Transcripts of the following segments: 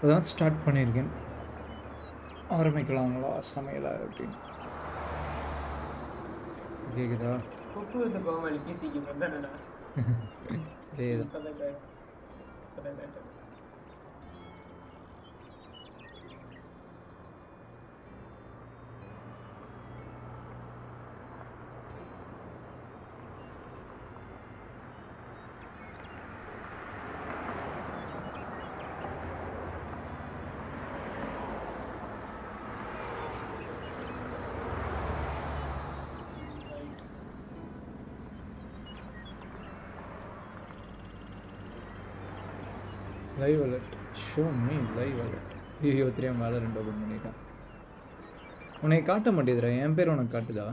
அதான் ஸ்டார்ட் பண்ணியிருக்கேன். ஆரம்பிக்கலாங்களா சமையலா அப்படின்னு கேக்குதா? Live alert. Show me live alert. You are 3 VALORANT open பண்ணிட்டேன். உனக்கு காட்ட மாட்டேதுடா. என் பேர் உனக்கு காட்டுதா?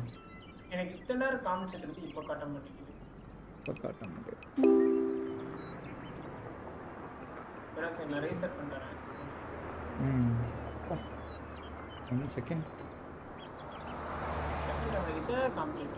எனக்கு இத்தனை நேர காமெண்ட்ஸ் இருக்கு, இப்ப காட்ட மாட்டேங்குது. நான் ரீஸ்டார்ட் பண்றேன். One second. இது கம்ப்ளீட்.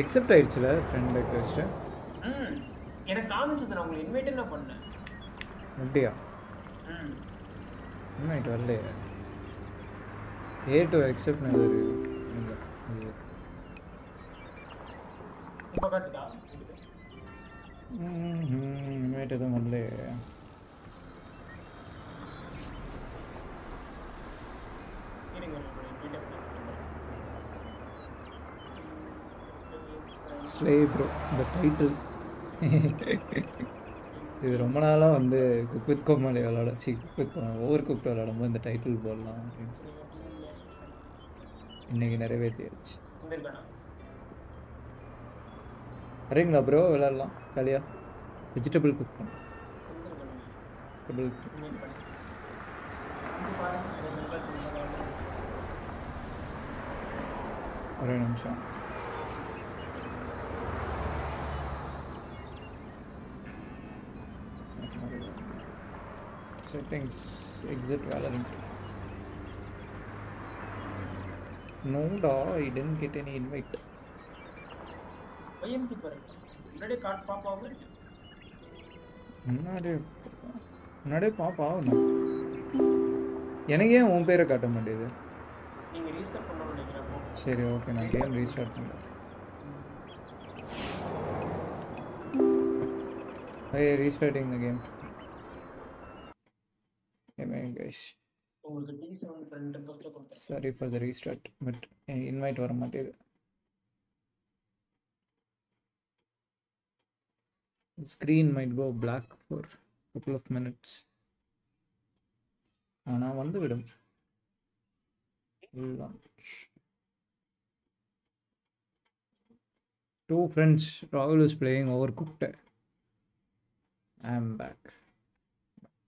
Accept ஆயிடுச்சுல friend request. எனக்கு காமிச்சது, நான் உங்களுக்கு இன்வைட் என்ன பண்ணேன்? அப்படியே இன்வைட் வரல. A2 accept பண்ணது. இப்ப கட்டடா? இன்வைட் எதுவும் வரல. Slay bro, the title. இது ரொம்ப நாளா வந்து குக் வித் கோமாளி விளையாடச்சி, குக் வித் ஓவர்குக்ட் விளையாடும்போது இந்த டைட்டில் போடலாம் அப்படின்னு சொல்லி இன்னைக்கு நிறைவேற்றியாச்சு. வரீங்களா ப்ரோ? விளையாடலாம் காலியா. வெஜிடபிள் குக் பண்ணலாம். ஒரே நிமிஷம். Settings, exit VALORANT. No da, I didn't get any invite. Why am I correct? Already card pop out. Nade pop out. Enake own pera kaata mattedu. Neenga restart panna nadikkira. Seri okay, na game restart panna. Hey, restarting the game. Sorry for the restart, but invite vara mattedu. The screen might go black for a couple of minutes. Ana vandu vidum launch. Two friends. Rahul is playing Overcooked. I am back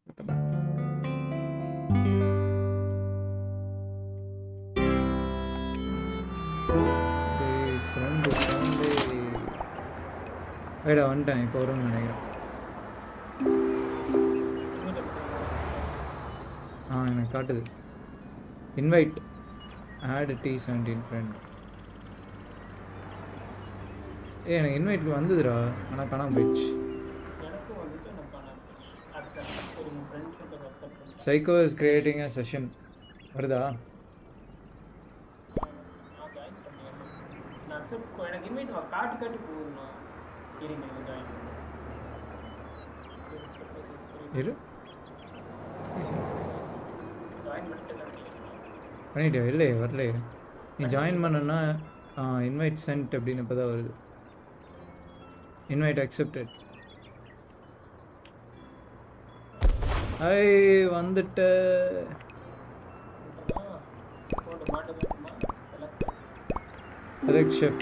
with the back. Wait, one time, for one minute. I got it. Invite. Add a T17 friend. Hey, I invite you. Andu dera. Ana kana bitch. Psycho is creating a session. Varda. Na sab ko ana invite va cut ponu. பண்ணிட்டியா? இல்லையே, வரலையே. நீ join பண்ணனா invite send அப்படின்னு இப்போ தான் வருது. Invite accepted. ஐ வந்துட்ட. Select chef.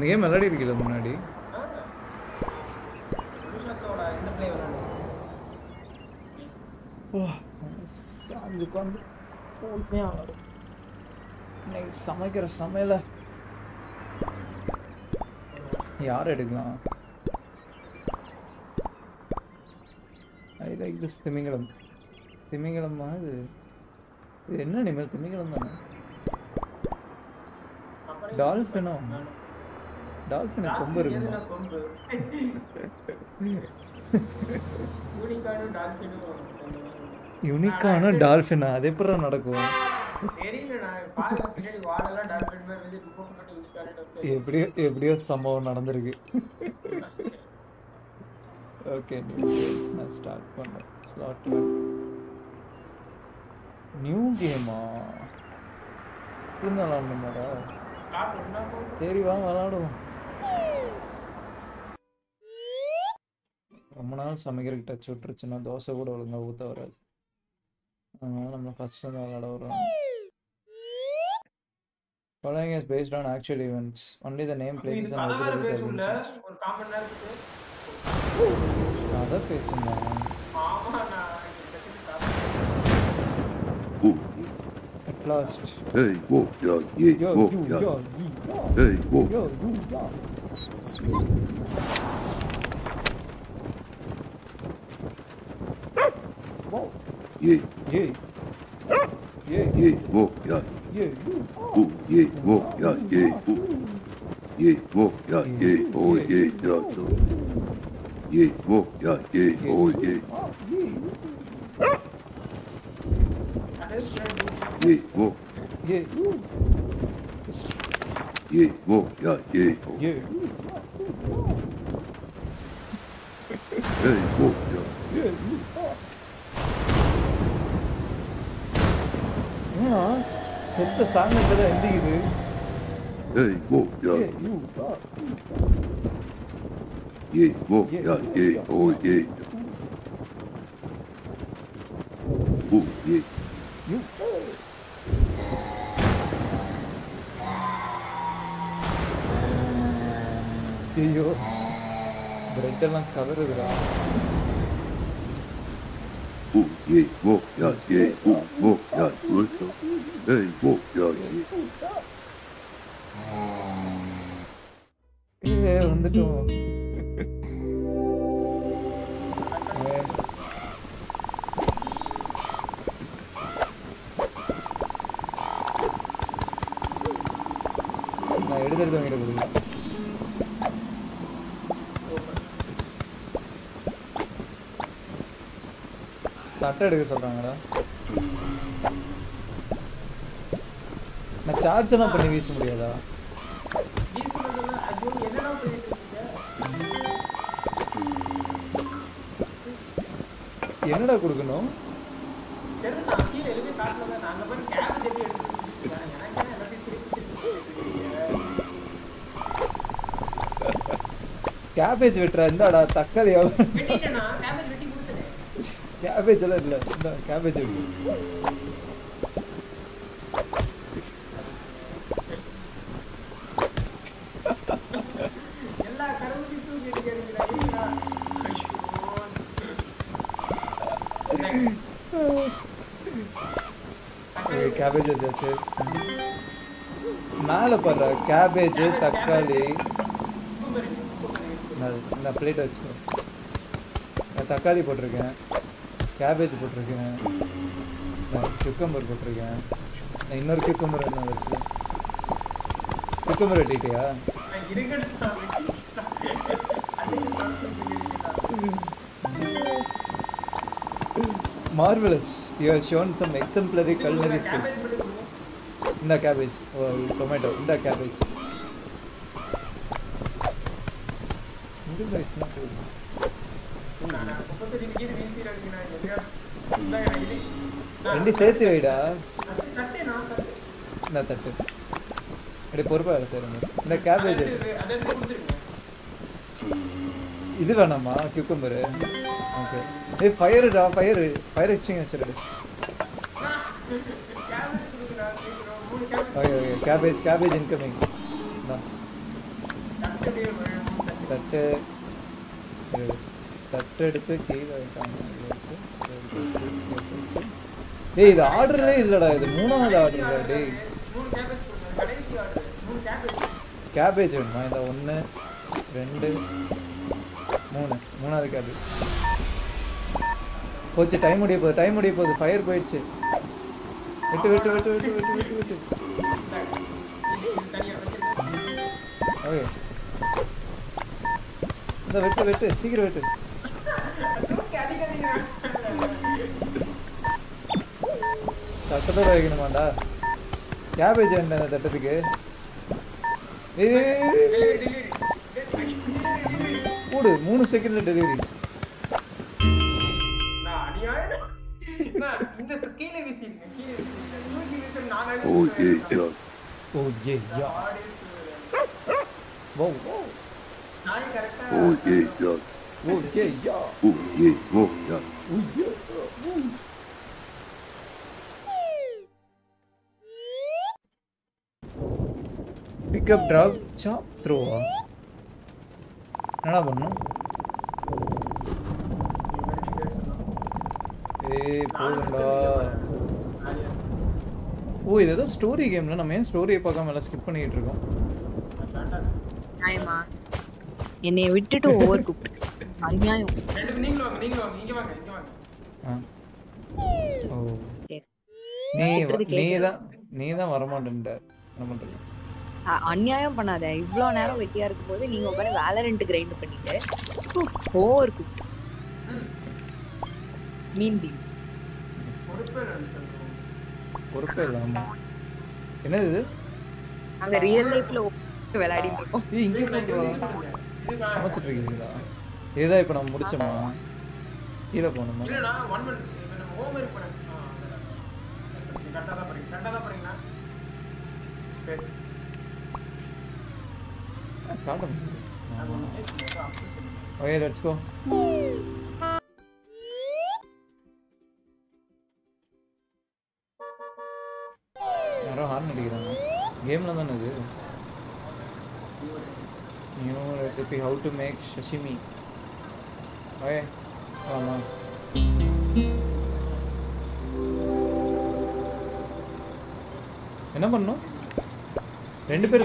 இந்த கேம் விளையாடி இருக்கல முன்னாடி. I like this Timingalam. Timingalam is an animal. Dolphin. Dolphin is a combo. Unique dolphin. That's why I'm not a dolphin. Okay, let's start. Slot 1. New game. What Terry, wow, wow, wow. Samagirik touch utrichina dosa kuda olunga ootha varad. Namma first time alada varum. Following is based on actual events. Only the name plays on other events. Or common na irukku. Kada pesunga. Aama na idu. Last. Hey, whoa, yo, yeah, yo, whoa, you, yo. Yo, you, yo. Hey, whoa. Yo, you, yo. Whoa. Yeah. Yeah. Yeah. Yeah, whoa, yeah. Yeah, you. Oh, yeah, whoa, yeah, yeah. Yeah, whoa, yeah, yeah. Oh, yeah, yeah. Yeah, whoa, yeah, yeah. Oh, yeah. Yeah, whoa. Yeah, whoa. Yeah, whoa. Yeah, yeah. Yeah. Hey, whoa. Yeah. Yeah. Set the song at the ending. Hey, whoa. Yeah. Yeah, whoa. Yeah, yeah. Oh, yeah. Oh, yeah. You. Yo, bread and cover it up. Oh, yeah, walk, yeah, oh, walk, yeah, walk, hey, walk, yeah, on the door. Charge up and use some other. Yenna could know. Cabbage with Randa, Taka. Cabbage, let the cabbage. Cabbage is just it. Nalapara, cabbage, takali. Na plate it. Na takali put again. Cabbage put again, cucumber put again, inner cucumber and another cucumber. Detail. Marvelous, you have shown some exemplary culinary skills. In the cabbage, oh, tomato, in the cabbage. This is not good. Andy said to it, not that it. A purple ceremony. The cabbage is a cucumber. They fire it off, fire extinguisher. Cabbage incoming. That's Hey, the order is the cabbage. Cabbage and another cabbage. What? 3 seconds delivery. Oh yeah. Pick up drop, chop, throw. Nada bannu. Hey, oh, this is a story game. Na main story paakaam skip panniterkom. Hi ma. Enne vittu overcooked. Aniyayum. Neenga. அநியாயம் பண்ணாத இவ்ளோ நேரம் வெட்டியா இருக்கும்போது நீங்க ஒருவேளை Valorant grind பண்ணிட்டு over cook மீன் பீன்ஸ் பொறுப்பே இல்ல என்ன இது அங்க ரியல் லைஃப்ல விளையாடிட்டு இருக்கோம் இங்க இது நான் வச்சிட்டு இருக்கீங்களா ஏதா இப்போ நான் முடிச்சமா கீழ போணுமா இல்ல நான் 1 minute நான் ஓவர் பண்ணேன் கரெக்ட்டா தான் பண்ணீங்களா பேஸ் Okay, let's go. Game new recipe how to make sashimi. Okay, come on. Hey, you are doing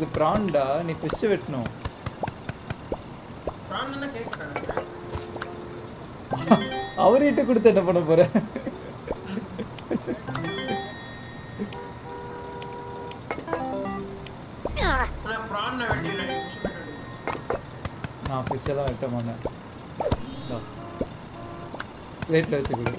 the prawn, you are doing fish. Prawn is a cake. You are doing it. Prawn is a fish. Plate is a plate.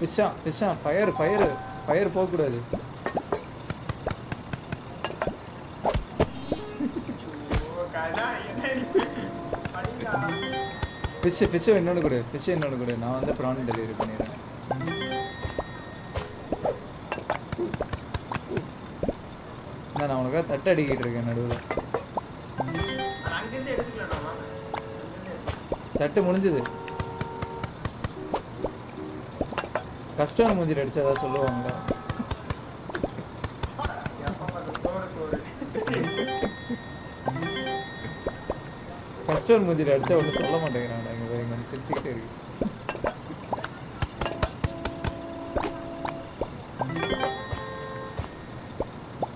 Pisha, fire, poke it. Fish, not good. Now on the prawn delivery. I Customer मुझे red चादा चलो अंगा। Customer मुझे red चादा उन्हें चलो मटे करना डालेंगे भाई मैंने सिलचिक करी।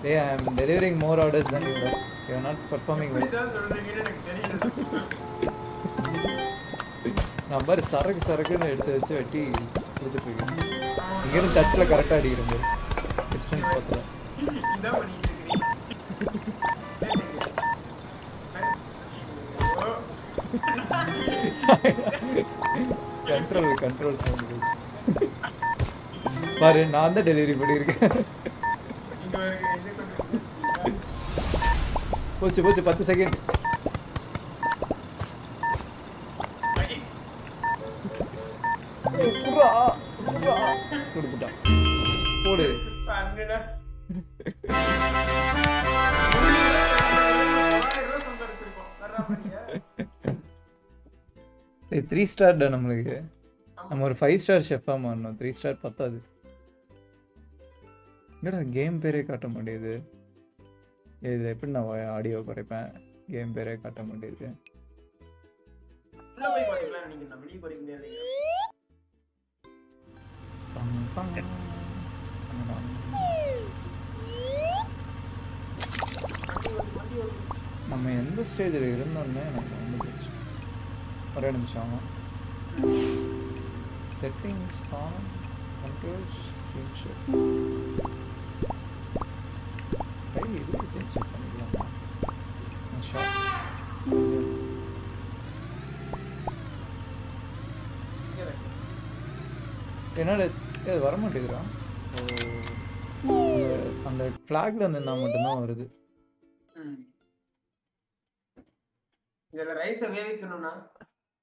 Hey, I am delivering more orders than you are. You are not performing well. Number sark ने इट्टे अच्छे बैठी इधर You can touch the correct distance. Control. பாரு நான் தான் டெலிவரி பண்ணி இருக்கேன். போச்சு போச்சு 10 செகண்ட். புரா புரா குடுடா. போடு. பண்ணடா. ஏ 3 ஸ்டார் தான் நமக்கு. நம்ம ஒரு 5 ஸ்டார் ஷெஃபா மாறணும். 3 ஸ்டார் பத்தாது. என்னடா கேம் பேரே காட்ட மாட்டேது. இது எப்படி நான் ஆடியோ குறைப்பேன்? கேம் பேரே காட்ட மாட்டேது. உள்ள போய் பாத்தீங்களா நீங்க நம்ம வீடியோ போறீங்க இல்லையா? பம் பம். நம்ம எந்த ஸ்டேஜ்ல இருந்தோம்னே நமக்கு வந்துச்சு. ஒரே நிமிஷம் செட்டிங்ஸ் ஆன் கண்ட்ரோல்ஸ் ஃபீச்சர் பை இதுக்கு செட் பண்ணிடலாம். ஆஷா என்னடா இது வர மாட்டேங்குதுடா. அந்த ஃபிளாக்ல நின்னா மட்டும் தான் வருது. இதல ரைஸ் வேவிக்கணும்னா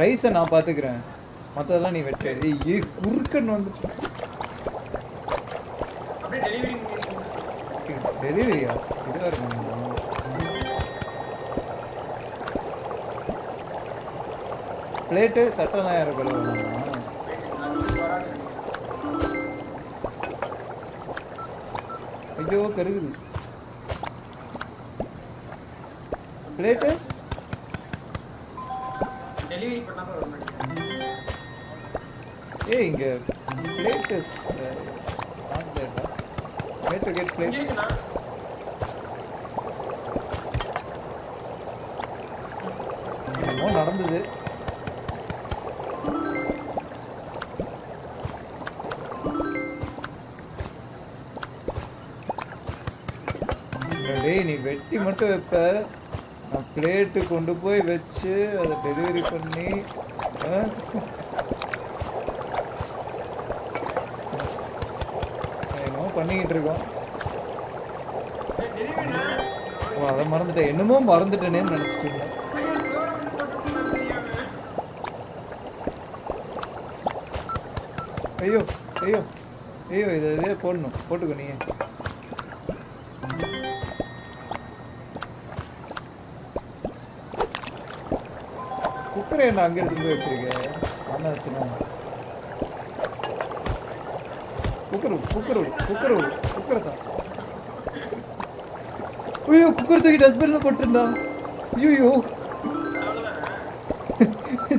ரைஸை நான் பார்த்துக்கிறேன், மற்றதெல்லாம் நீ வெட்ட. குறுக்கன்னு வந்து டெலிவரியா இதுவாக இருக்கும். பிளேட்டு தட்டெல்லாம் யாரும் கழுவலாம். ஐயோ கருகுது பிளேட். டெலிவரி பண்ணாம வர மாட்டீங்க. ஏய் இங்க plate is not there. Wait to get plate. என்ன நடந்துது? டேய் நீ வெட்டி மட்டும் வைப்ப. நான் பிளேட்டு கொண்டு போய் வச்சு அதை டெலிவரி பண்ணி என்னமோ பண்ணிக்கிட்டு இருக்கோம். ஓ அதை மறந்துட்டேன், என்னமோ மறந்துட்டேனேன்னு நினச்சிட்டு. ஐயோ ஐயோ ஐயோ இதை இதே போடணும், போட்டுக்கோ நீங்கள். நான் அங்க எடுத்து போய் வச்சிருக்கேன். என்ன வச்சுனா குக்கர் தான். ஐயோ குக்கர் தூக்கி டஸ்ட்பின்ல போட்டுருந்தான். ஐயோ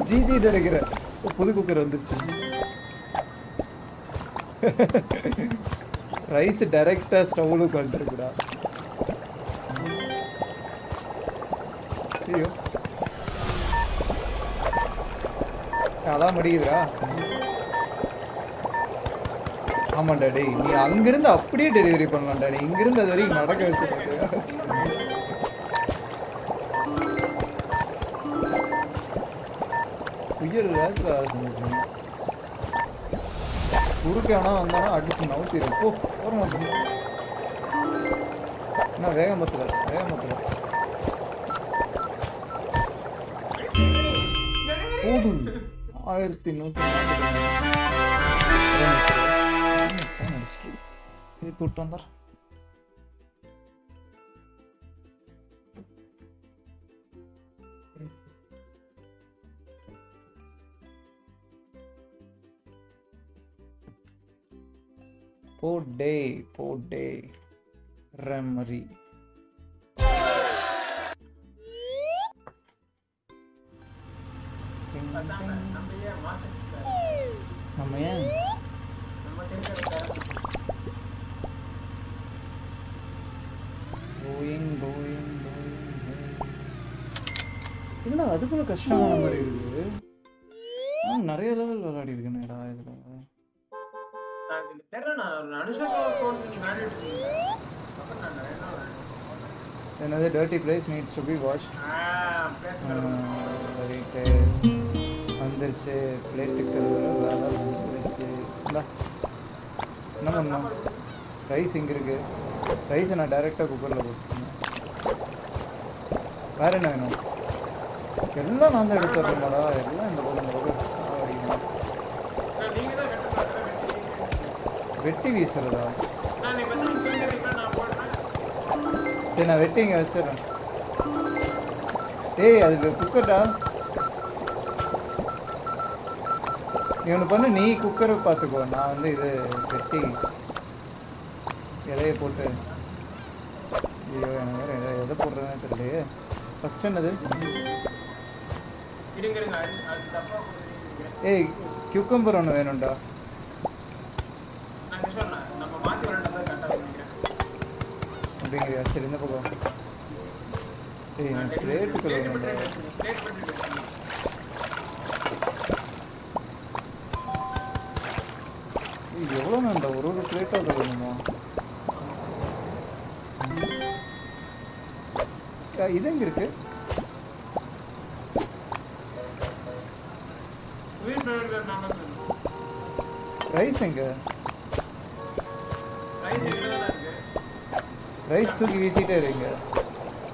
ஜிஜி நினைக்கிறேன். புது குக்கர் வந்துச்சு. ரைஸ் டைரக்டா ஸ்டவ்ல கொண்டிருக்குடா. ஐயோ அதான் முடியுதுரா. ஆமாண்டா டேய் நீ அங்கிருந்து அப்படியே டெலிவரி பண்ணலாம்டா. நீ இங்கிருந்து அது வரைக்கும் நடக்க வச்சு குறுக்க ஆனா வந்தாலும் அடிச்சு நவுத்திடும். போ போற மாட்டேங்க. நான் வேகம் பத்துல போதும். 1140 போட்டு வந்தார். போடே ரெமரி நம்ம Another dirty place needs to be washed. Rice rice and a director cooker. I'm waiting. Hey, I'll cook it. You're going to cook it. I'm waiting. Rice to give it a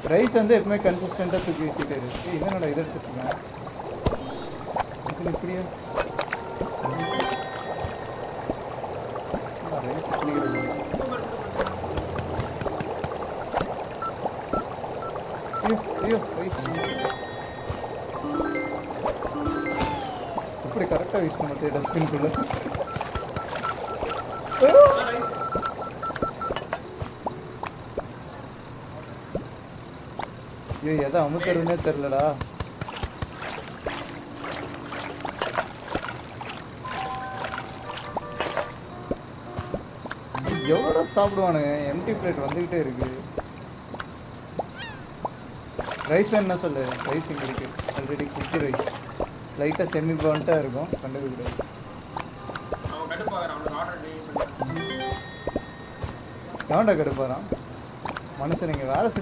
rice and it may consistent to give it a risk. Even on either rice. Yeah, that's what I'm doing. I'm empty plate. Rice when I said, rice already cooked rice. Light a semi burnt. I'm hey, this is rice.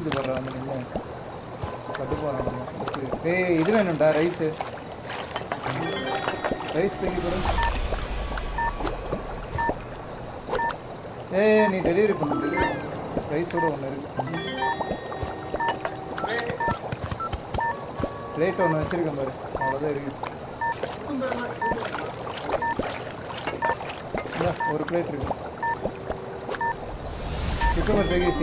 Rice thing. Hey, you delivery. Rice plate on one plate. Cucumber. I'm going to keep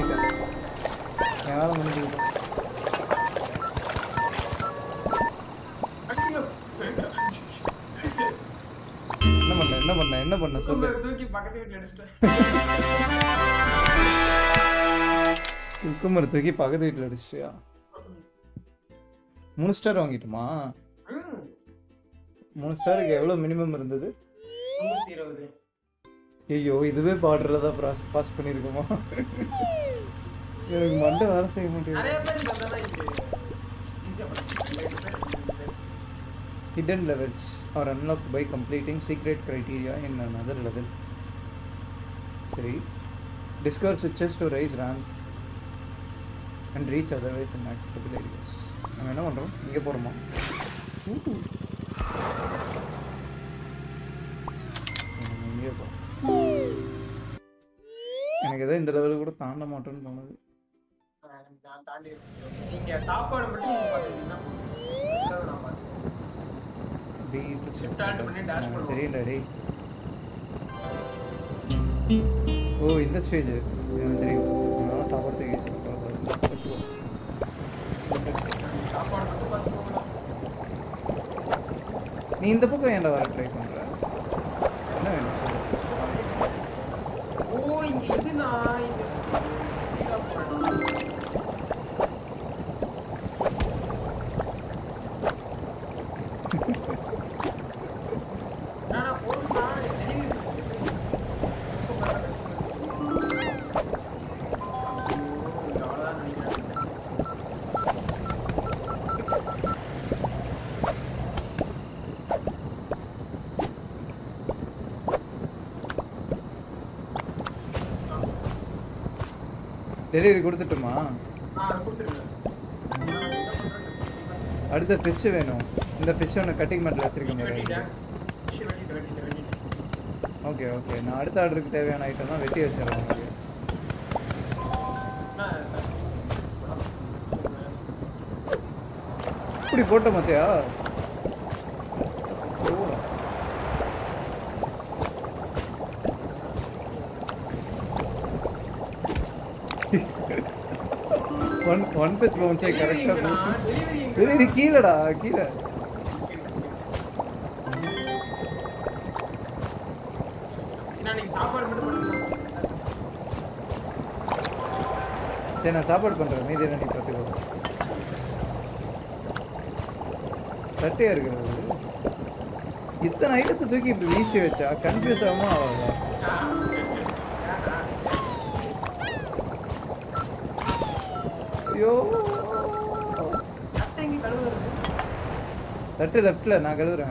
hidden levels are unlocked by completing secret criteria in another level. Sorry. Discover switches to raise ramp and reach otherwise inaccessible areas. I mean, what do you want to do? I'm going to go. Shift and put in dashboard. Oh, in this stage, I Delivery கொடுத்துட்டுமா ஆ கொடுத்துடுங்க அடுத்து fish வேணும் இந்த fish one cutting mat வச்சிருக்கீங்க okay okay நான் அடுத்த ஆர்டருக்கு தேவையான item தான் வெட்டி வச்சிரறேன் இப்படி போட்ட மத்தியா one piece bones correct delivery keela da keela ina ning saapad panna saapad pandra meedhe na ning pathi satte irukku ithan item thooki ipdi easy vecha confuse avuma yo atengi kaludhu left left la na kaludhuren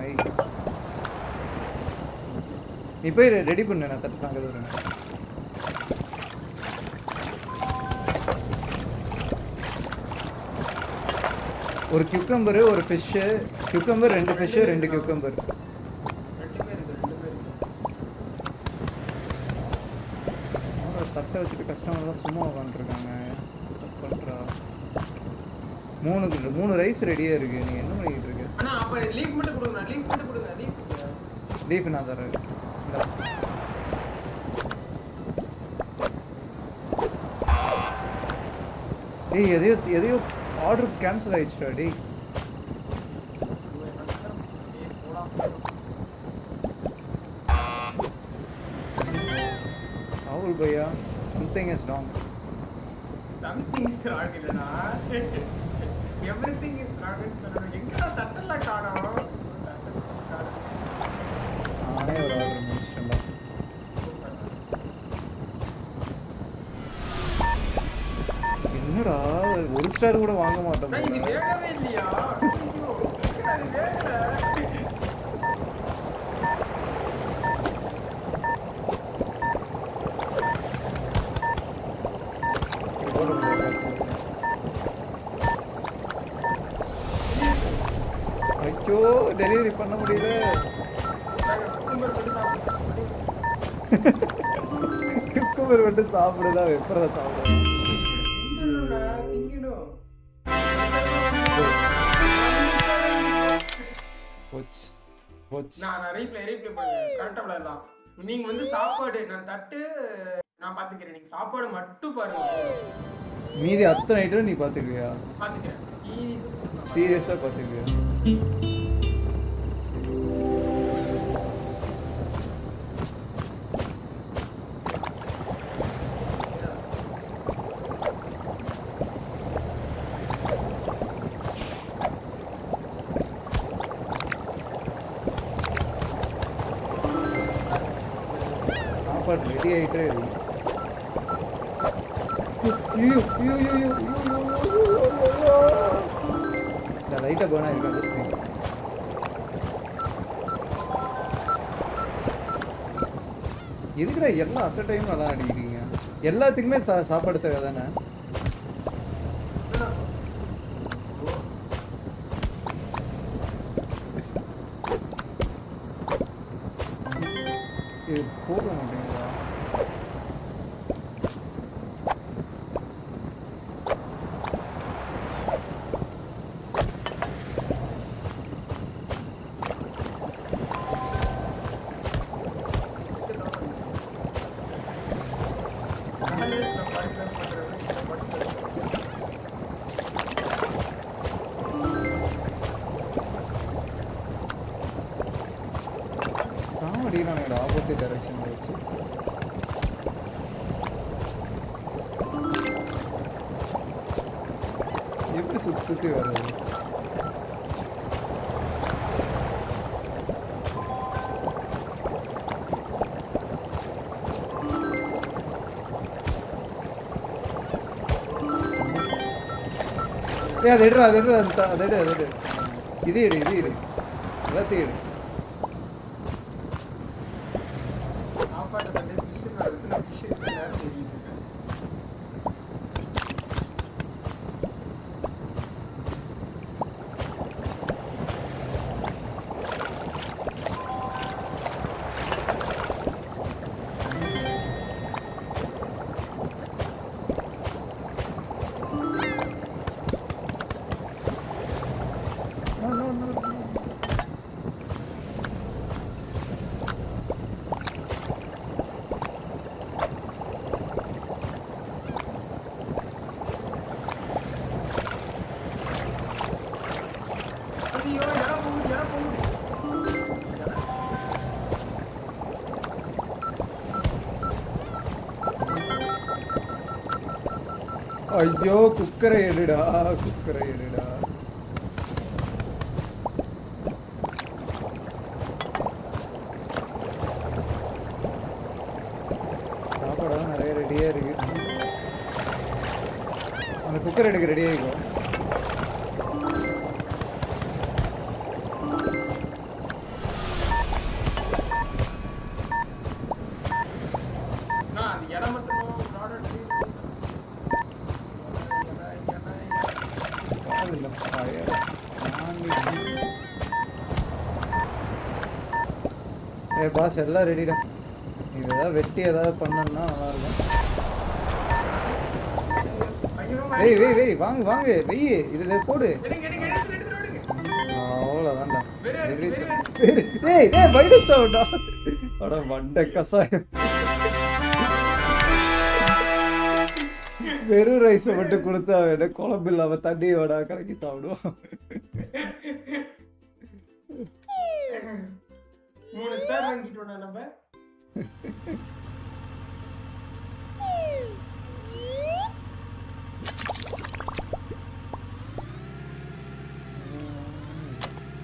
ni poi ready panna na thatta na kaludhuren or cucumber or fish cucumber rendu fish rendu cucumber ora thatta vechittu customer la summa vandirukanga மூணு rice ரெடியா இருக்கு நீங்க என்ன பண்ணிட்டு இருக்கீங்க அண்ணா அப்ப leaf மட்டும் கொடுங்க லீஃப் மட்டும் கொடுங்க லீஃப் நான் தரேன் டேய் எதையோ ஆர்டர் கேன்சல் ஆயிடுச்சுடா டேய் ராகுல் பையா something is wrong everything is crowded sir enga thattalla kaadam aane oru order mudichittu enna oru star kuda vaanga maatam idu vegave illaya idu vegala delivery பண்ண முடியல குக்கும்பர் வந்து சாப்பிடுதா வெப்பரா சாப்பிடுதா வாட்ச் நான் ரீப்ளே பண்ணுங்க கரெக்ட்டா பண்ணலாம் நீங்க வந்து சாப்பாடு நான் தட்டு நான் பாத்துக்கிறேன் நீங்க சாப்பாடு மட்டும் பாருங்க மீதி அத்தனை ஐட்டம் நீ பாத்துக்கியா பாத்துக்கிறேன் சீரியஸா பாத்துக்கியா எல்லா அத்த டைம்ல அத அடிக்கிறீங்க எல்லாத்துக்குமே சாப்பாடு தேவை தானே இது போட மாட்டீங்களா அடடா இது எல்லாத்தையும் எடு சாப்பாடு வந்து ஃபிஷ் நான் ஃபிஷ் ஐயோ குக்கரை எடுடா குக்கரை எடுடா சாப்பாடு நிறைய ரெடியா இருக்கு அந்த குக்கர் எடுக்க ரெடியா இருக்கும் பாஸ் எல்லாம் ரெடிடா இது ஏதாவது வெட்டி ஏதாவது பண்ணணும்னா நல்லா இருக்கும் ஏய் வெய் வெய் வாங்க வாங்க வெய் இதுல போடு அவ்வளவுதான்டா ஏய் ஏய் வைரஸ் ஆவுடா அட வண்ட கசாயம் வெறும் ரைஸை மட்டும் கொடுத்தா வேணும் குழம்பு இல்லாம தண்ணியோட கலக்கி சாப்பிடுவோம் மூணு ஸ்டார் வாங்கிட்டோம்டா நம்ம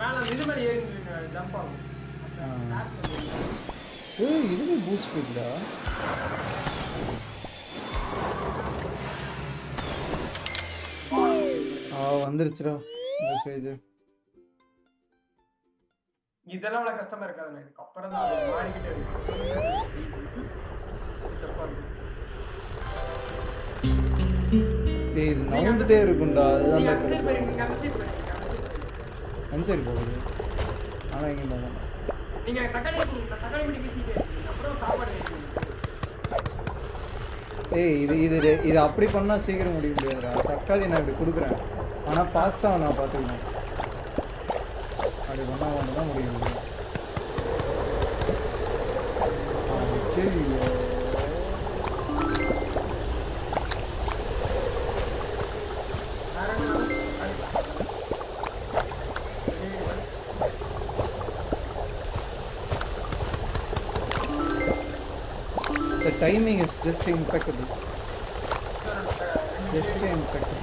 மேல நிமிர ஏறிங்க ஜம்ப் ஆகும் ஏய் இதுக்கு பூஸ்ட் கொடுடா வந்துருச்சுடா மெசேஜ் இதெல்லாம் வள கஷ்டமா இருக்காது எனக்கு அப்புறம் தான் அது மாறிக்கிட்டே இருக்கு டேய் நவுண்டே இருக்குடா அதான் கன்சர் பேருக்கு கன்சர் போகுது ஆனா இங்க போங்க நீங்க தக்காளி மீடி பீசிட்டே அப்புறம் சாப்பாடு ஏய் இது அப்படி பண்ணா சீக்கிரம் முடிய முடியாதுடா தக்காளி நான் இப்படி குடுக்குறேன் ஆனா பாஸ்தா நான் பாத்துக்கிறேன் பண்ணா ஒன்று தான் முடியும் The timing is just impeccable. Just impeccable.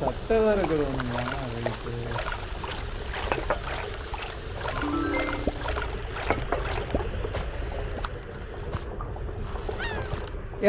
சட்டவர்கள் ஏ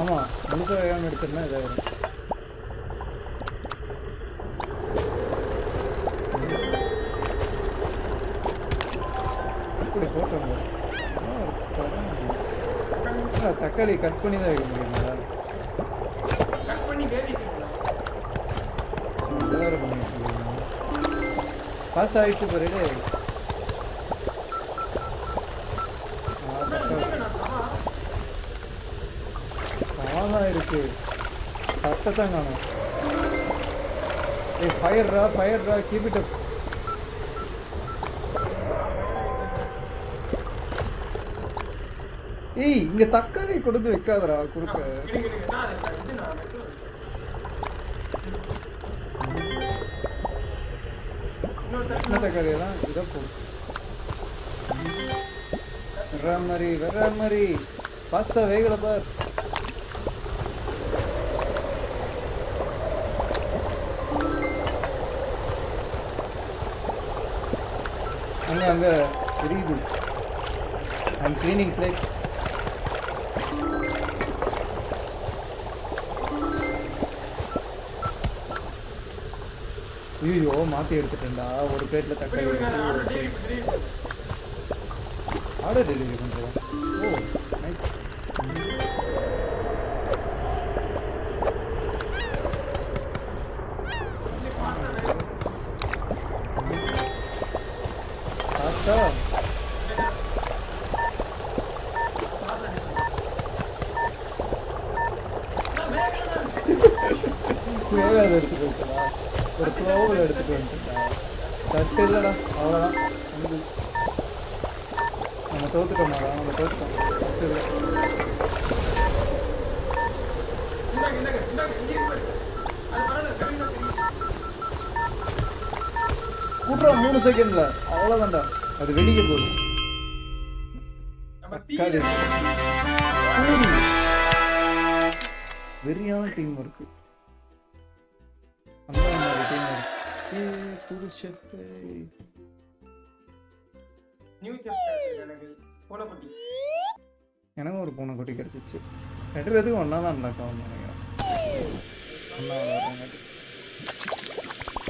ஆமா முழுசா வேகம் எடுத்துருந்தா இதாகும் இப்படி போட்டோம் தக்காளி கட் பண்ணி தான் வைக்க முடியுங்களா பாஸ் ஆயிடுச்சு பாரு சத்தம் காணும் ஏய் ஃபயர்ரா ஃபயர்ரா கீப் இட் அப் ஏய் இங்க தக்காளி கொடுத்து வைக்காதடா குறுக்க இன்னொரு தக்காளி தான் இத போடு வர மாதிரி பாஸ்தா வேகல பார் அங்க தெரியுது I'm cleaning plates ஐயோ மாத்தி எடுத்துட்டேன்டா ஒரு பிளேட்ல தக்காளி ஆர்டர் டெலிவரி பண்றோம் oh nice Very new chapter. I will pressurize score. I will pressurize it. Two takari, or cabbage. And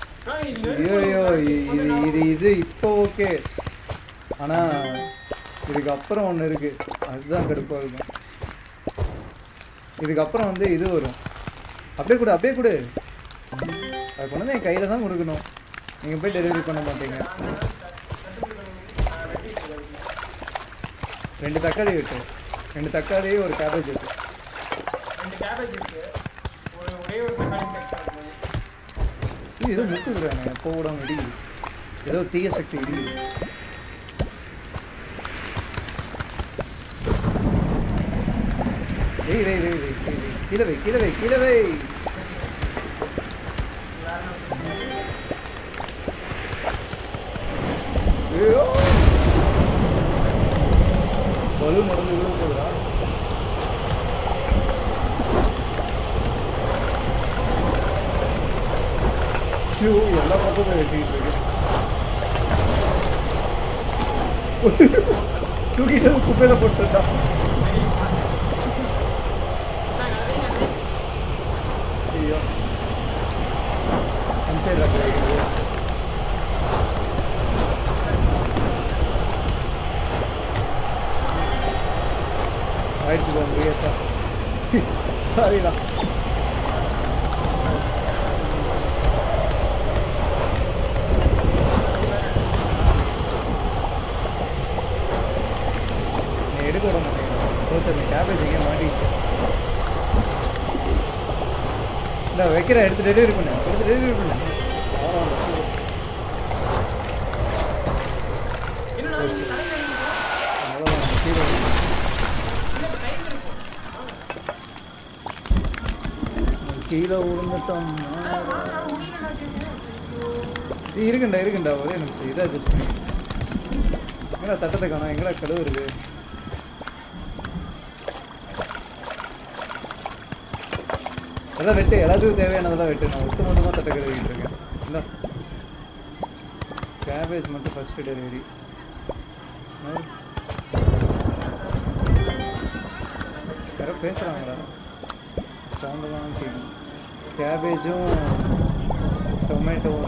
the cabbage is there. You don't look at it. Pour on it. You don't taste it. Kill away. Cabbage, tomato,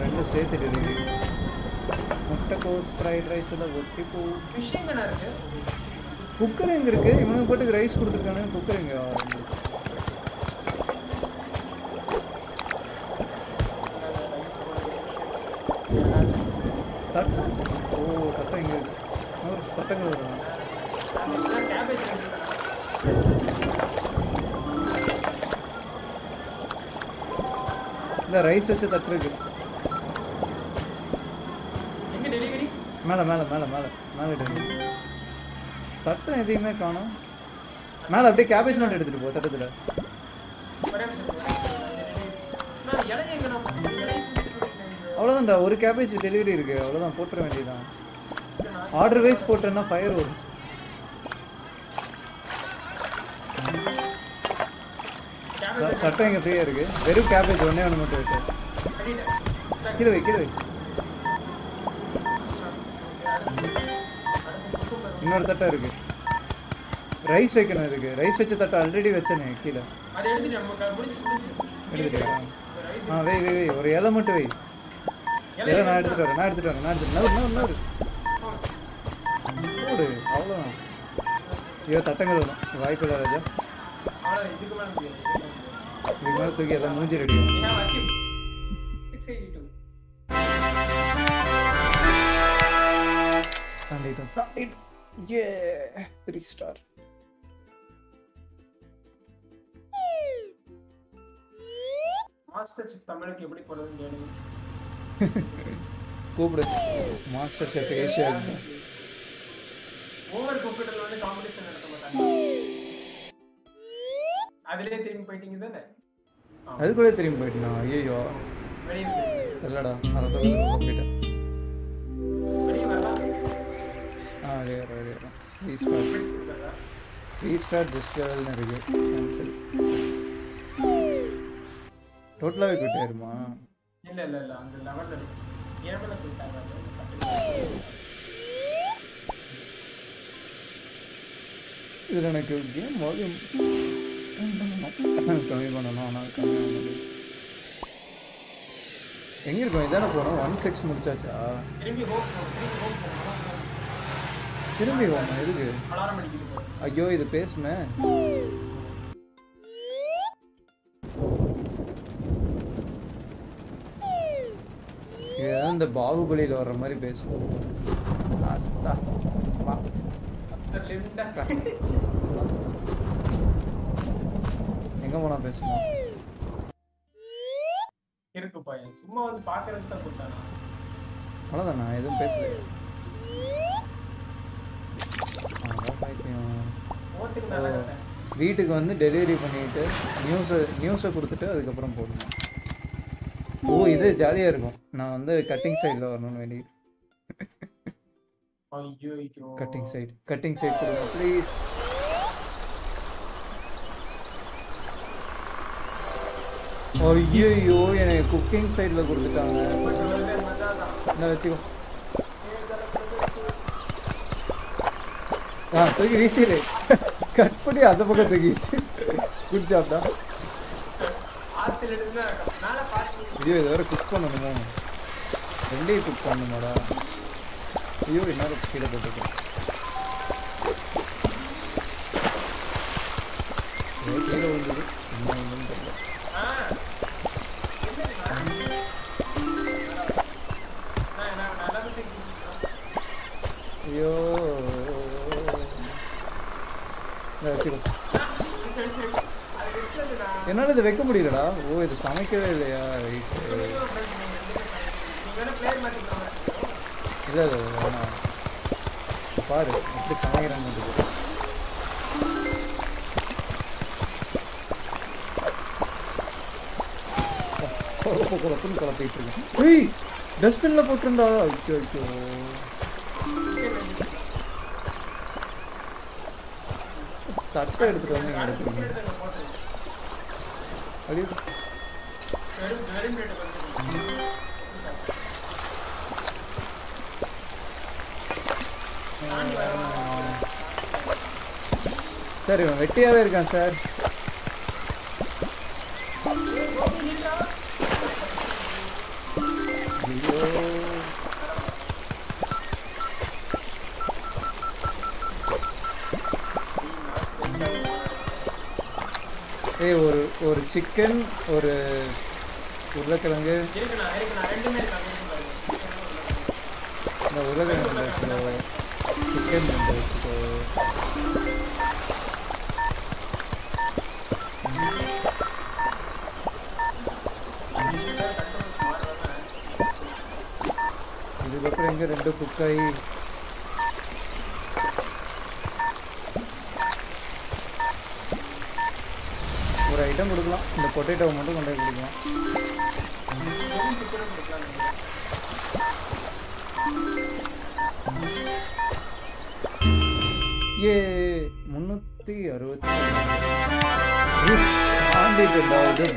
and the same thing. Muttacos, fried rice, and the good people. Fishing and rice. Cooker and rice. You want to put rice for the cooker and rice is a trigger. Delivery? Madam, cabbage not edited. What are the other than the cabbage delivery? Order waste port and a fire road. Cutting a pair again. Very cabbage only on motor. Kill away. Not that target. Rice waken again. Rice which is already vetching. Killer. Wait. Or yellow motor. Yeah, 3 star. Master Chef Tamil ke badi photo deni. Cooped Master Chef Asia. Overcooked alone competition nadakkumatanga. Adile trim painting idana. Adhu kule trim painting na. Ayyo. Ellada aradhu competition. Adhi varala. Ah, re. 3 star. 3 star digital na re. Cancel. Total we could hear ma. No. And the level. Here we could hear. This one is game volume. Come on. Engineer going there for 16 mudicha cha. திரும்பி போமா இருக்கு. Alarm அடிக்குது. ஐயோ இது பேசுமே. The Bahubali or a very base. That's the limit. Oh, this is jolly. Now on the cutting side, cutting side, please. Oh, you, cooking side, look good. Good job, da. You are a cook on the moon. Only cook on the mother. You will not kill about it. You know the Vecumida? Oh, it's Sonic. You better play my father. It's Sonic and the book. Hey, Dustpin La Potunda. That's why it's running. Are you? Very beautiful. Sir, you are very aware, sir. Hey, or chicken or urlakalange. No, urlakalange. Chicken numbers. Item the potato motor and yay, Munuthi or the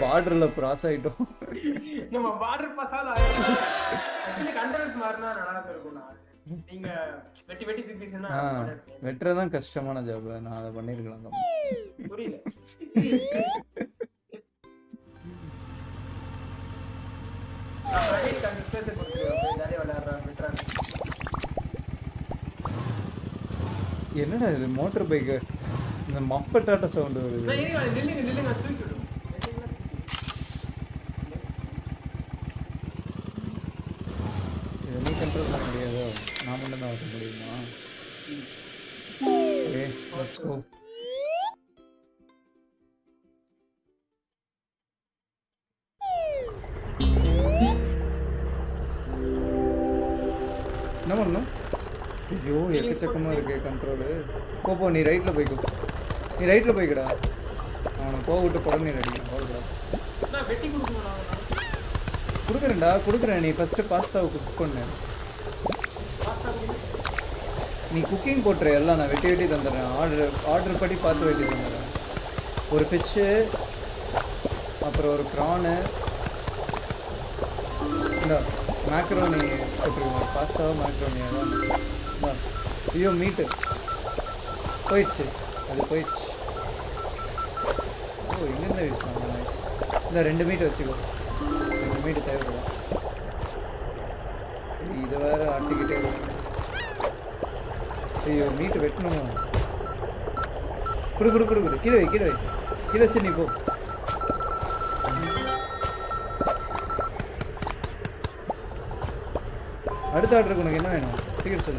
border of Prasa. No, border Pasala. Actually, controls Marna and another Guna. Veteran and customer job and another one. a motorbike. The Muppet sound. Okay, let's go. No, no. You have to control it. Copo, you right. You right. You macaroni, pasta, macaroni. No, you meat. Poich. Oh, Indian there is not nice. The rend meat is good. Rend meat is good. This is our article. So you meat wet no. Kuru. Kilo. I don't know. Tickets. You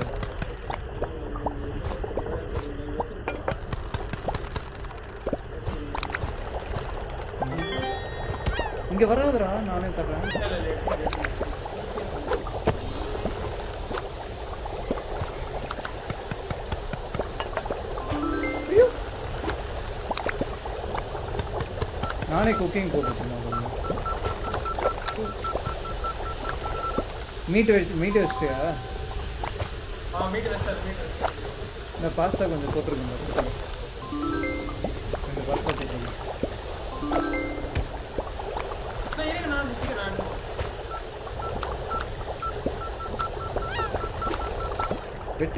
can get a non cooking. Meat waste. The pasta is going to put it in the Wait.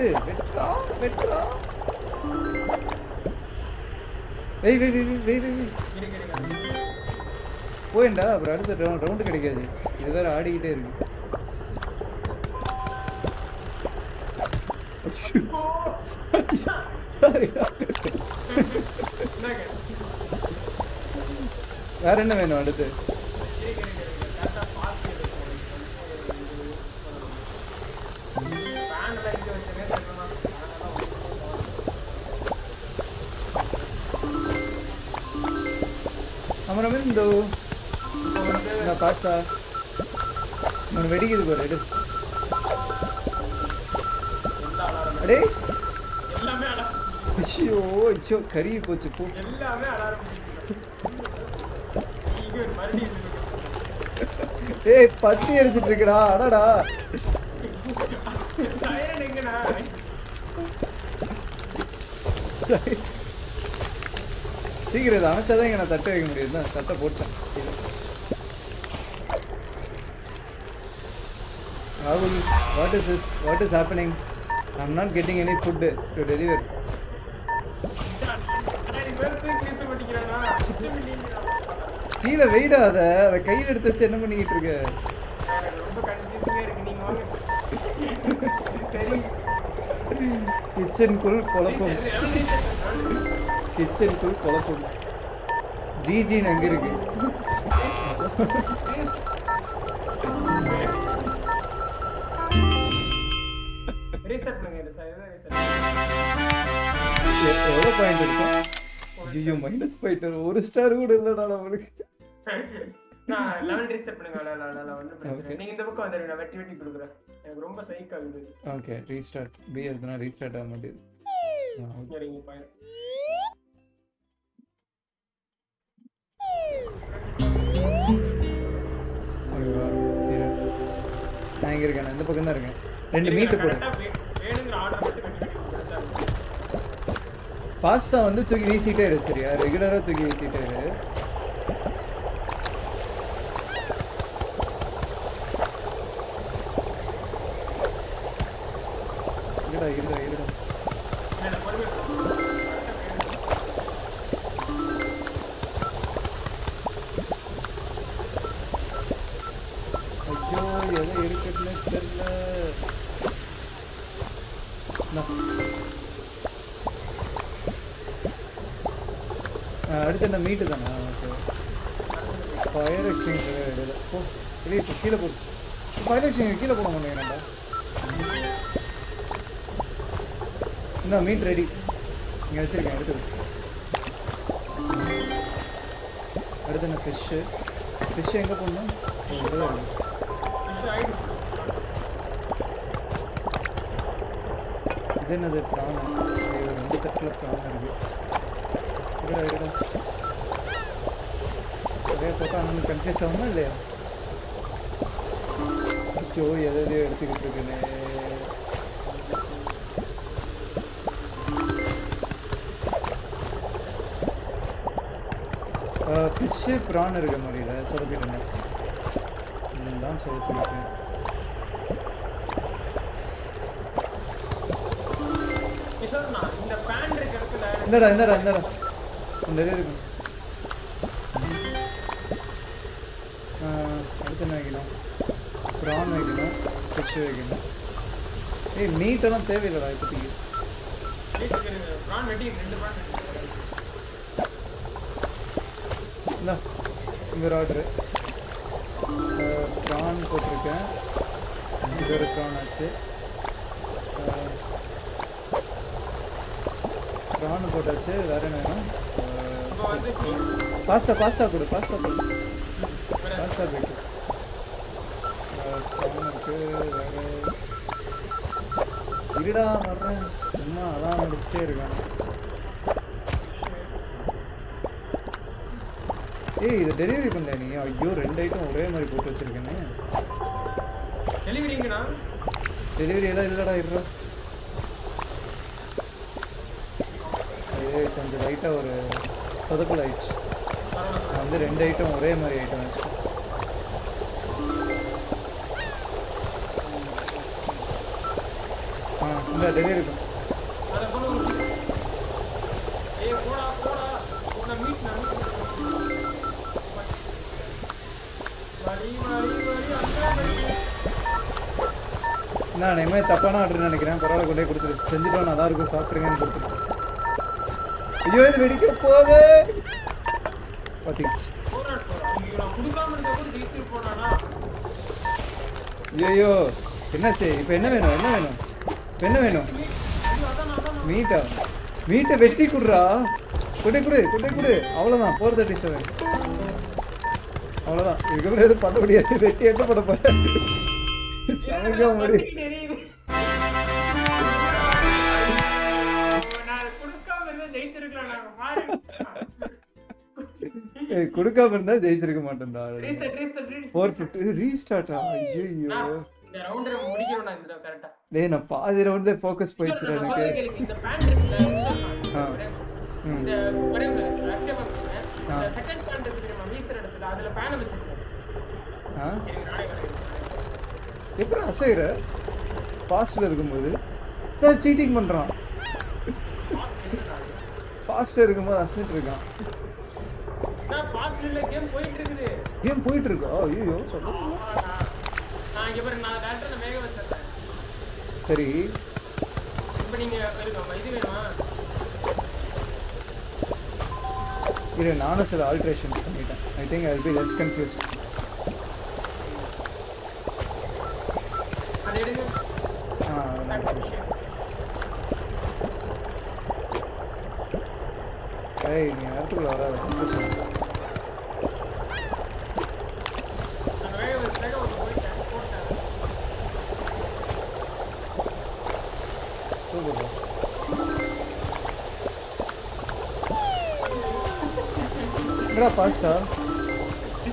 Where in the menu under this? Hey, Patti is a trigger. What is this? What is happening? I'm not getting any food to deliver. He's a waiter there. I can't eat the gentleman eater. Kitchen cool, colorful. GG Nangirigi. Reset. Nah, level reset okay, restart. B is gonna restart. I'm going to restart. fish. Then another prawn. This particular prawn is here. Here. Pasta. The light or other lights. And the end item or rain items. The delivery. You are very good for it. What is yo, Penaveno. Meet a veticura. Put it. All for the disarray. All you go to the part of the Kuduka Banda, they drink a restart. Then a pass around the focus point. Game pointer. Oh, you. So, I give it another than the mega. Sorry, opening a very good alterations. I think I'll be less confused. Hey, you have to. Pasta.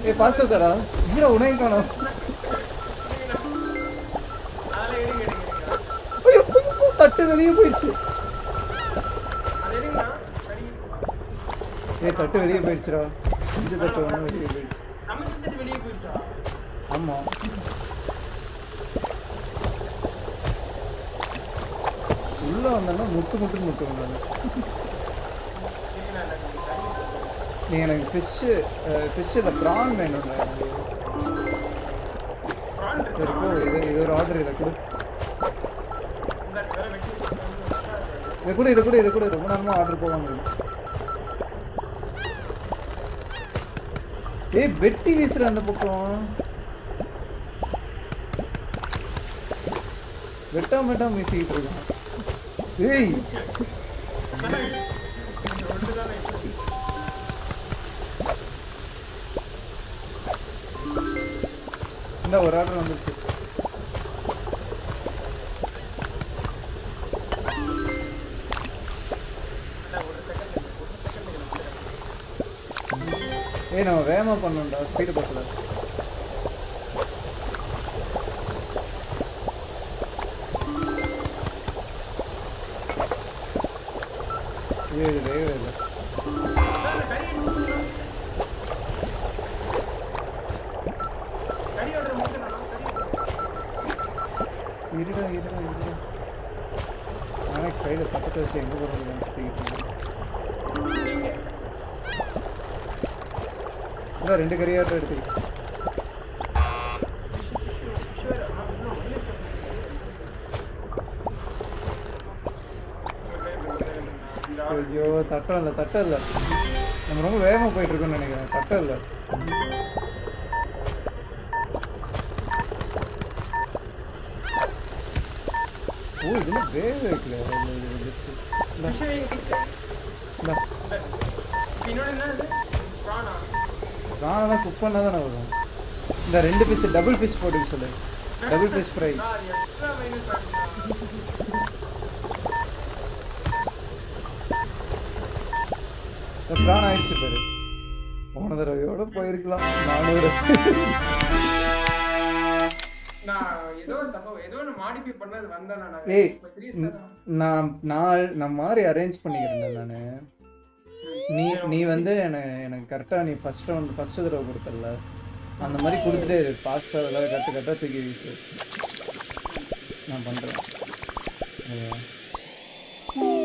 Hey, pasta, Dara. You know, I can't. Fish, the prawn man. Prawn No, we're out on the chip. You know, ram up on the speed of the double fish for this. Double fish fry. The prana is better. One of the Royoda Poir Club. Now, you don't modify the Vandana. Hey, Namari arranged Panir. Neven there and a cartani first round, first of the Robertala. And the money put there, pasta, got to give you. Hey,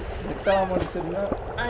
it's a lot of fun. I don't know.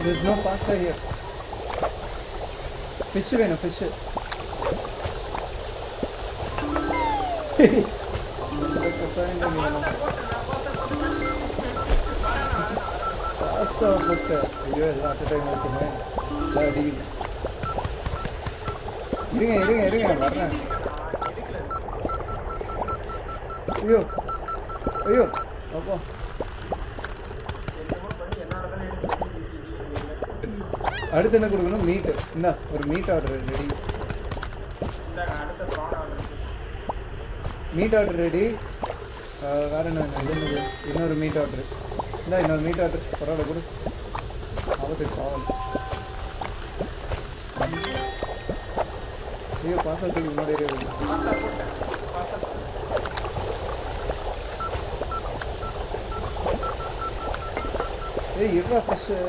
There's no pasta here. Fish, no fish. Pasta, but you are not a time of the man. Bloody. Ring, I don't know if meat. No, or meat order ready. Meat order ready. I don't know. I meat order. No, I know meat order. I don't know. I don't know. I don't know.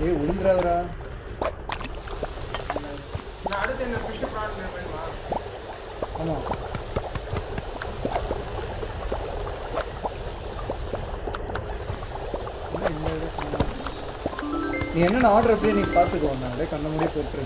Hey, Undradra. You can order a plane. You can order a plane. You can order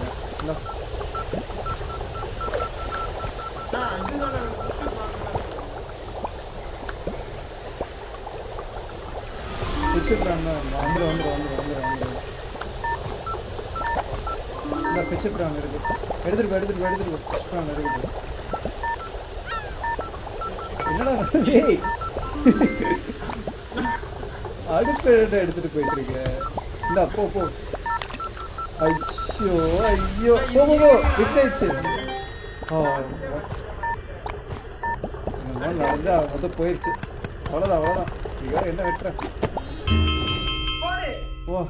Whoa.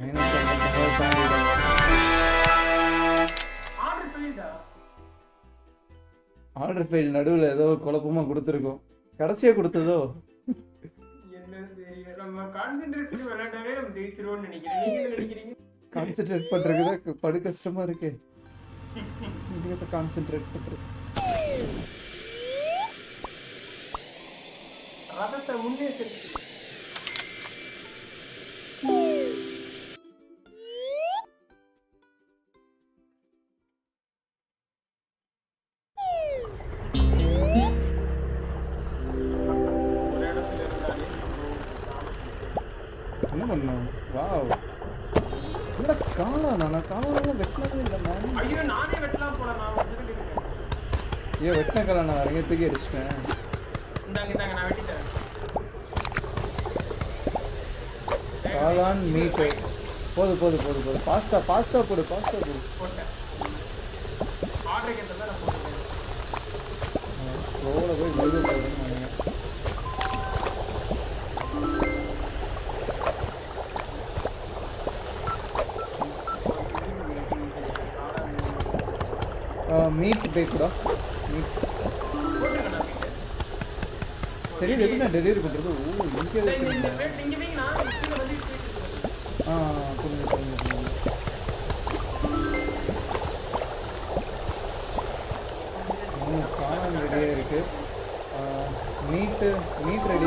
I know the whole family. Order failed. Nadula, though, Kolapuma Guruturgo. Carasia Guruto. Concentrate for regular party customer. Concentrate for I get it, man. Call on me. Pasta, put a pasta. Order again. Roll away, roll away. Meat baked up. Did you get a delivery? Meat ready.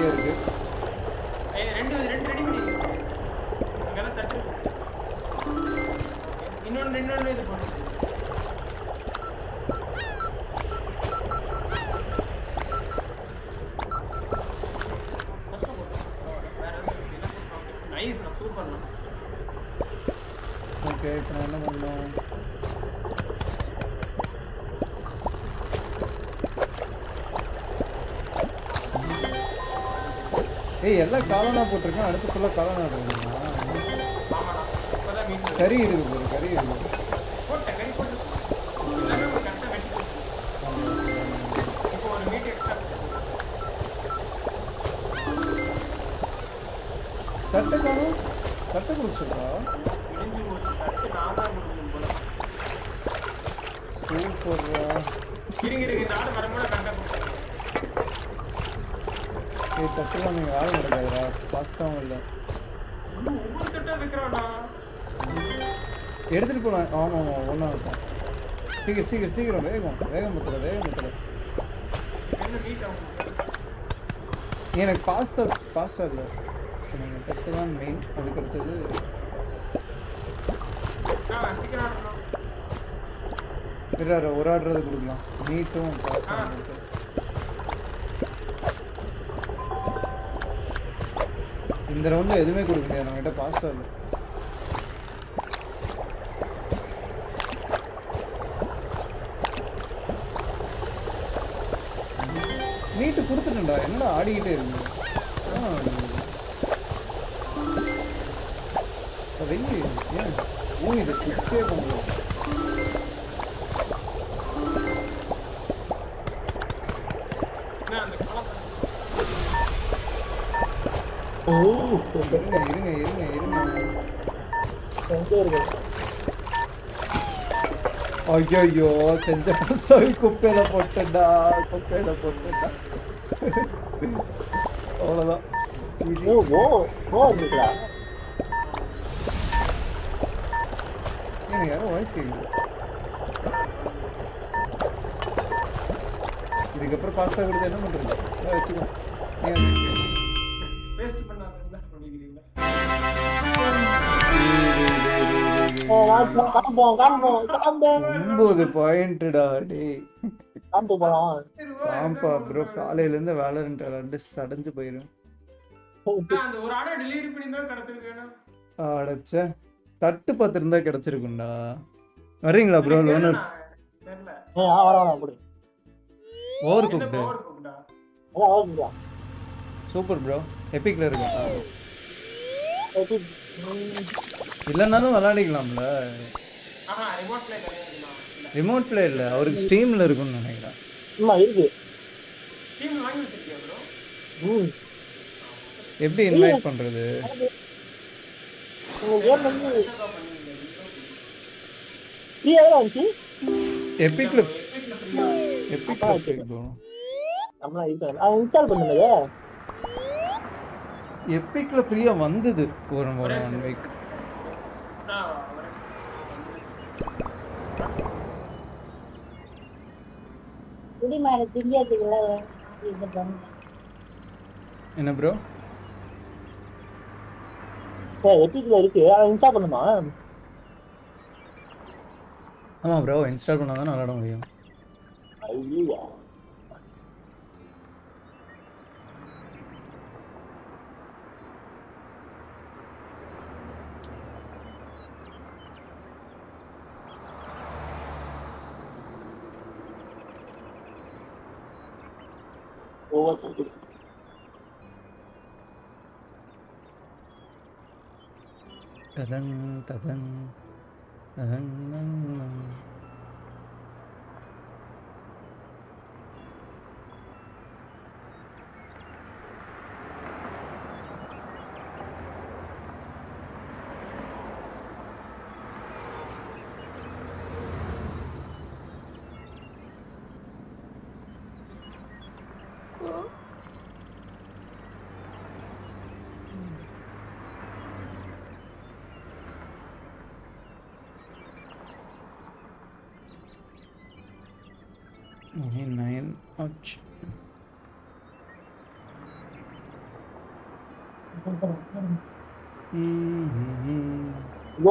Hey, all colonna put it. I put all colonna. Curry, curry. What? Curry, what? In the round, I didn't go there. I passed. Need to put it in there. No, I did it. Oh, really? Yeah. Only the chicken. Here we go, here we go. Yeah, yeah, oh, ice cream. If you have pasta, you can paste it. Oh, the point. I'm going to go. Overcooked. Overcooked. Super bro. Epic la irukum. Epic. Illanalum valaadigalamla. Aha, remote play la irukum. Remote play illa, avaru steam la irukum nenikira. Amma irukku. Steam vaangi vechirkiya bro. Eppadi invite pandrathu? Game vandu free ah irundhi. Epic la Epic topic bro. Amla idan. I install pannunga. Epic la free ah vandhudu oru mora one week. Udi mara thingiyadilla idha. Enna bro? Hey, epic la irukku. I install pannuma. Amma bro, install pannadha nalla adam mudiyum. Ouch.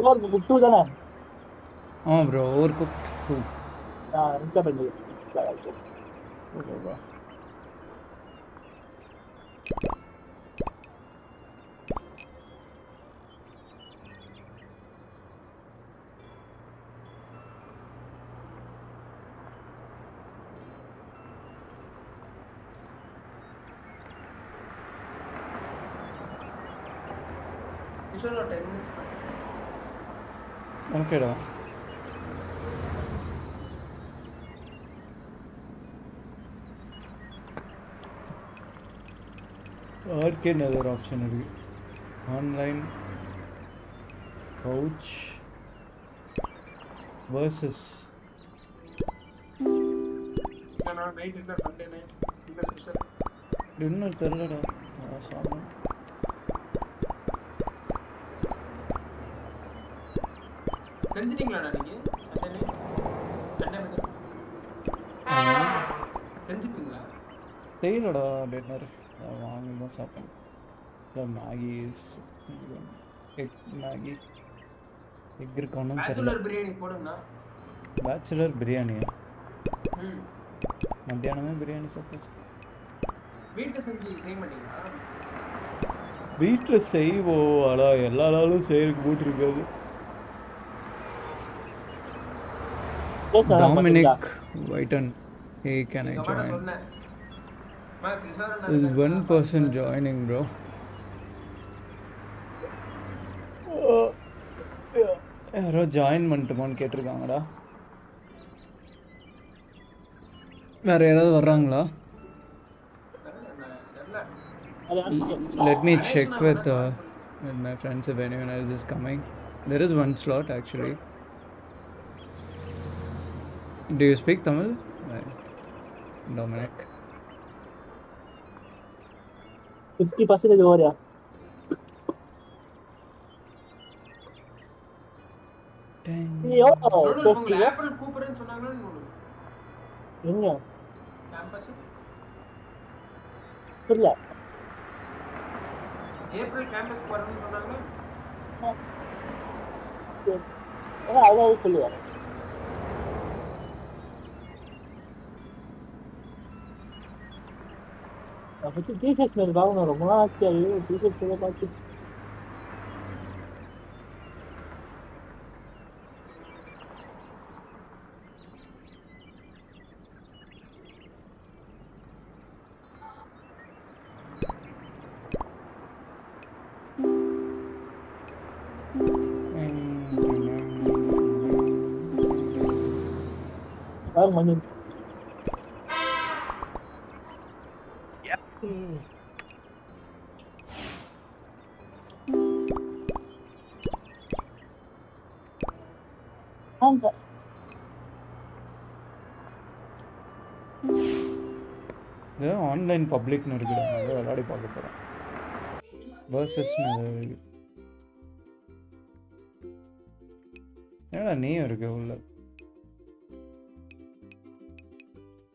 Overcooked 2 jana. Oh bro, Overcooked 2. Yeah, incha bande. Okay bro. Okay, da. Okay, another option is online coach versus. Dinner night is the Sunday night. Dinner Thursday. I don't know. Dominic Whiten, hey, can I join? There's one person joining, bro. Join mantamon ketirukanga da vera yaradu varraangala. Let me check with my friends if anyone else is coming. There is one slot actually. Do you speak Tamil? Dominic. 50% over here. Dang. Yo, supposed Apple Cooper nu sonnanga nonu. Enga? Campus. Illa. April campus varanu sonnanga. Ella avanga solluvanga. Appo t-shirts mel vaaguna romba aachiyai t-shirt keda paathu. Yep. Yeah. And the online public no already versus no.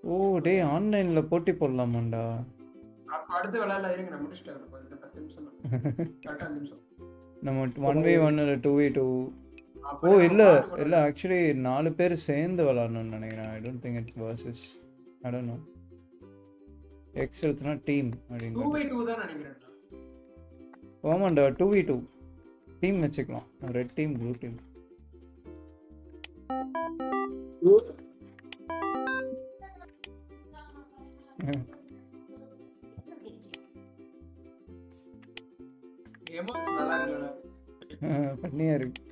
Oh, day online la poti pollamanda. Adutha velala irunga na mudichita irukku 10 nimisham. Correct nimisham. Nam 1v1 or 2v2. Oh, illa actually 4 per sendu velanannu nenikira. I don't think it's versus. I don't know. Excel thana team. 2v2 da nenikira. Komanda 2v2. Team vechikalam. Red team, blue team. Emotes nalla irukku panniya irukku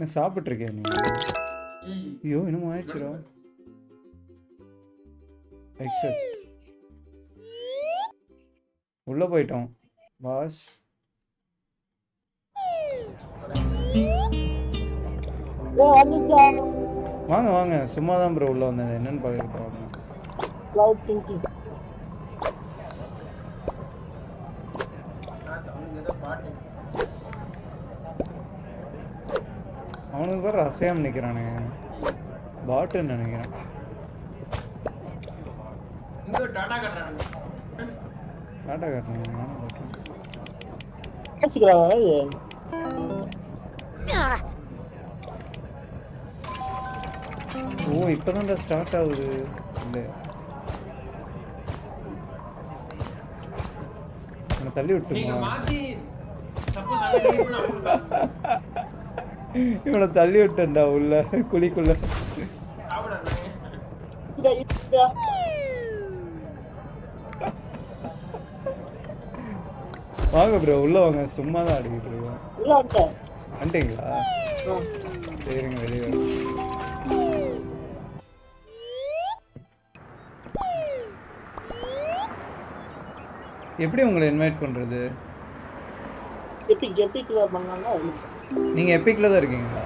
na saapittirken nee ayyo enum ayichira exit ulla poitom boss oh annicha vaanga vaanga summa dhaan bro ulla vandha enna nu paakala cloud thinking avanu var asayam nikrane bot nenikira inga data katrana asikra ye oh ippodanda start avudhu illa தள்ளி விட்டு நீங்க மாத்தி suppose அங்க நின்னு அமுக்கு இவனை தள்ளி விட்டேன்டா உள்ள குளிக்குள்ள ஆவடா இங்க இங்க வாங்க bro உள்ள வாங்க சும்மா தான் அடிக்கிட்டு இருக்கோம் உள்ள வந்து அண்டீங்களா சரிங்க வெளிய வாங்க எப்படி உங்களை இன்வைட் பண்றது எபிக்ல பண்ணானோ நீங்க எபிக்ல தான் இருக்கீங்களா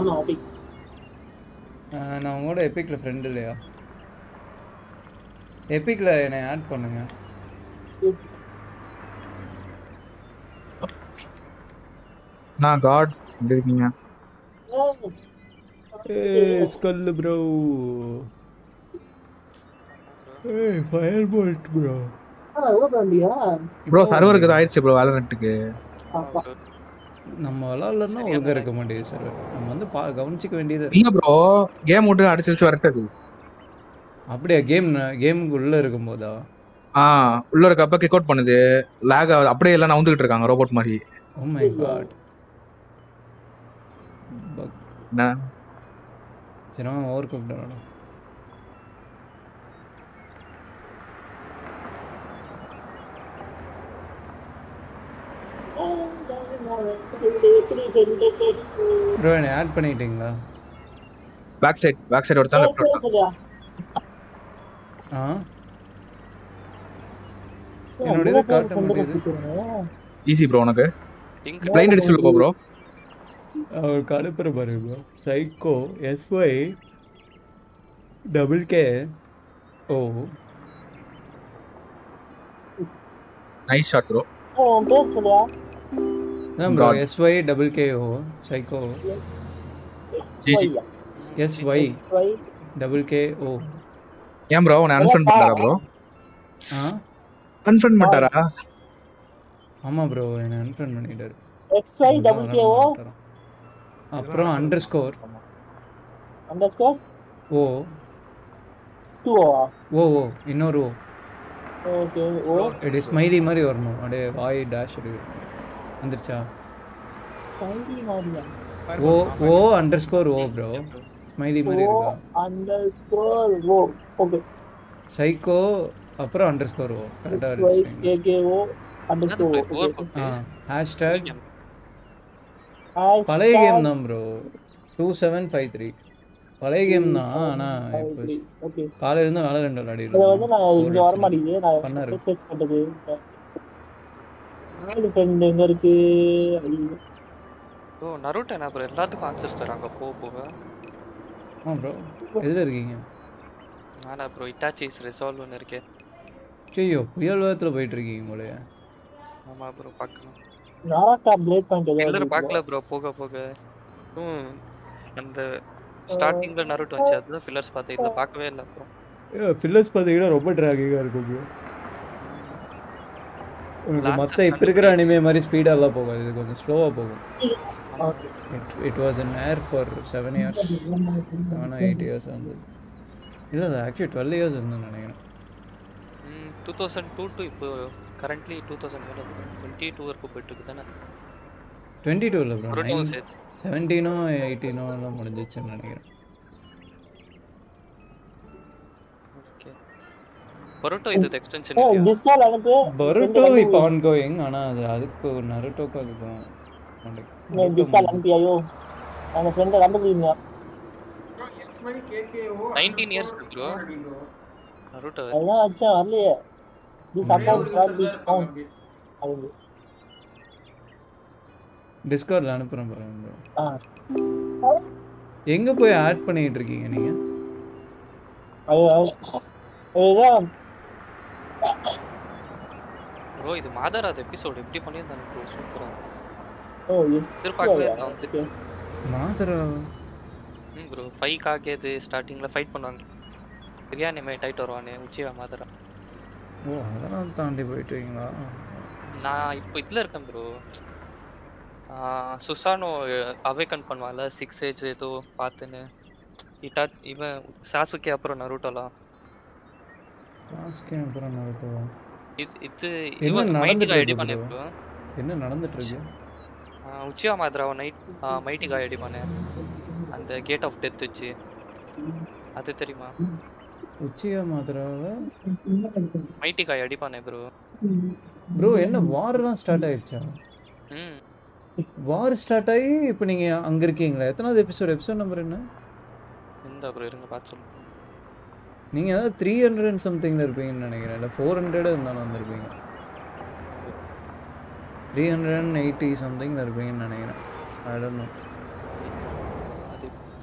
ஆமா எபிக் நான் உங்களோட எபிக்ல ஃப்ரெண்ட் இல்லையா எபிக்ல என்ன ஆட் பண்ணுங்க நான் காட் இங்க இருக்கீங்க ஏய் ஸ்கல் bro ஏய் fire bolt bro bro server ku aayirchu bro valorant ku நம்ம வளலன்னா ஒழுங்கா இருக்க மாட்டேங்குது server நம்ம வந்து கவனிச்சிக்க வேண்டியது இல்ல bro கேம் விட்டு அடிச்சிட்டு வரதுக்கு அப்படியே கேம் உள்ள இருக்கும் போதா உள்ள இருக்க அப்ப கிக் அவுட் பண்ணுது லாக் அப்படியே எல்லாம் நவுந்துக்கிட்டு இருக்காங்க ரோபோட் மாதிரி oh my god பக்னா சரி நான் overcooked ஆனேன் bro என்ன ஆட் பண்ணிட்டீங்களா பேக் சைடு ஒருத்தன் லெஃப்ட் ஓடுறான் என்னோட இத காட்ட முடியுது ஈஸி bro உனக்கு பிளைண்ட் அடிச்சு போ bro அவர் காலப்புற பாரு bro psycho sy double k o nice shot bro oh பேசுறியா No, bro, SY double K O, Psycho. SY double K O. Yeah, bro, unfriend matara, bro. Huh? Unfriend matara. Amma, bro, unfriend manager. XY double K O. Apro underscore. Underscore? O. 2 O. O. Innor O. Okay. O. It is smiley mari varmo. Ade Y dash adu. Andircha. Smiley mari. O O underscore O, bro. Smiley mari iruka. Underscore O. Okay. Psycho apro underscore O. Correct. KKO underscore O. Hashtag. Palay game nam, bro. 2753. Palay game na, na. Okay. Kalle rendu nalla rendu ladi. Oh, Naruto na bro. Elladhukku answers tharanga poga. Ah bro. Edhula irukeenga? Nana bro, Itachi is resolve nu irukke. Cheyo, puyalvathula poiterukeenga mole. Ama bro pakkalam. Naraka blade point edha paakala bro poga poga. And the starting la Naruto ancha adha fillers paatha idha paakave illa bro. Yeah, fillers paatha idha romba dragiga irukku bro. Unga matta ipo irukra anime mari speed alla poga idhu konjam slow ah pogum. Okay. It was an air for 7 years. 8 years and illa actually 12 years irundha nenaikira. 2002 to ipo currently 2022 varku poitirukudana. 22 la bro. 17 or 18 or okay. Boruto is the extension. Oh, this call Boruto is ongoing. Naruto is this call. I'm a friend of 19 years bro. Naruto. This account cannot be found. Discord la anupuram bro. Enga poi add pannite irkeenga neenga? Bro, idu Madharat episode eppadi pannirundha bro, super ah. Oh yes. Thirpaakla vandhukke. Madharat. Bro, 5 ka kede starting la fight pannuvanga. Biryani me tight varane Uchiha Madharat. Oh, adha taandi poitinga. Na ipo idla irukam bro. Susano awaken panvala 6 age edo pathene ita even Sasuke apra Naruto la Sasuke apra Naruto it even mighty guy id pane bro enna nadanditirukku Uchiha Madara night mighty guy id pane and the gate of death uchi adu theriyuma Uchiha Madara mighty guy id pane bro bro enna war la start aicha War start ஆயி இப்போ நீங்க அங்க இருக்கீங்களா எத்தனாவது episode number என்ன இந்த bro இருங்க பாத்து சொல்லுங்க நீங்க 300 and something ல இருப்பீங்கன்னு நினைக்கிறேன் இல்ல 400 இருந்தா வந்திருப்பீங்க 380 something ல இருப்பீங்கன்னு நினைக்கிறேன் I don't know அது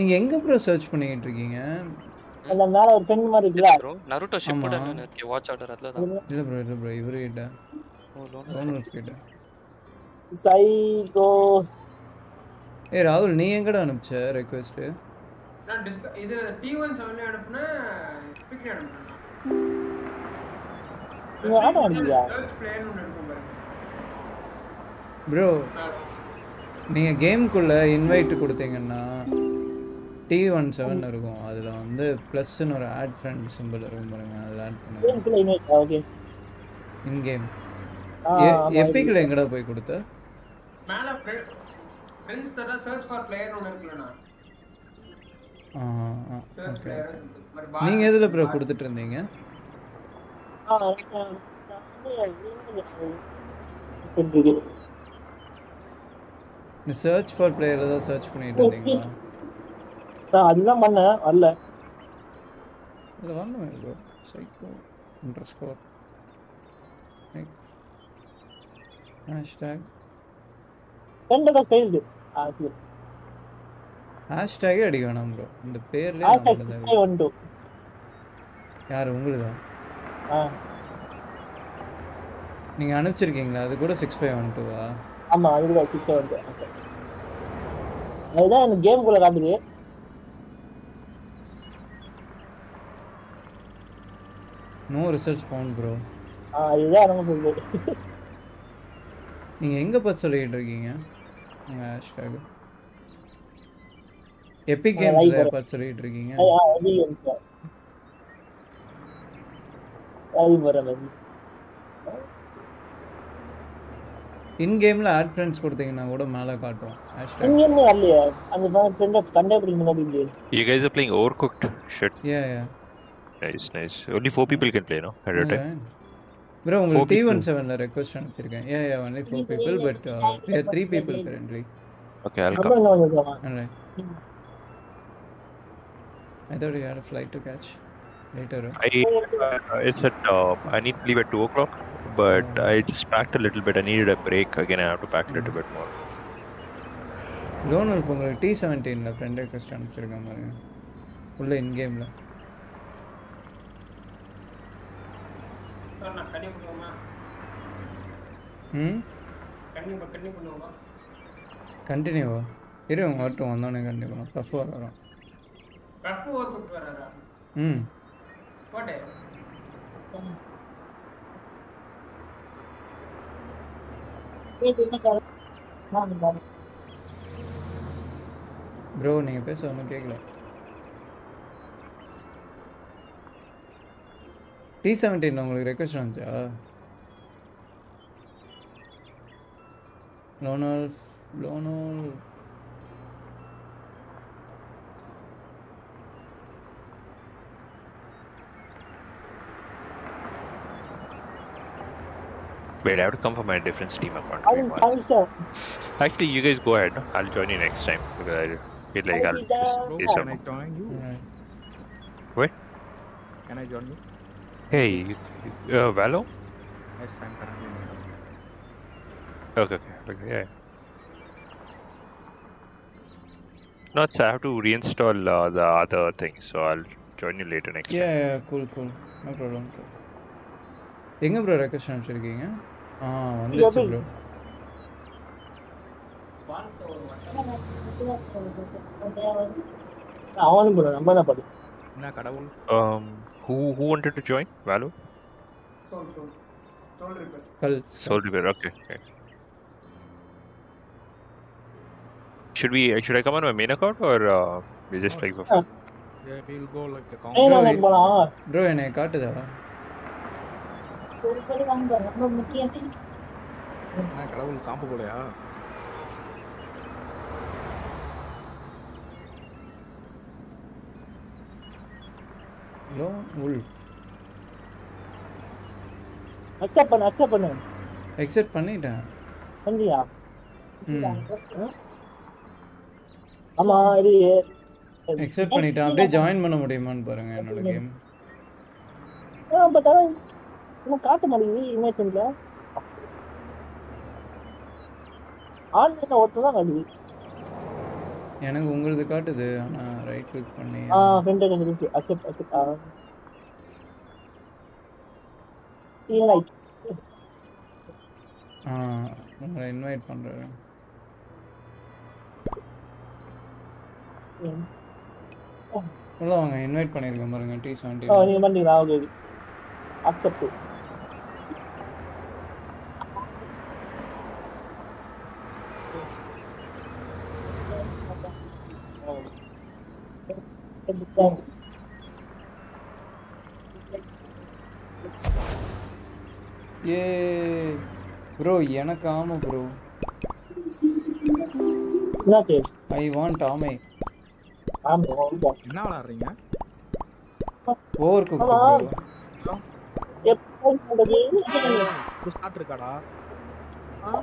நீங்க எங்க bro சர்ச் பண்ணிட்டு இருக்கீங்க அத மேல ஒரு பென் மாதிரி இருக்குல bro Naruto Shippuden இருக்கு வாட்ச் ஆர்டர் அதுல தான் இல்ல bro இவரே இல்ல ஓ லோன் கிட்ட Psycho. Hey Rahul, நீ எங்கடா அனுப்பிச்ச request? நான் இது T17 ல அனுப்புன பிக் அனுப்புன. நான் ஆட் பண்ணியா? பிளேன் ஒன்னு இருக்கும் பாருங்க. bro நீங்க கேம் குள்ள இன்வைட் கொடுத்தீங்கன்னா T17 இருக்கும். அதுல வந்து பிளஸ் ன்னு ஒரு ஆட் friend symbol இருக்கும் பாருங்க. அத ஆட் பண்ணுங்க. கேம் குள்ள invite okay. In game Epic la engada poi kudutha mala friends thara search for player nu irukla na search player neenga edhula bro kuduthittu irundinga Search for player da search pannidinga. Sir adha manna alla. Idha vanna bro. Psycho underscore. Hashtag. Endada failed. Hashtag adikanam bro. Indha pair la. Hashtag 612. Yaar unguluda? Ah. Ninga anupichirkingala adu kuda 6512 ah. ஆமா அதுக்கு 672 sir அதான் இந்த game குள்ள காட்டுது no research found bro ஆ இதுதான் நம்ம சொல்லுது நீங்க எங்க பத்தி சொல்லிட்டு இருக்கீங்க ஹேஷ்டேக் எபிக் கேம்ஸ்ல பத்தி சொல்லிட்டு இருக்கீங்க ஆ அது எங்க அது வரல In game la add friends koduthinga na oda mala kaatrom hashtag in game alliya and my friend of kandapidinga mobile you guys are playing overcooked shit yeah nice only 4 people can play no at a time bro ungal T17 la request anupirukken yeah only 4 people but we are 3 people currently okay I'll come alright I thought you had a flight to catch later it's at I need to leave at 2 o'clock but oh. I just packed a little bit I needed a break again I have to pack a little bit more loan ulponga T17 la friend request anupichirukka marunga ulla in game la na kadi ponuma kadi ponuma continue iru ungattu vandone kadi ponuma plus varum plus over put varara போடே bro நீங்க பேச ஒண்ணும் கேக்கல T17 உங்களுக்கு request வந்துச்சா லோனல் Wait, I have to come for my different Steam account. I'm sure. Actually, you guys go ahead. I'll join you next time because I feel like I'll do some. Can I join you? What? Can I join you? Hey, Valo? Yes, I'm currently in. Okay. Yeah. No, so I have to reinstall the other thing, so I'll join you later next time. Yeah, cool. No problem. எங்க bro request அனுப்பிச்சிருக்கீங்க? ஆ வந்துச்சு bro sponsor ஒரு வட்டம் ஆவன bro நம்ம என்ன பாத்து என்ன கடவுள் who wanted to join Valo soul repair okay should I come on my main account or we just like for fun yeah we'll go like the account bro என்ன காட்டுதா ஒரு காம் கர ரொம்ப முக்கியமே நான் கடவுள் காம்பு போலயா லோ உல் அக்செப்ட் பண்ணு அக்செப்ட் பண்ணிட்டேன் பண்ணியா ஆமா இது அக்செப்ட் பண்ணிட்டேன் அப்படியே ஜாயின் பண்ண முடியுமான்னு பாருங்க என்னோட கேம் ஆ பதா என்ன காட்ட மாட்டீங்க இமேஜ்ல ஆன்லைன்ல ஒருத்ததா காட்டுது எனக்கு உங்களுக்கு காட்டுது ஆனா ரைட் கிளிக் பண்ணி ஆ ஃப்ரெண்ட் எனக்கு அக்செப்ட் இன்வைட் ஆ நான் இன்வைட் பண்றேன் உள்ள வாங்க இன்வைட் பண்ணிருக்கேன் பாருங்க T17 ஆ நீங்க பண்ணீங்களா ஓகே அக்செப்ட் Yeah, bro, எனக்கு ஆமா bro. What is? I want ஆமை. ஆமா, என்ன விளையாடுறீங்க? Overcooked bro. எப்போ நடக்குது? ஸ்டார்ட் இருக்கடா. I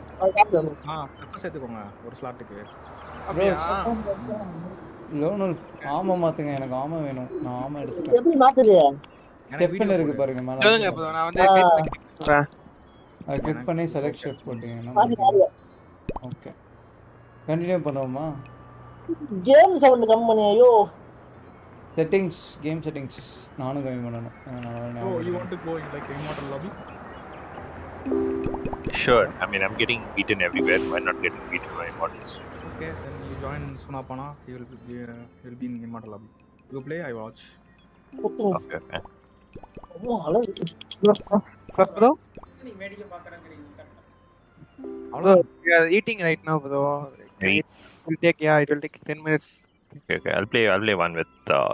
settings, game settings. No, oh, you want to go in like immortal lobby? Sure. I mean, I'm getting beaten everywhere. Why not getting beaten by immortals? Okay, then you join Sunapana. He will be in immortal lobby. You play, I watch. Okay. Okay. Oh, hello. Hello. Hello. We are eating right now, bro. It will take 10 minutes. Okay, okay. I'll play one with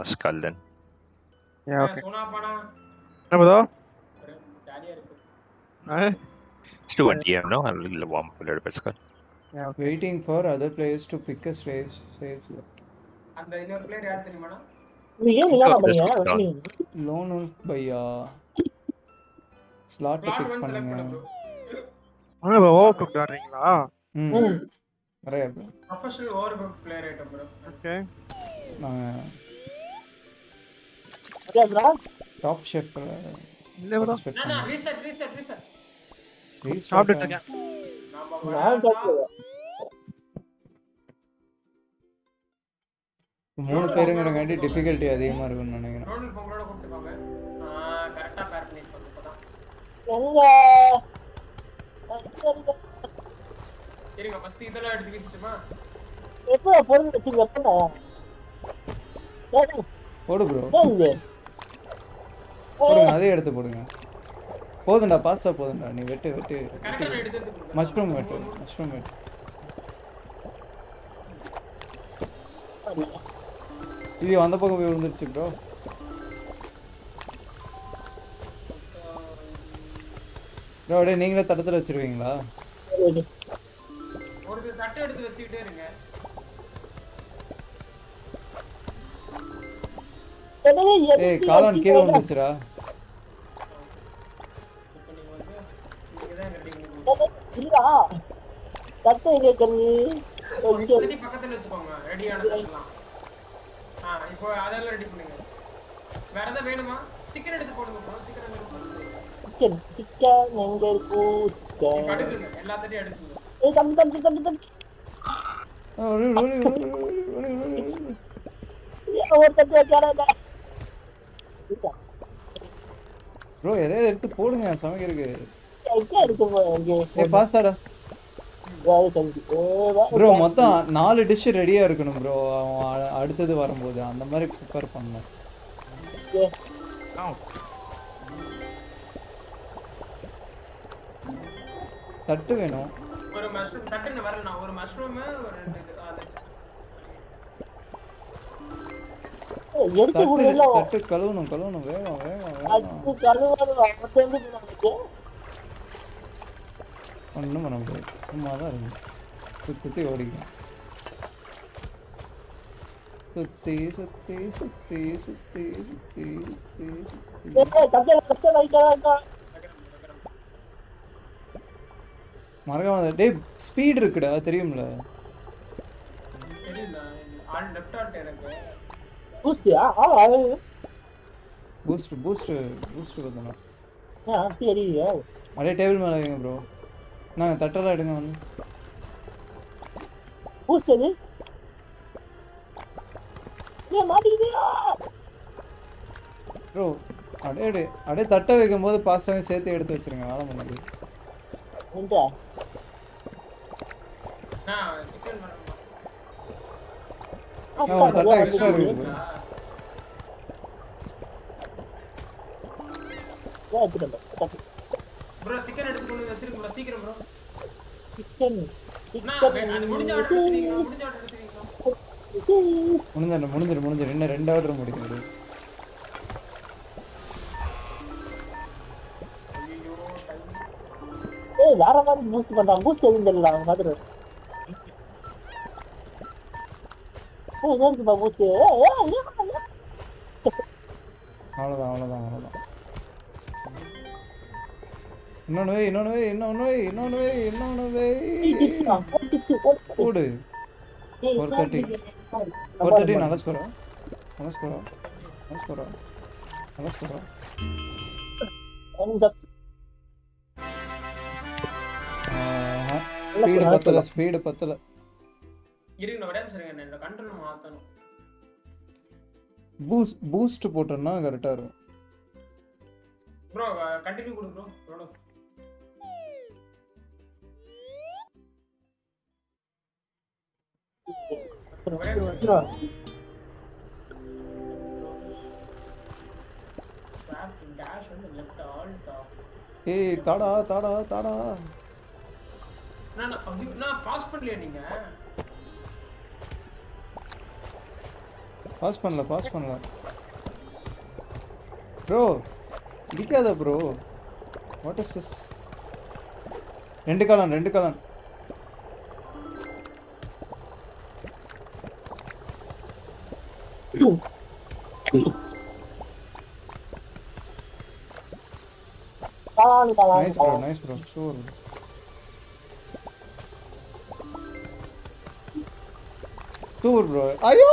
Skull then. Yeah, okay. What? It's 2 DM, no? I'll warm up a little bit, Skull. Yeah, okay. Waiting for other players to pick a slave. And the inner player yaar theriyuma na? Lone Wolf bhaiya. Slot pick panunga. Ana bro, overcooked ஆடுறீங்களா? ம். Professional overcooked player, bro. Okay. Bro. Top chef. No, no, reset. Stop it again. More pairing are difficulty. Correct. You're going to get a piece of it. You're going to get a piece of it. What is it? What is it? Bro, you're going to get Saturday to the theater again. Hey, call on Kill on the Chira. That's the way. So, you can be ready. Where are the Venema? Chicken at the photo. Chicken, chicken, and come. Oh, really? Bro, you're too poor. Bro, Mata, now the dish ready. Bro, add to the Varamboda and the Mari Cooper Panda. That too, you know. Mushroom, that is never now. Mushroom, oh, you're too yellow. That's a colon, where? Marga, they speed it. I don't know. Boost. Yeah, I'm not a table, bro. No, that's a right. Boost it. Bro, I no, it's chicken. No, that's extra. Bro, chicken at the secret, bro. Chicken. Chicken. Hey, boost. Oh, that's my boot. Hold on. no, bro, continue good, bro. Bro. Hey, tada. No, pass panla. Bro. Dikada, bro. What is this? Rendu kalan. Nice bro. Sure. Super bro. Ayo.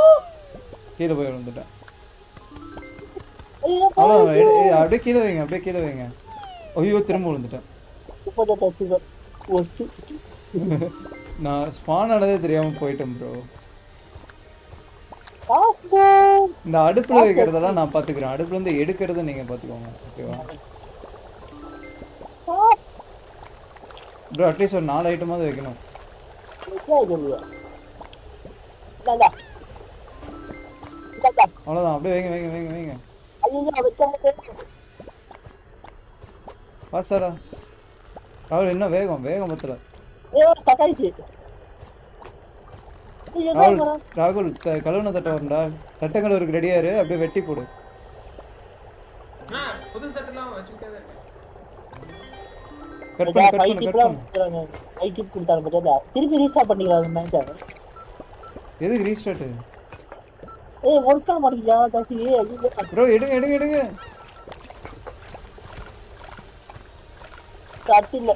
Here we are. Hello, I'm not killing him. Oh, you're trembling. No, spawn another 3 hour poetum, bro. No, I don't play the Rana Patagran. I don't play the editor than you. Bro, at least I'm not item of the economy. What's that? I will not wake on Vegamatla. Ragul, the colonel of the town, that take a little gradier, a bit wetty put it. I keep put up with that. 3 minutes up until the manager. Is it restarted? Hey, what kind of job does he have? Bro, eating. Starting. Bro,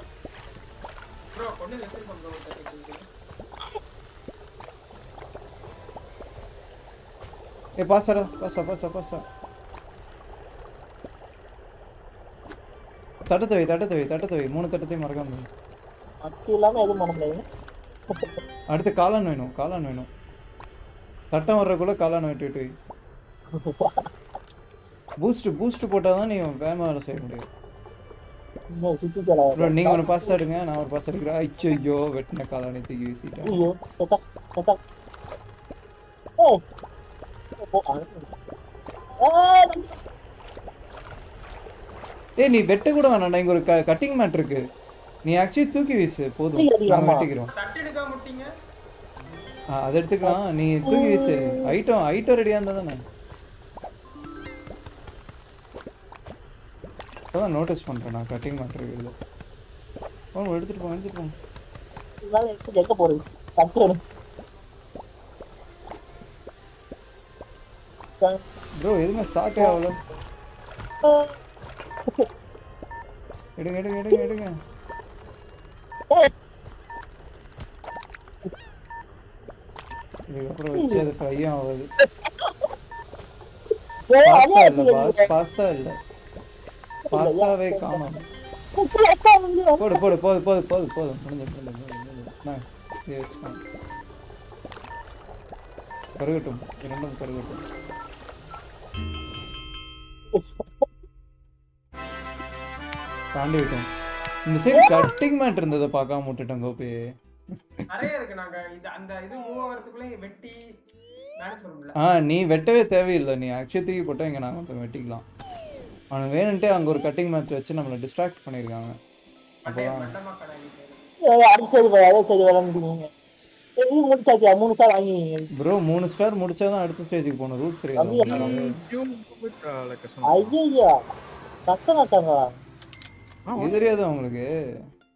what is this? Hey, passa. Tata the way. 3:30 margam. Attila, I don't want to play. At the Kalan, I know. Boost to put on you, Bama. No, it's a running on a passage and our passage. I chew you with Nakalani to use it. Oh, any better good on an angle cutting matrix. He actually took his photo. That's why you can't get it. I can't get it. I can't get it. You approach the fire over it. Pass away, come on. Put. No, it's fine. Correct. I am going to go to the next one.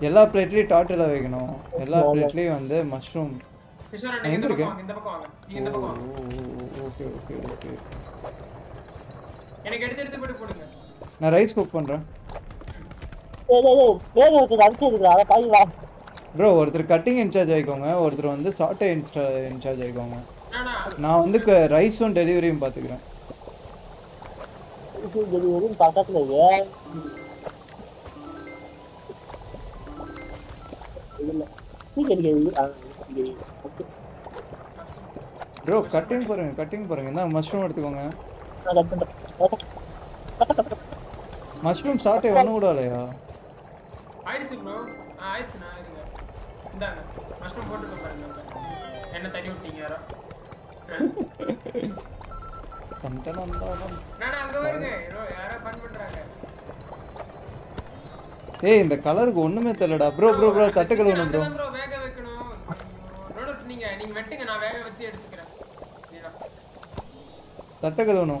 Yella platelet tortilla la vekano. Yella platelet vande mushroom. Okay. I rice cook pandra. Bro, one cutting in charge, one is saute in charge. Now, rice on delivery. Bro, cutting for mushroom. Mushroom saute one would allow. Mushroom board and hey, in the color go on method, bro, tactical one, bro. I don't know.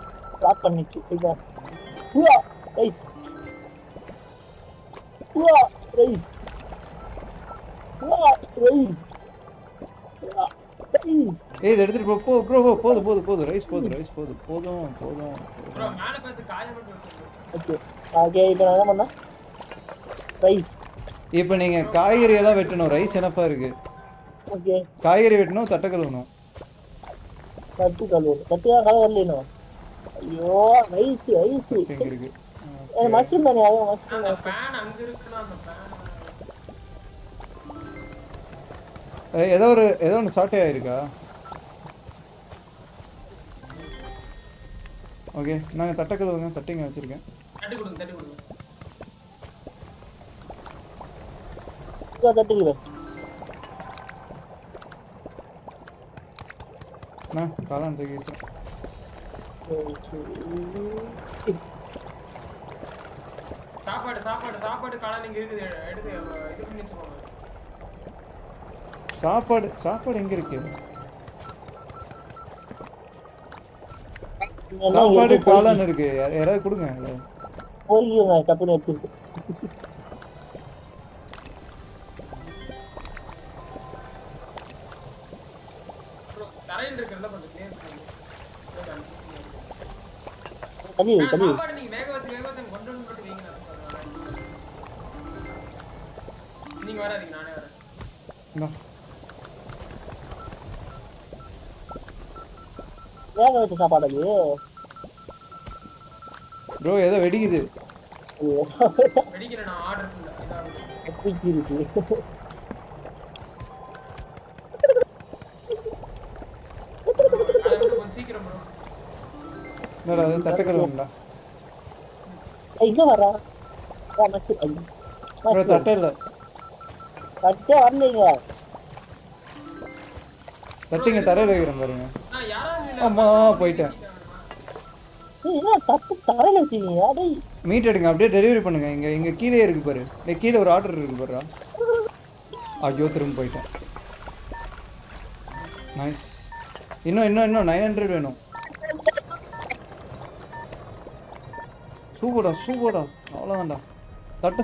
rice. I'm going to go to the house. I'm going to go. I go. Super. All that is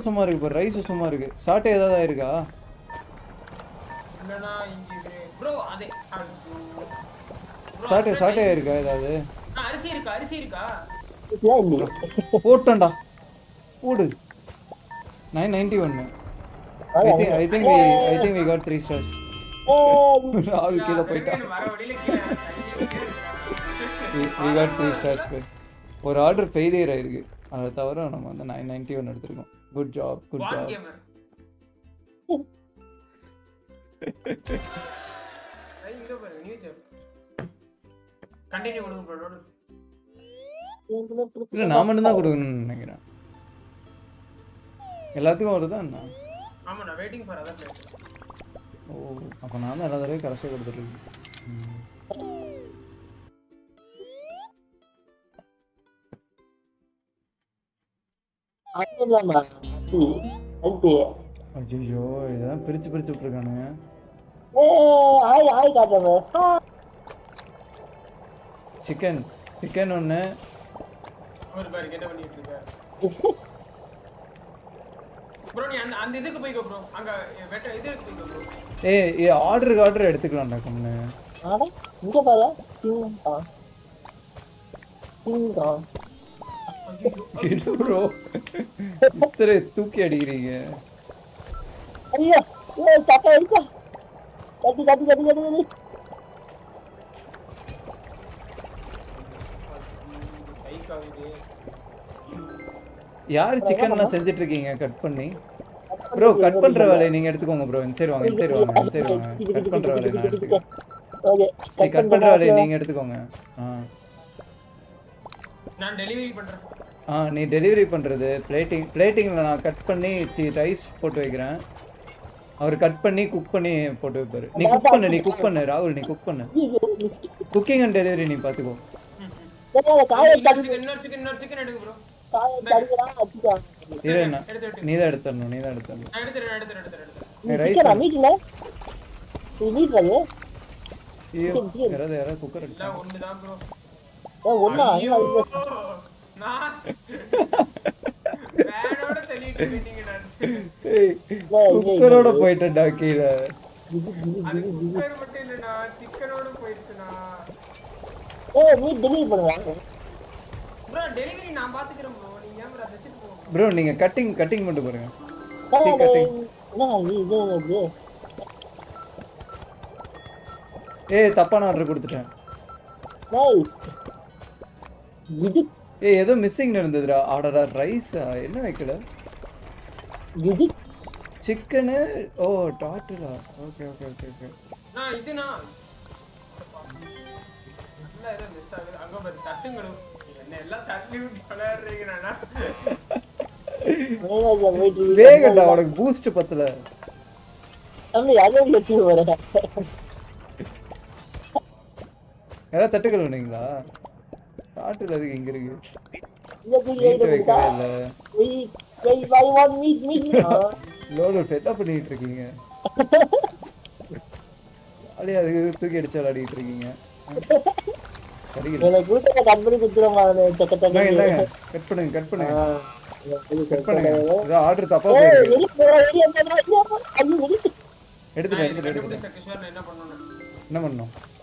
summary, but rice is summary. Saturday, the bro, Saturday, guy. I see it. 991. I think we got 3 stars. Oh, Rahul kilo poita. We got 3 stars. One order failure irukku. Adavara namu and 991 eduthirukkom. Good job. Good job. One gamer. Hey, you know, new job. Continue kodu bro. இல்ல நான் மட்டும் தான் கொடுக்கணும்னு நினைக்கிறேன். எல்லாத்துக்கும் வருதா என்ன? ஆமா நான் வெயிட்டிங் ஃபார் अदर பிளேஸ். ஓ அப்ப நான் தான் எல்லாரே கரெக்ட்டா கொடுத்துட்டு இருக்கேன். ஆயிரமா சி ஓகே. ஐயோ இதான் பிரிச்சு விட்டுருக்கானே. ஓ ஹாய் ஹாய் காதவே. சிக்கன் சிக்கன் ஒண்ணே ஒரு பார் கேட்ட பண்ணிட்டு இருக்க. bro நீ அந்த இதுக்கு போய் ப்ரோ அங்க வெட்ட இதுக்கு போய் ப்ரோ. ஏய் ஆர்டர் ஆர்டர் எடுத்துக்கலாம்டா கம்னே. ஆட இங்க பாரு. திங்கா. திங்கா. bro இத்தனை தூக்கி அடிக்கிறீங்க. ஐயா ஏய் சட்ட எடுக்க. கட்டி கட்டி கட்டி கட்டி. யார் chicken எல்லாம் செஞ்சிட்டு இருக்கீங்க கட் பண்ணி bro கட் பண்ற வேலைய நீங்க எடுத்துக்கோங்க bro இன்சைட் வாங்க கட் பண்ற வேலைய நான் எடுத்துக்கேன் ஓகே கட் பண்ற வேலைய நீங்க எடுத்துக்கோங்க நான் டெலிவரி பண்றேன் நீ டெலிவரி பண்றது பிளேட்டிங்ல நான் கட் பண்ணி ரைஸ் போட்டு வைக்கிறேன் அவர் கட் பண்ணி குக் பண்ணி போட்டு வைப்பாரு நீ குக் பண்ணு ராகுல் குக்கிங் அண்ட் டெலிவரி நீ பாத்துக்கோ இன்னொரு சிக்கன் எடுங்க bro போயிட்டு bro delivery நான் பாத்துக்கறேன் bro நீங்க கேமரா வெச்சிட்டு போங்க bro நீங்க கட்டிங் மட்டும் பாருங்க கட்டிங் நான் இது ஏய் தப்பான ஆர்டர் கொடுத்துட்டேன் நைஸ் விஜிட் ஏய் ஏதோ மிஸ்ஸிங் இருந்ததுடா ஆர்டரா ரைஸ் என்ன வைக்கல விஜிட் chicken ஓ டார்ட்டிலா ஓகே நான் இதுனா இல்ல ஏதோ மிஸ் ஆகுது அங்க பாரு தட்டுங்கணும் எல்லா தட்டியும் வளர்றீங்கனா வேகடா உங்களுக்கு பூஸ்ட் பத்தல நம்ம யாரோ வெச்சு வரடா எல்லா தட்டுகள் வேணுங்களா டாட்டில் அது எங்க இருக்கு I want meat லோலோ செட் அப் பண்ணிட்டு இருக்கீங்க அலைய தூக்கி அடிச்சு அடிட்டு இருக்கீங்க எனக்கு கூட்டத்தை கட் பண்ணி குத்துறமா சக்கட்டங்க கட் பண்ணுங்க இது ஆர்டர் தப்பா போயிடுச்சு எடுத்து கிஷோர் என்ன பண்ணனும்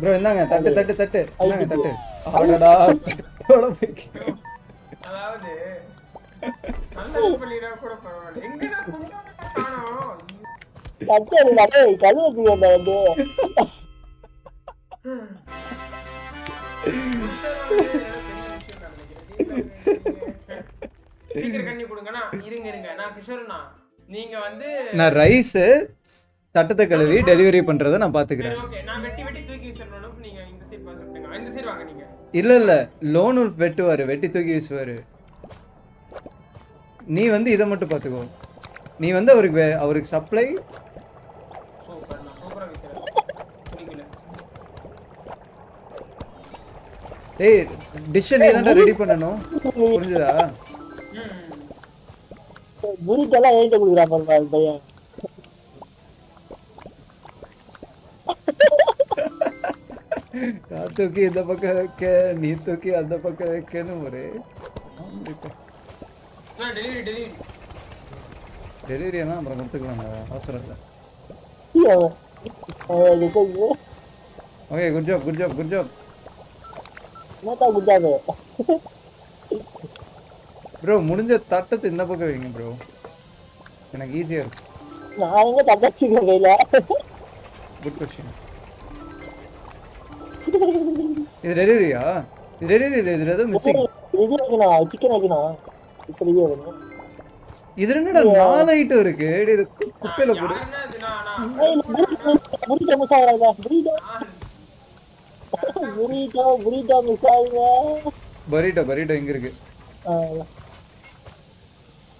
bro என்னங்க தட்டு என்னங்க அடடா ஓட பேக்கி அதாவது நல்ல குக் பண்ணிரா கூட பரவாயில்லை எங்கடா குடுறானோ கட்டல நானே கழுவுது என்ன வந்து சீக்கிரம் கண்ணி கொடுங்கனா இருங்க நான் கிஷோர்னா நீங்க வந்து நான் ரைஸ் தட்டத்தை கழுவி டெலிவரி பண்றதை நான் பாத்துக்கிறேன் ஓகே நான் வெட்டி தூக்கி வீசுறேன் நீங்க இந்த சைடு பாத்துங்க இந்த சைடு வாங்க நீங்க இல்ல லோன் உல்ஃப் வெட்டுவாரு வெட்டி தூக்கி வீசுவாரு நீ வந்து இத மட்டும் பாத்துக்கோ நீ வந்து அவருக்கு சப்ளை ஏய் டிஷ் நீதான்டா ரெடி பண்ணனும் புரிஞ்சதா புரிட்டல ஏட்ட குடுக்குறா பாரு பையா Natoki the Bakaka, Nitoki at the Bakaka, Delete an arm from the ground. Okay, good job, good job, good job. Not a good job. Bro, Munja Tata in the Bakaring, bro. Can I get easier? No, I'm not a good question. Is ready, yeah? Is ready, is rather missing. Chicken again. Isn't it a non eater? It is a couple of good. Burrito, burrito, ingredient.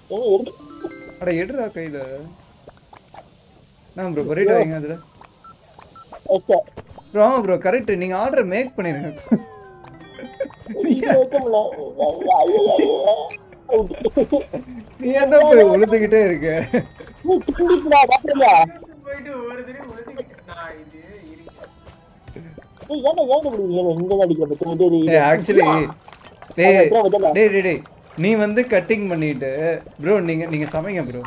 What are you doing? No, bro, burrito. Wrong, bro, correct training order make money. You end up with the guitar. Actually, they even the cutting money, bro. Ning summing bro.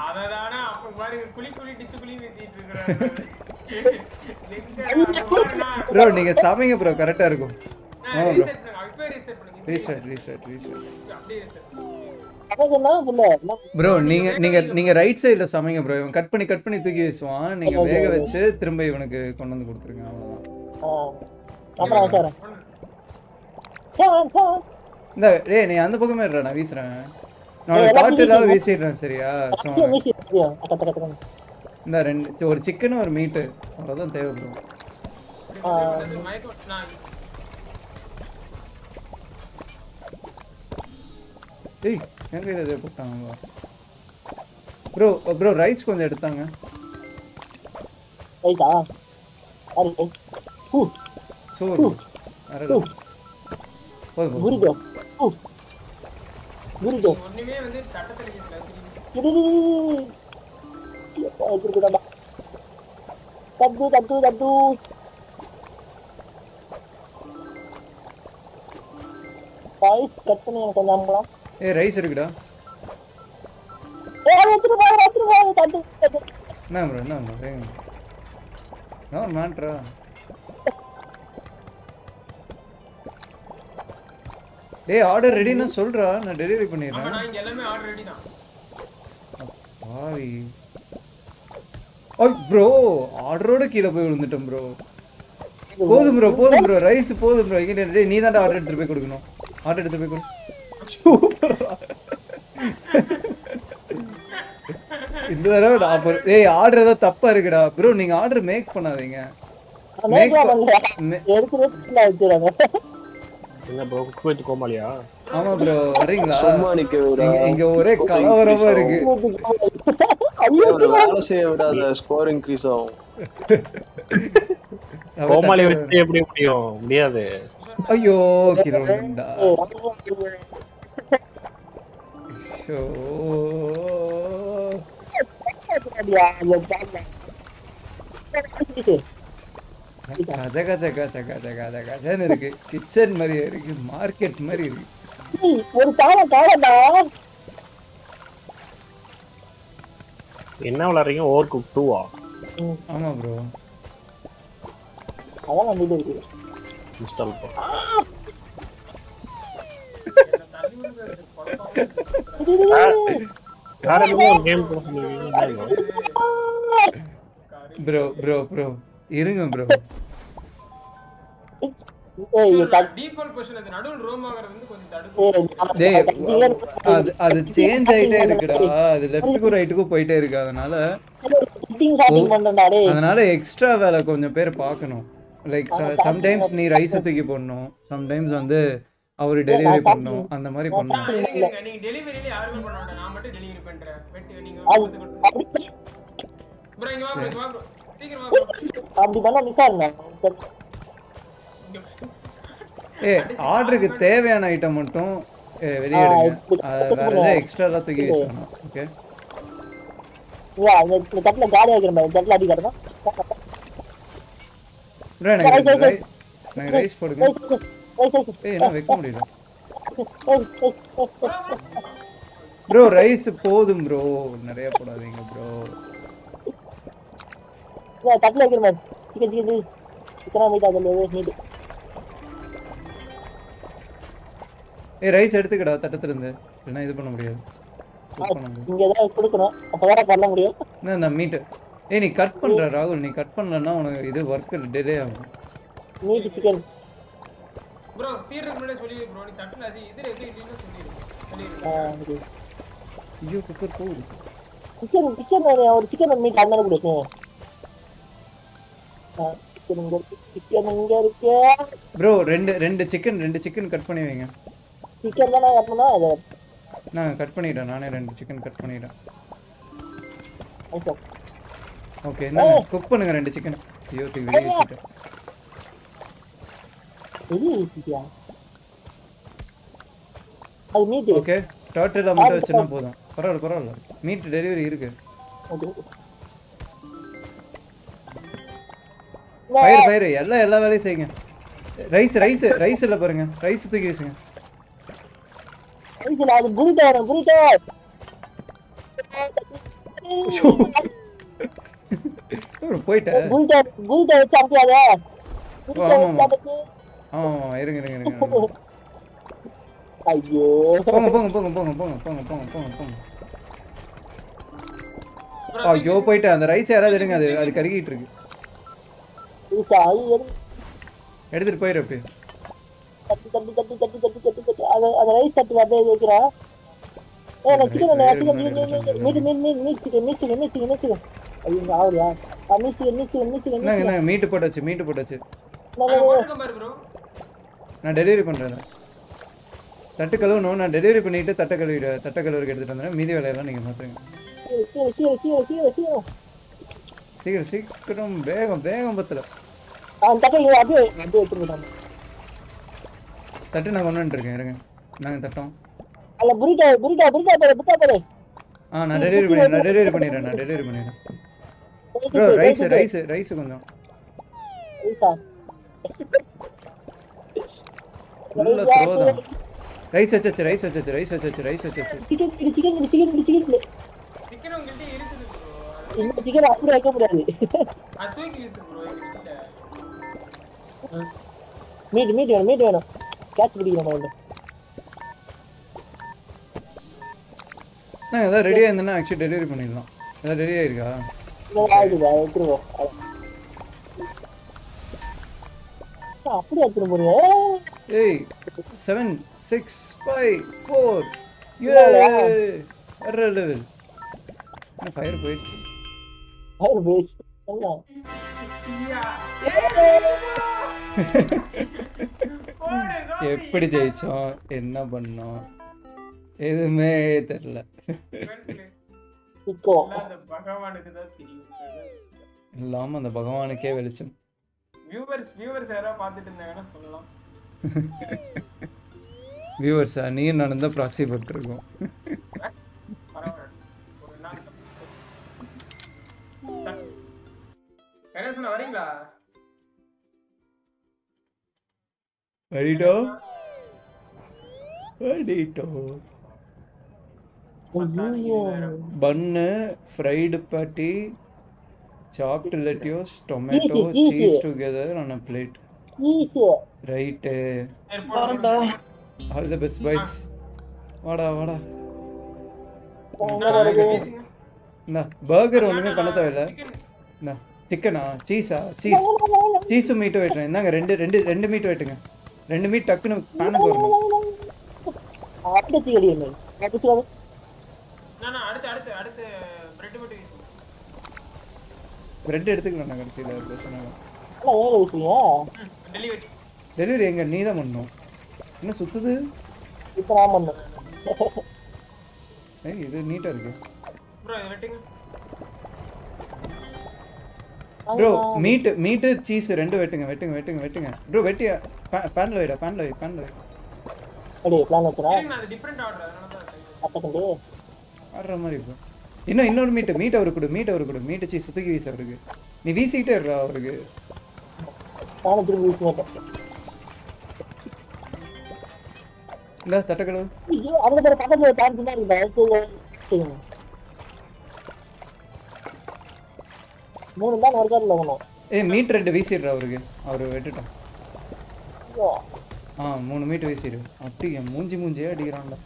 Bro, you are bro. Correct. No, bro. Reset. Bro, you are right side. Bro. Cut pani thukki vesuvaan. Ninga vega vechu thirumba ivanukku kondu vandu koduthirunga. Chicken or meat? Hey, bro, rice konja eduthanga. Rice ah? Arre. Rice cut panna rice irukda no mantra hey order ready na solra na delivery pannirren amma na ellame order ready da bhai oh bro order oda keela poi ulundittom bro podum bro rice podum bro inga dey nee dhaan order eduthu poi kodukanum order eduthu poi kodu இந்த தடவை டேய் order ஏதோ தப்பா இருக்குடா bro நீங்க order make பண்ணாதீங்க make பண்ணல எடுத்துட்டு வச்சிராங்க என்ன bro குக் வித் கோமாளியா ஆமா bro வரீங்களா சும்மா நிக்குறீங்க இங்க ஒரே கலவரமா இருக்கு ஐயோ வேலை செய்ய விடாத ஸ்கோர் இன்கிரீஸ் ஆகும் கோமாளி வச்சு எப்படி முடியும் முடியாது ஐயோ கிரண்டா so kitchen market mari Overcooked 2 ah ama bro bro irunga bro you default question ad nadul room aagradhu konjam tadukku dey ad change aite irukda ad left ku right ku poite irukku adanaala things happening pannanda dey adanaala extra vela konjam per paakanum like sometimes nee rice thukki ponnum sometimes vandu அவரு delivery பண்ணனும் அந்த மாதிரி பண்ணனும் நீங்க டெலிவரியில யாருமே பண்ண மாட்டாங்க நான் மட்டும் டெலிவரி பண்றேன் பட் நீங்க bro இங்க வா bro சீக்கிரம் வா bro அப்படி பண்ணா மிஸ் ஆகும் ஆர்டருக்கு தேவையான ஐட்டம் மட்டும் வெளிய எடுங்க வேற ஏதாவது எக்ஸ்ட்ராலா தூக்கி வைக்கணும் ஓகே வா இந்த தட்டல காலி ஆகிரும் பா தட்டல அடி கரமா bro I raise for the hey, no, bro, rice podum, bro. Naraya podadinga, bro. Yeah, that's like it, man. You can hey, rice at the Gada, Tatatrin. Can I put on here? No, no, meat. Any cut ponder, Raguni, cut ponder now, either work will delay. Meat chicken. Bro, theater is really growing. You cook food. Chicken and meat. Bro, rend the chicken cut funny. Chicken than I have no other. No, cut funny done. I rend the chicken cut funny. Okay, now cook pun and the chicken. You to release it. Okay, total amount of Chinapoda. Parallel. Meat delivery. Fire, yellow saying rice, laboring, rice to using. Oh, I ring ring ring. Ayo. Pong. Oh, yo, poita. And the rice is already done. That is curry. It is. This curry. Where did you buy it? The rice that we have made, you know. Hey, meat. Ayo, now, yeah. Meat. No, meat. No. I delivery பண்றேன் தட்டக்கலோ no நான் delivery பண்ணிட்டு தட்டக்கலோ எடுத்துட்டு வந்தேன் மீதி வேலை எல்லாம் நீங்க பாத்துங்க சீக்கிரம் வேகம் பத்தல தட்டு நான் கொண்டு இருக்கேன் இருங்க நாங்க தட்டோம் அல புரிடா நான் டெலிவரி பண்ணிறேன் bro ரைஸ் கொஞ்சம் ரைஸா Rice. Chicken. Chicken, I think it's bro. Made. Catch video amount. No, that ready and then actually delivery panidala. That ready irukka. No, I do. 8, 7, 6, 5, 4. Yeah, error level. Fire points. Fire base. Yeah. Viewers, I need another proxy for Trugo. Ready to bun, fried patty, chopped lettuce, tomato, cheese together on a plate. Right. All the best boys. Vada. No, burger only no. Chicken, cheese meat wait. Rende meat wait. Rende meat tuck in pan go. Bread delivery enga needa mannu enna suttudhu ipo na mannu hey idu neat ah irukku bro waiting bro meat cheese rendu waiting bro vettiya pan lo ida ade plan vachara na different order adathu order mari bro innoru meat avaru kudu meat cheese thuki veesa avurku nee veesitte irra avurku I don't know. இல்ல தட்டக்கடு ஐயோ அங்க பேர பக்கத்துல ஒரு tank தான் இருக்கு சரி மூணு தான் வர்க்கல போணும் ஏய் மீட்டர் 2 வீசிடுற அவருக்கு அவரு வெட்டிட்டான் ஆ 3 மீட்டர் வீசிடு அட்டியே மூஞ்சி மூஞ்சியே அடிக்குறான்டா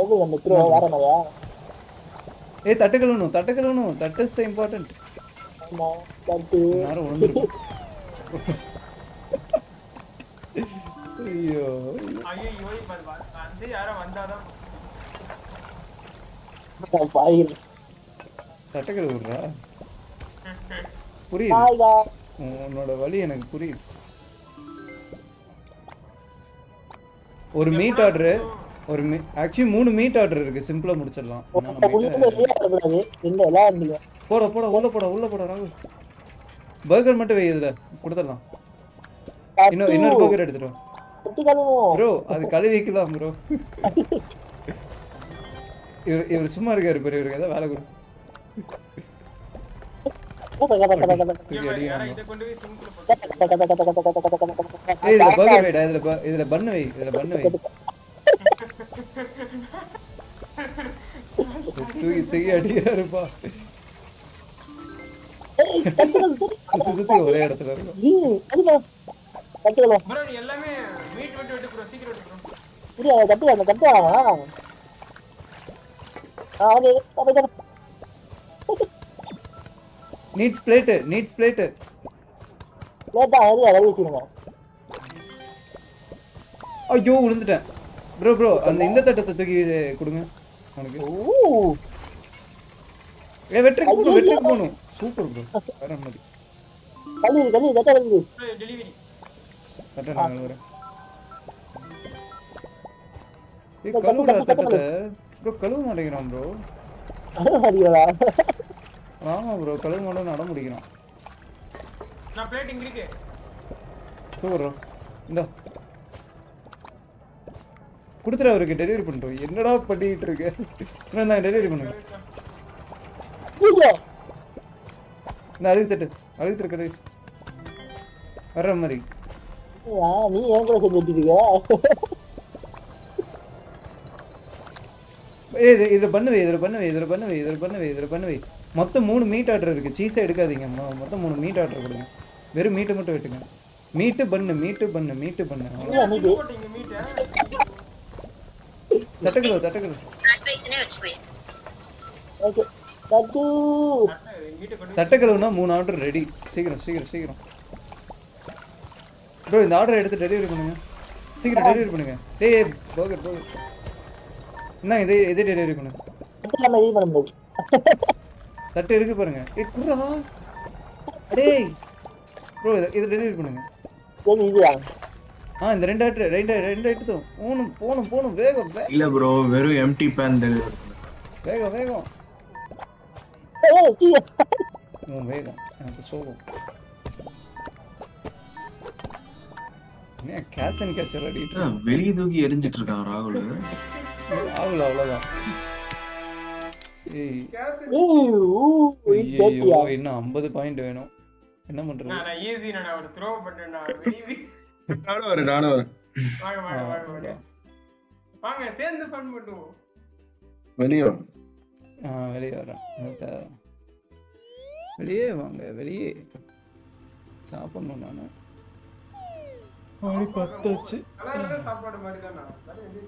ஓகே மித்ரோ வரமாயா ஏய் தட்டக்கலனு தட்டக்கலனு தட் இஸ் இம்பார்ட்டன்ட் ஆமா தட்டு யாரோ ஒளிஞ்சிரு ஐயோ ஐயோ வந்து யாரோ வந்தாதான் பாயில தட்டக்கல ஊறா புரியுது ஹாய் கா உன்னோட வலி எனக்கு புரியுது ஒரு மீட் ஆர்டர் ஒரு एक्चुअली 3 மீட் ஆர்டர் இருக்கு சிம்பிளா முடிச்சிடலாம் என்ன போடா போடா உள்ள போடா ராகு 버거 மட்டும் வை இதுல கொடுத்துடலாம் இன்னொரு 버거 எடுத்துட்டு வா bro அது கழுவிக்கலாம் bro இவர் சும்மா இருக்காரு பெரிய இவருக்கு அத வேலை குடு இத கொண்டு போய் சிங்க்ல போடு ஏய் burger வை இதுல bun வை தூக்கி தூக்கி அடியாரு பா ஏய் தட்டு ஒரே இடத்துல இருக்கு நீ அதுல தட்டுல bro நீ எல்லாமே மீட் விட்டு bro சீக்கிரம் விட்டு bro இத தட்டுவா needs plate லேட்டா ஏறி அரைச்சிடுங்க ஐயோ விழுந்துட்டேன் bro அந்த இந்த தட்டத்தை தூக்கி கொடுங்க உங்களுக்கு ஓ ஏ வெட்றக்கு போனு சூப்பர் bro வேற மாதிரி கலி தட்ட வந்து டெலிவரி தட்ட நான் வரேன் இந்த கலு தட்டத்தை bro கழுவ மாட்டேங்கறான் bro அட ஹரியா ஆமா bro கழுவ மாட்டே நட முடிக்கறான் நான் பிளேட் இங்க இருக்கு சூப்பர் இந்த குடுத்துற அவருக்கு டெலிவரி பண்றோம் என்னடா பண்ணிட்டு இருக்க நான் டெலிவரி பண்ணுங்க நான் அழுத்திட்டு இருக்கடா வர மாதிரி வா நீ ஏன் கூட சொல்லிட்டீங்க ஏய் இத பண்ணுவே மொத்தம் 3 மீட் ஆர்டர் இருக்கு சீஸ் எடுக்காதீங்க மொத்தம் 3 மீட் ஆர்டர் கொடுங்க வெறும் மீட் மட்டும் வெட்டுங்க மீட் பண்ணு போடுங்க மீட் தட்டக்கல அட்வைஸ்னே வெச்சுப்போய் ஓகே தட்டு தட்டக்கலனா 3 ஆர்டர் ரெடி சீக்கிரம் bro இந்த ஆர்டர் எடுத்து டெலிவரி பண்ணுங்க டேய் burger என்ன இது டெலிவரி பண்ணு நம்ம டெலிவரி பண்ண முடியாது தட்டு இருக்கு பாருங்க ஏ குறா டேய் bro இது டெலிவரி பண்ணுங்க சரி இதுயா இந்த ரெண்டு எடுத்து போணும் வேகம் இல்ல bro வெறும் எம்டி பான் டெலிவரி வேகம் ஏ டீ நம்ம வேகம் அது சோகம் என்ன கேட்ச் அண்ட் கேட்ச் ரெடி வெளிய தூக்கி எரிஞ்சிட்டு இருக்கான் ராகுல் அவ்ளோ அவ்ளோதான் ஏய் ஐயோ இன்னும் 50 பாயிண்ட் வேணும் என்ன பண்றது நான் ஈஸி நான் ஒரு த்ரோ பண்றேன் நான் வெளிய நானே வரேன் வாங்க சேர்ந்து ஃபன் பண்ணுவோம் வெளிய வரேன் வெளியே சாப்பிடணும் நானே ஆடி 10 ஆச்சு நல்ல சாப்பாடு மாதிரி தான் நான் எது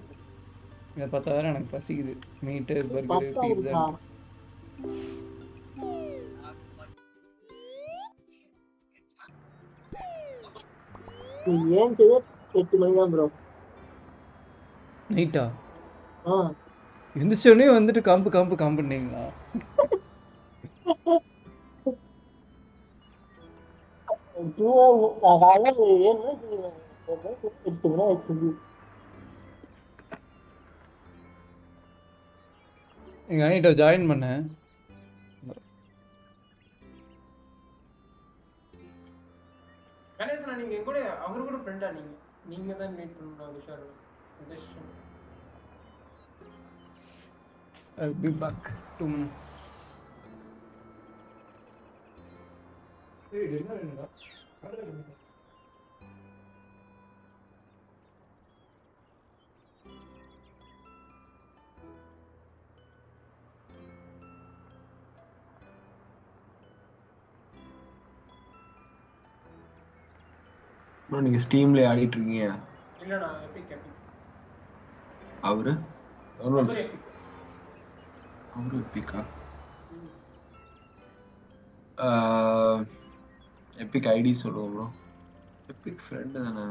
இத பார்த்தா வேற எனக்கு பசிக்குது மீட் 버கர் பீட்சா ஏன் செய்ய 8 மணி தான் bro நைட்டா ஆ எந்திரச்சனே வந்துட்டு காம்பு பண்ணீங்களா தூ வாள ஏன் நினைக்கிறீங்க எட்டு மணி ஆச்சு இங்க அனிட்ட ஜாயின் பண்ண கணேசனா நீங்க கூட அவரு கூட ஃப்ரெண்டா நீங்க தான் மீட் பண்ணா Vishal suggestion I'll be back 2 minutes ஏய் என்ன bro, you Steam le aadit irukeenga illa na epic avaru epic epic id sollu bro epic friend dana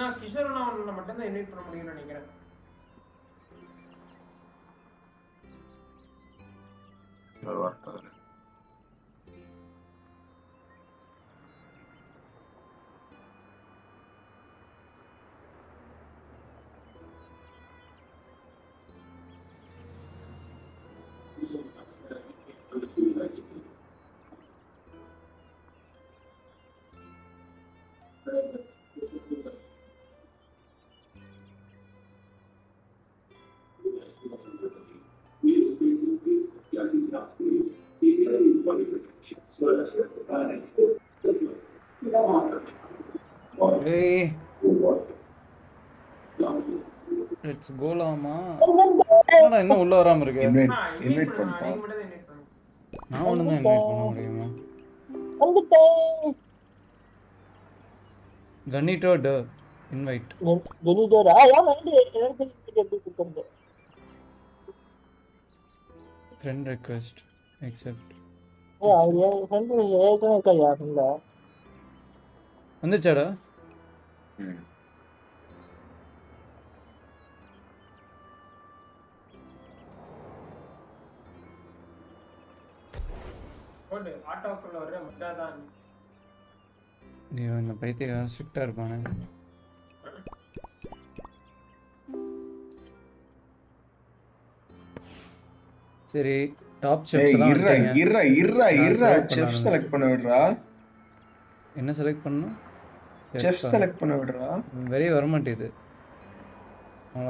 na kishore na mattum da invite panna mudiyum nenikiren vartha Hey, it's Golama. I'm not sure I'm going to invite. Friend request, accept. Yeah, What is auto color? Top chefs. Chef select Chef select very vermont is it? I'm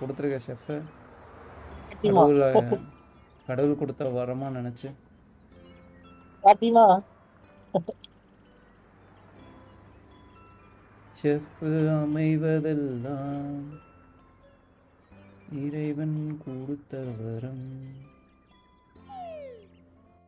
going to a chef. I'm going to a chef. Fatima Chef Amaivadallam Iraivan Kudutha Varam.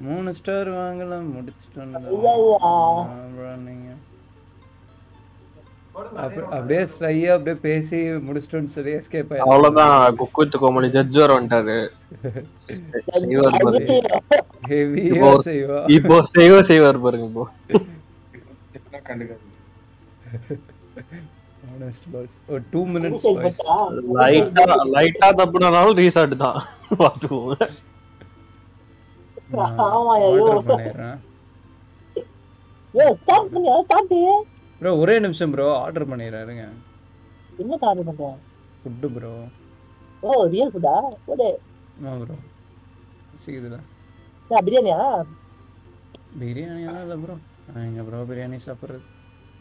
Monster Wangalam, escape. All of the escape. Honest boss. 2 minutes boss. Lighta dabna naalu reset da. Vaadu. Bro, ore nimisham bro order pannira irunga. Enna order pandra? Food bro. Oh, real food ah? Ode. No bro. Sigidala. Ya biryani ah? Biryani alla bro. Enga bro biryani sapra.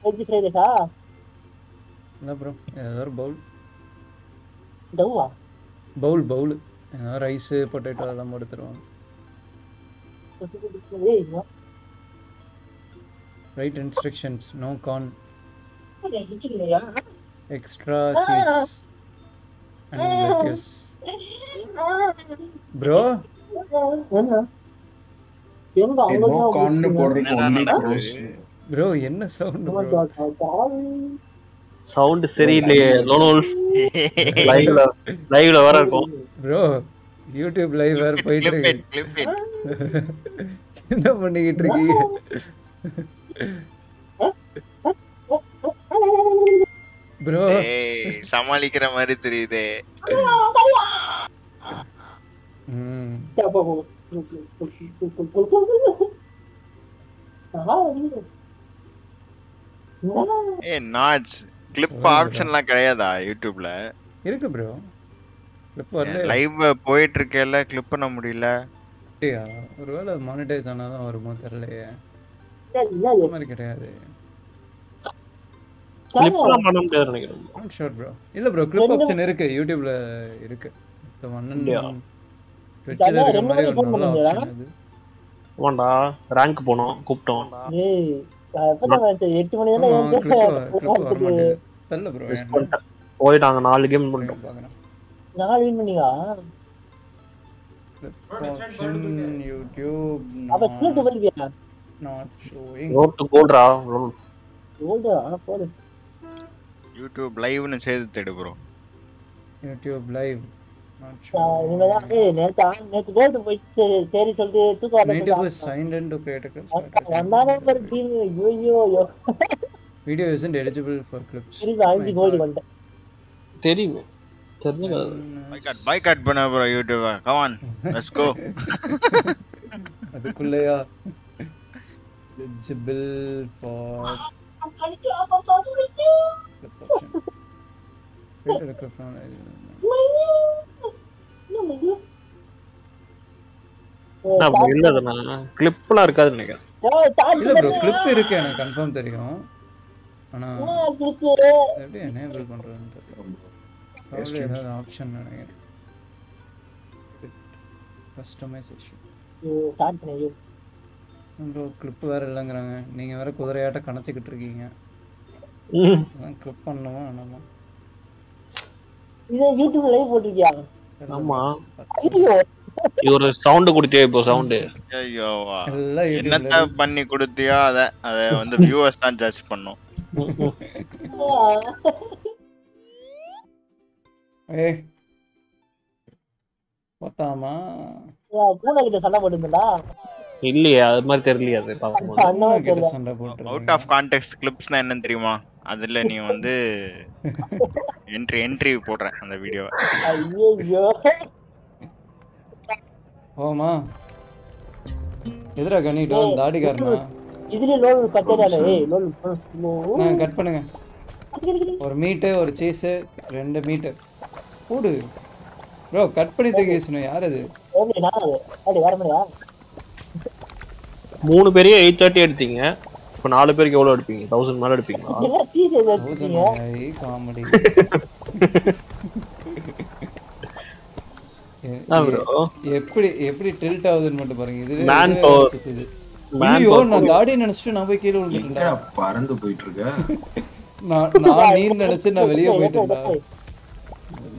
Veg fried rice ah? No bro, another bowl. Dowa. Bowl. Rice, potato alla modu tharuva. Right instructions, no corn. Extra cheese and lettuce. Bro. No corn only corn. Bro, enna sound bro? Sound seriously, lol. Live la bro, YouTube live var poitirukku. Enna pannikittirukki? Bro, hey, samalikira mari theriyude. Hey, Knots. Clip option la kadiyada YouTube la irukku bro clip varla live போயிட்டு இருக்கல clip பண்ண முடியல ஏய் ஒருவேளை monetize ஆனாதா வருமோ தெரியல இல்ல இல்ல மார்க்கெட் ஆகாது I'm sure, bro. Bro, clip option irukku YouTube la irukku. So rank போனும் கூப்டோம். ஏய், அப்போ நான் 8 மணி தான ஏஞ்ச. தெல்ல bro. போய்டாங்க 4 கேம் பண்ணிட்டோம் பாக்குறேன். 4 வின் பண்ணீங்க? YouTube. அப்ப ஸ்ப்ளிட் பண்ணியா? Not showing. Road to gold ra. Gold ra, போடு. YouTube live னு செய்து தேடு bro. YouTube live. Video isn't eligible for clips. Buy cut bana bro YouTuber. Come on, let's go. Eligible for clip. Amma, your sound is sound. Viewers judge. Hey, what out of context clips entry on the video. Oh ma, Gani doll, Daddy Garna. Is it a low cutter? Or meter or chase, render meter. Who do bro cut pretty things? No, are they? Moon berry 838 thing, eh? For 4 thousand ping. Comedy. Every tilt out in Motoring. Man, you own a guardian and string away. Kill the parent of Peter. Not in a video.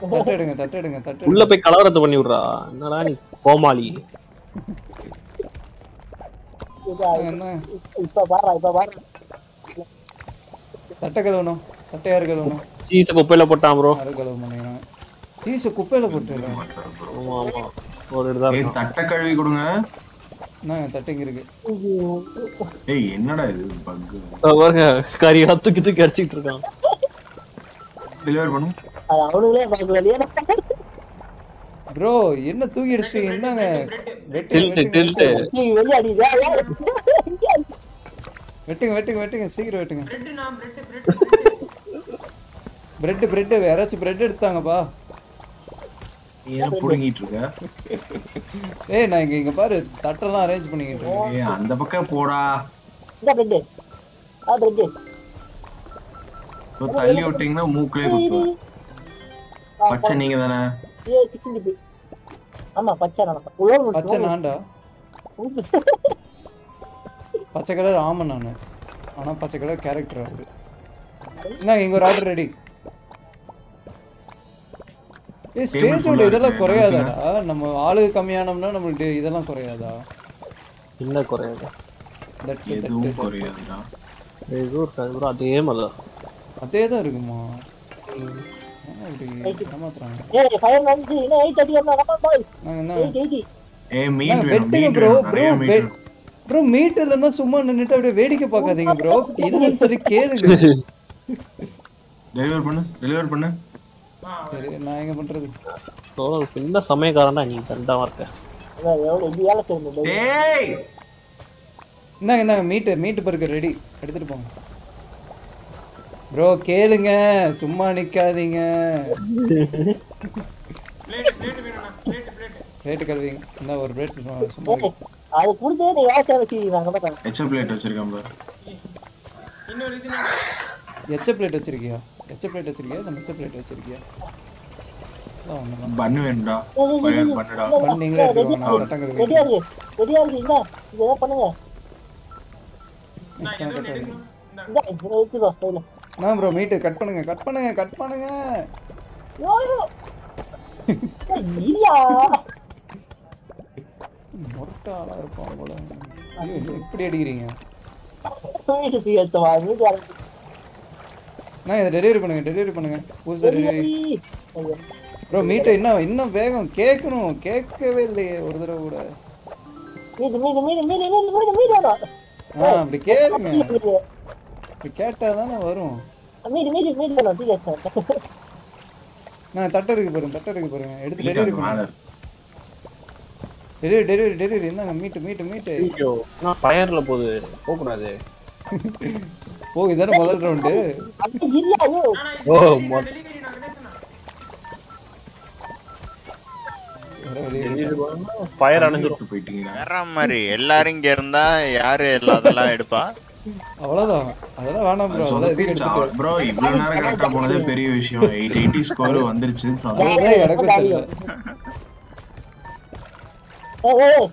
That will be color at the Vanura, Narani, Pomali. Tatagalono, she's a copella potamro. He's a copella. What is that? Hey, bro, you know, 2 years in the tilted. I'm putting it together. Hey, I'm going to put it. That's all arranged. Yeah, and the bucket pora. That's it. So, I'll you take the mook. What's an English? Yes, 60. I'm a pachana. Pachananda. Pachakala Ramanana. I'm a Pachakala character. Now, you're already. This stage is Korea. That's Korea. Bro, meat is not a cake. Cake. Fire on the pitting. Ramari, Laring Gerna, Yare, Ladalaipa. Bro, you are not going to be a very 80 score on the chin. Oh,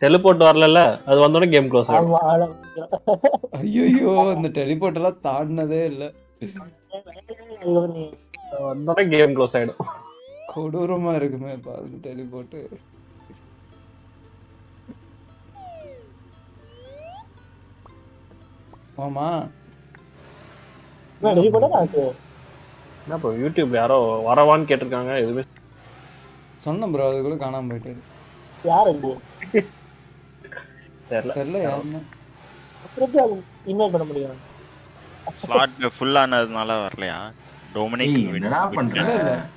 teleport வரலல அது வந்தோட game close ஆகும். ஐயோ அந்த teleport எல்லாம் தாடுனதே இல்ல. வந்தோட game close ஆயிடும். கொடூரமா இருக்குமே பாருங்க டெலிபோர்ட். மாமா நான் டெலிபோர்ட் ஆச்சு. நான் இப்போ YouTubeல யாரோ வரவான்னு கேட்டிருக்காங்க எதுமே சொன்ன bro அது கூட காணாம போயிடுச்சு. Yaar endo terla yaar appo image panna mudiyala slot full aanadnala varalaya dominic enna pandra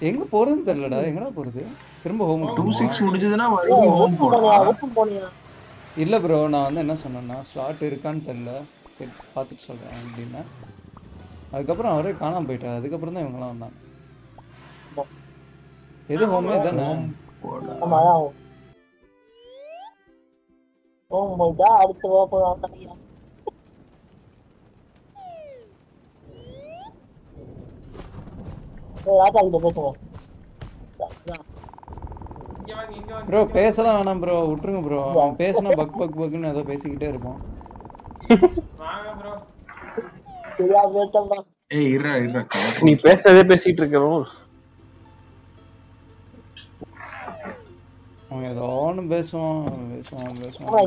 enga poradhu therla da enga poradhu thirumba home 26 mudijadna home poniya illa bro na vandu enna sonna slot irukkan therla paathu solren appadina adukapra avare kaanam poitar adukapra da ivanga vandanga edu home edana amma ya oh my god, it's over on the video. Bro, Pesala, bro, Utru, bro, Pesna, Buck, and other basic terrible. Hey, right, we pest away basic trick rules. Oh, yeah, on best one, best one.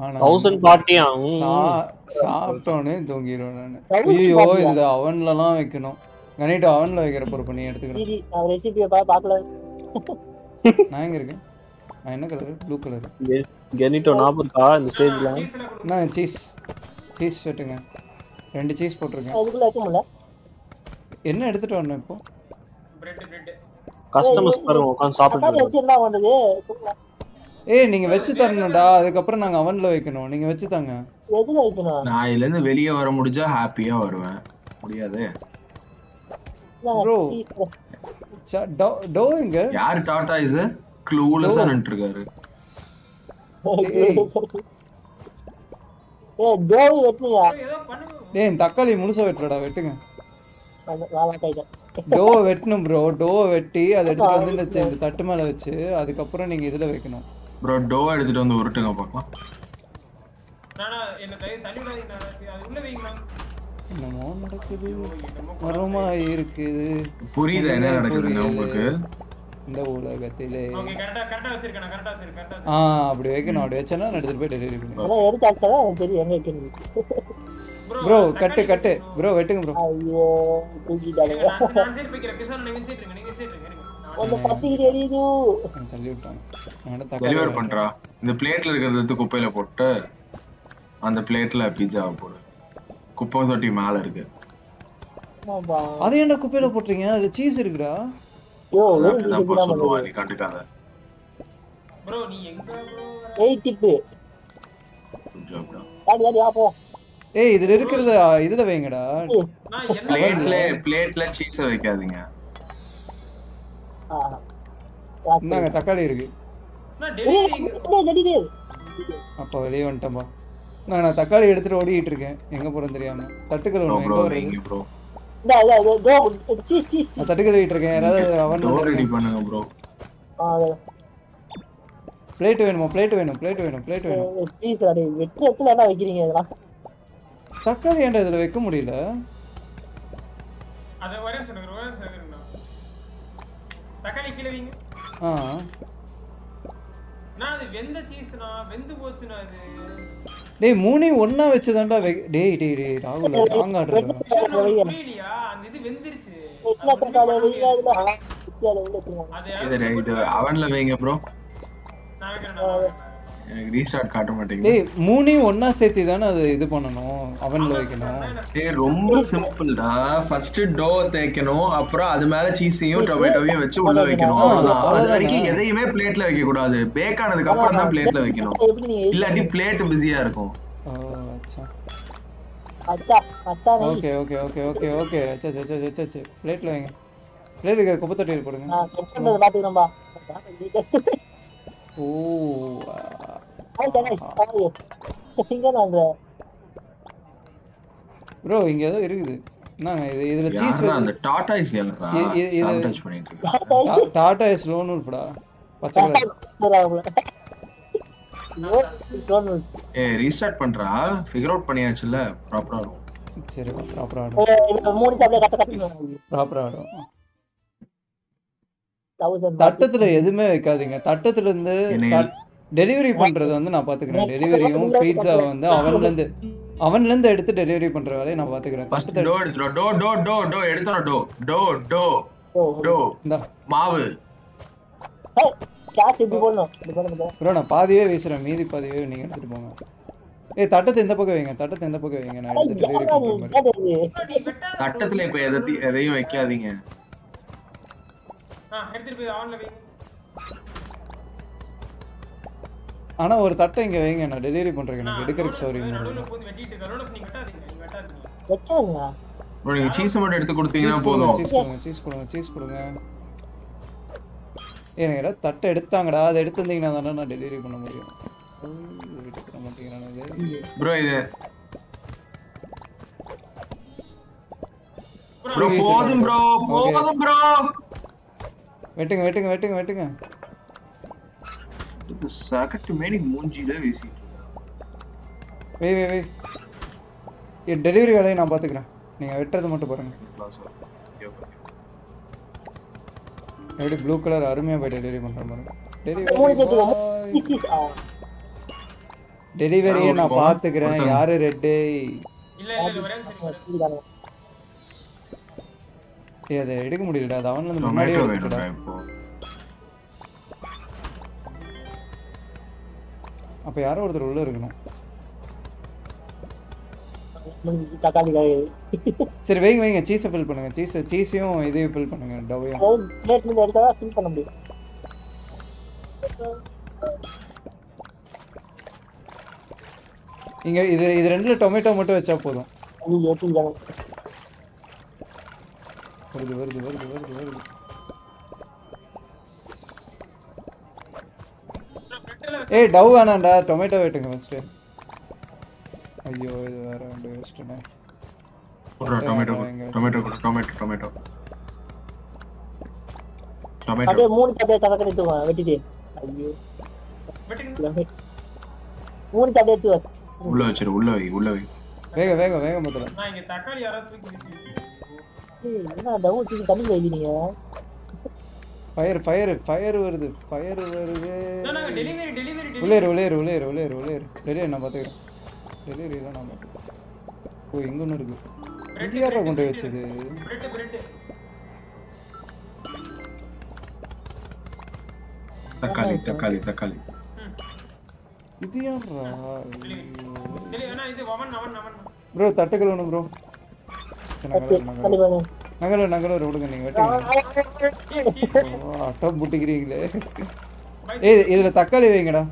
1000 party சாப்டோனே தூங்கிரோனான் ஐயோ இந்த அவன்லலாம் வைக்கணும் கனிட்ட அவன்ல வைக்கிற பொறுப்பு நீ எடுத்துக்கணும் G நான் ரெசிபியை பார்க்கல நான் எங்க இருக்கேன் நான் என்ன கலர் ப்ளூ கலர் கனிட்ட 40 கா இந்த ஸ்டேஜ்ல நான் சீஸ் செட்டுங்க ரெண்டு சீஸ் போட்டுருக்கேன் அதுக்குள்ள ஏதும்ல என்ன எடுத்துட்டு வரணும் இப்போ பிரெட் கஸ்டமர்ஸ் பாருங்க உட்கார்ந்து சாப்பிட்டு வெச்சிருந்தா வந்துது சொல்லுங்க ஏய் நீங்க வெச்சு தரணும்டா அதுக்கு அப்புறம் நாங்க அவன்ல வைக்கணும் நீங்க வெச்சு தாங்க எது வைக்கணும் நான் இல்ல இருந்து வெளிய வர முடிஞ்சா ஹாப்பியா வருவேன் முடியாது bro doing யார் டாடா இஸ் க்ளூலெஸ் ஆன்ட்டிருக்காரு ஏய் டோய் வெட்டுயா டேய் தக்காளி முழுசா வெட்டறடா வெட்டுங்க வாவா கைடா டோ வெட்டணும் bro டோ வெட்டி அத எடுத்து வந்து இந்த தட்டு மேல வெச்சு அதுக்கு அப்புறம் நீங்க இதல வைக்கணும் Bro, door is on the root of the அந்த பிளேட்ல பீட்சா போடு. குப்பை தொட்டி மேல இருக்கு. ஆமா. அத என்ன குப்பையில போட்றீங்க? அதுல சீஸ் இருக்குடா. ஓ, நீ கண்டுக்காத. bro நீ எங்க bro? ஏய் டிப்பு. ஜாப்டா. அடி ஆ போ. ஏய் இதுல இருக்குறது இதுல வைங்கடா. நான் என்ன பிளேட்ல சீஸ் வைக்காதீங்க. ஆ. என்னங்க தக்காளி இருக்கு. நான் டெடி அப்ப வெளிய வந்துட்டேன் பா. நான் தக்காளி எடுத்துட்டு ஓடிட்டு இருக்கேன் எங்க போறேன்னு தெரியாம தட்டுக்கல ஒண்ணு எங்க வரீங்க bro டேய் டேய் டேய் சீஸ் சீஸ் சீஸ் தட்டுக்கல ஏறிட்டு இருக்கேன் யாராவது அவன் ரெடி பண்ணுங்க bro பிளேட் வேணுமா பிளேட் வேணும் ப்ளீஸ் அட வெட்டி எத்துல என்ன வைக்கிறீங்க இதெல்லாம் தக்காளி ஏன்டா இதல வைக்க முடியல அத வரேன் சொல்லுங்க தக்காளி கீழ வைங்க ஆ நான் அது வெந்த சீஸ்னா வெந்து போச்சுனா அது டேய் மூணே ஒண்ணா வெச்சு தான்டா டேய் ராகுல் டாங்கா இல்லையா அந்த இது வெந்திருச்சு எத்தனை தக்காளி இல்ல இல்ல அது அவன்ல வைங்க bro நான் வைக்கிறேன் எனக்கு ரீஸ்டார்ட் காட்ட மாட்டேங்குது டேய் மூணே ஒண்ணா சேர்த்து தான அது இது பண்ணனும் அவன்ல வைக்கணும் டேய் ரொம்ப சிம்பிள்டா ஃபர்ஸ்ட் டோ தேக்கணும் அப்புறம் அது மேல சீஸையும் டொமேட்டோவையும் வெச்சு உள்ள வைக்கணும் அது வரைக்கும் எதையுமே பிளேட்ல வைக்க கூடாது பேக் ஆனதுக்கு அப்புறம் தான் பிளேட்ல வைக்கணும் இல்லடி பிளேட் பிஸியா இருக்கும் அச்சா அச்சா ஓகே அச்சா பிளேட்ல வைங்க பிளேட்ல குப்பத்தட்டில போடுங்க நான் செட்டப்ல பாத்துறேன் பா ஓ Hey guys, இங்க bro இங்க ஏதோ இருக்குது. நான் இதுல சீஸ் வெச்சு அந்த டாடா ஐஸ் இல்லடா. இது டச் பண்ணிட்டு இருக்கேன். டாடா ஐஸ் லோன் உல்படா. பச்சை கலர். ஏய் ரீஸ்டார்ட் பண்றா. ஃபிகர் அவுட் பண்ணியாச்சுல ப்ராப்பரா வரும். சரி ப்ராப்பரா வரும். மூணு சாப்ல கச்ச வரும். ப்ராப்பரா வரும். தட்டத்துல எதுமே வைக்காதீங்க. தட்டத்துல இருந்து டெலிவரி பண்றது வந்து நான் பாத்துக்கிறேன் டெலிவரியும் பீட்சாவை வந்து அவன்ல இருந்து எடுத்து டெலிவரி பண்ற வேலையை நான் பாத்துக்கிறேன் ஃபர்ஸ்ட் டோ எடுத்துறோம் டோ மாவு கேஸ் இப்படி போடணும் இது பாருங்க bro நான் பாதியே வீசுறேன் மீதி பாதியே நீங்க எடுத்துட்டு போங்க ஏய் தட்டத்தை இந்த பக்கம் வைங்க நான் எடுத்து டெலிவரி பண்றேன் தட்டத்துல இப்ப எதையும் வைக்காதீங்க எடுத்துட்டு போய் ஆன்ல வைங்க انا ஒரு தட்டை இங்க வைங்க நான் டெலிவரி பண்றேன் எனக்கு எடுக்கறதுக்கு சௌரியம் இல்ல நடுவுல போய் வெட்டிட்டு கரோல நீ வெட்டாதீங்க வெட்டாதீங்க bro நீங்க சீஸ் மட்டும் எடுத்து கொடுத்தீங்கன்னா போதும் சீஸ் கொடுங்க ஏனேடா தட்டை எடுத்தாங்கடா அதை எடுத்துந்தீங்கன்னா தான் நான் டெலிவரி பண்ண முடியும் விட்டுற மாட்டீங்கறானே bro இது bro போதும் bro வெட்டுங்க இது சகட்டு மேனி மூஞ்சில வீசிட்டு வே இந்த டெலிவரி வேலையை நான் பாத்துக்கறேன் நீங்க வெட்றது மட்டும் பாருங்க ஏடி ப்ளூ கலர் அருமையா பை டெலிவரி பண்ற பாருங்க டெலிவரி நான் பாத்துக்கறேன் யாரு ரெட் இல்ல வரேன் சரி அத எடுக்க முடியலடா அது அவன்ல இருந்து முன்னாடியே வந்துடா அப்ப யாரோ ஒருத்தர் உள்ள இருக்கணும் சரி வெயிங்க சீஸ் ஃபில் பண்ணுங்க சீஸையும் இதே ஃபில் பண்ணுங்க டவ்வையும் பிளேட் மீ எடுத்தா ஃபில் பண்ண முடியும் இங்க இது ரெண்டுல டொமேட்டோ மட்டும் வெச்சா போதும் நீங்க ஏத்துங்க வருது ஏய் டவ் வேணாம்டா டொமேட்டோ வெட்டுங்க ஃபர்ஸ்ட் ஐயோ இது வேற வந்து வெஸ்ட்னே போடுற டொமேட்டோ அப்படியே மூணு தடவை தடவை வெட்டிட்டே ஐயோ வெட்டுங்க மூணு தடவை ஏத்தி வச்சு உள்ள வச்சிரு உள்ள வை வேக வேக முதல்ல நான் இங்க தக்காளி யாரோ தூக்கி வீசி என்ன டவுட் இது தமிழ்ல எழுதினீங்க ஃபயர் ஃபயர் வருது நான் டெலிவரி உள்ளேர் டெலிவரி நான் பாத்துக்கிறேன் டெலிவரி இல்ல நான் ஓ இங்க ஒன்னு இருக்கு ரெட் யாரோ கொண்டு வச்சது பிரெட் தக்காளி இது யாரா தெரியல இது அவன் bro தட்டக்கலணும் bro நகல ஓடுங்க நீங்க வெட்டுங்க அட்ட புடிக்கிறீங்களே ஏய் இதுல தக்காளி வைங்கடா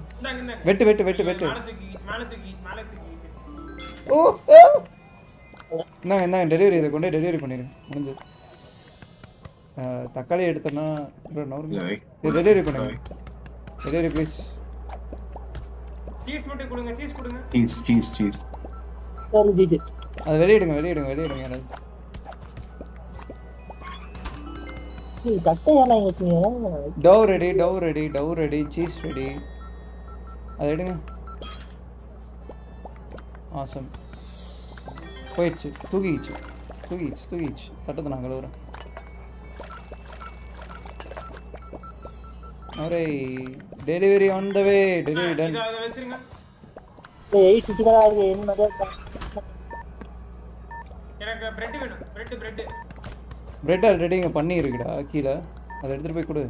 வெட்டு வெட்டு ஓ நான் டெலிவரி இத கொண்டு டெலிவரி பண்ணிரேன் முடிஞ்சது தக்காளி எடுத்தனா bro நவருங்க டெலிவரி பண்ணுங்க டெலிவரி ப்ளீஸ் चीज मटे कुडुंगा चीज और चीज அது வெளிய எடுங்க यार நீ கட்ட ஏனா ஏத்துறீங்க டவ் ரெடி चीज ரெடி அது எடுங்க ஆசம் போயிச்சு தூக்கிச்சு தட்டது நாங்கள வர அரே delivery on the way delivery done இத வெச்சிருங்க ஏய் சிட்டிகரா இருக்கு என்ன மதா எனக்கு பிரெட் வேணும் பிரெட் ஆல்ரெடி இங்க பண்ணி இருக்குடா கீழ அத எடுத்து போய் கொடு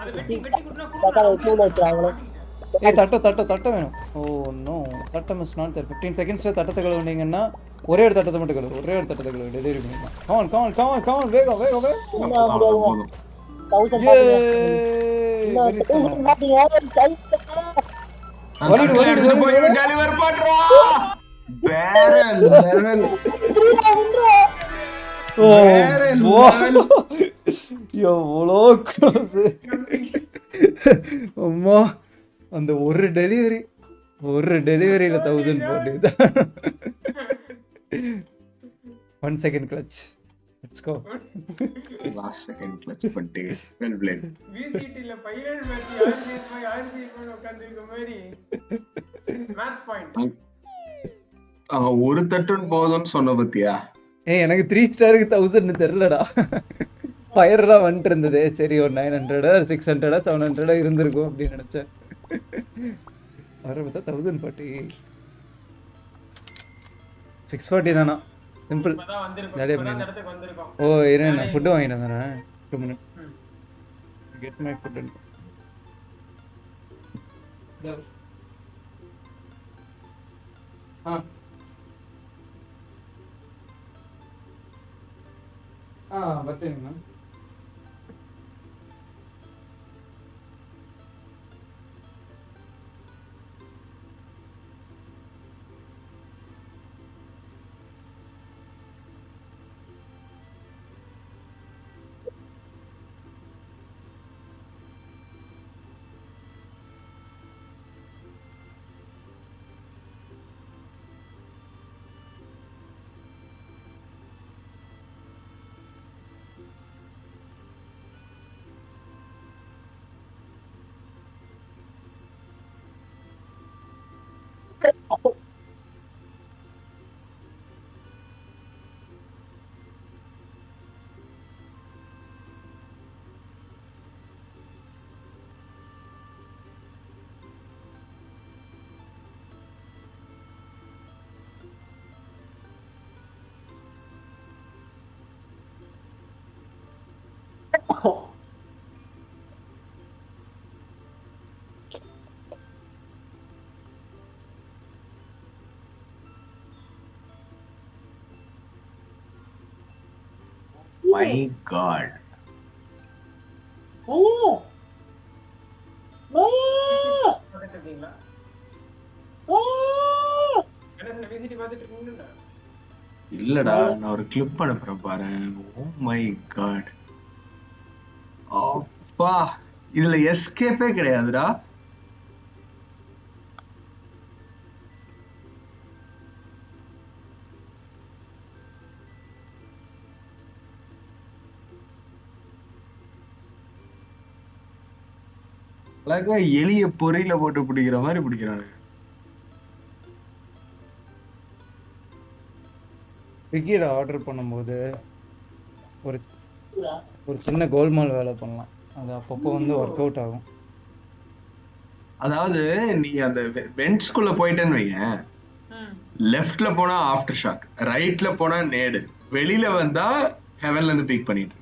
அது வெட்டி குடுனா தட்ட சூடு வச்சாங்களே ஏய் தட்ட வேணும் ஓ நோ தட்ட மிஸ் not there 15 செகண்ட்ஸ்ல தட்டத்தை கழுவுனீங்கன்னா ஒரே ஒரு தட்டத்தை மட்டும் கழுவு டெலிவரி பண்ணு come on வேகோ 1000 பாத்தீங்க வலிடு போய் டெலிவர் பண்றா வேற லெவல் யோ வ்ளோ க்ளோஸ் அம்மா அந்த ஒரு டெலிவரியில 1000 போடுது 1 second clutch Let's go. Last second clutch for day. Well played. VCT la pirate match RCB okandinga mari. Match point. ஒரு தட்டன் போதுன்னு சொன்ன பத்தியா? ஏய் எனக்கு 3 ஸ்டாருக்கு 1000 னு தெரியலடா. ஃபயர்ல வந்து இருந்ததே சரி ஒரு 900 600 700 இருந்திருக்கும் அப்படி நினைச்சேன். வரப்ப 1040 640 தானா? சிம்பிள் நாளே வந்திருக்கோம் ஓ இறேனா ஃபுட் வாங்கினதானே 2 minute get my food and பத்தேனா My God. Hello. Maya. Oh. என்ன விசிட்டி பாத்துட்டு இருக்கீங்களா? இல்லடா நான் ஒரு கிளிப் அனுப்புறேன் பாரு. Oh my God. அப்பா இதுல எஸ்கேப்பே கிடையாதுடா. அழகா எலிய பொறியில போட்டு பிடிக்கிற மாதிரி பிடிக்கிறானு Wiki order Panamode or China Gold Mall Velapana, the Papa on the workout. That's the vent school appointment. Left lapona aftershock, right lapona nade, Veli Lavanda, Heaven and the Peak Panita.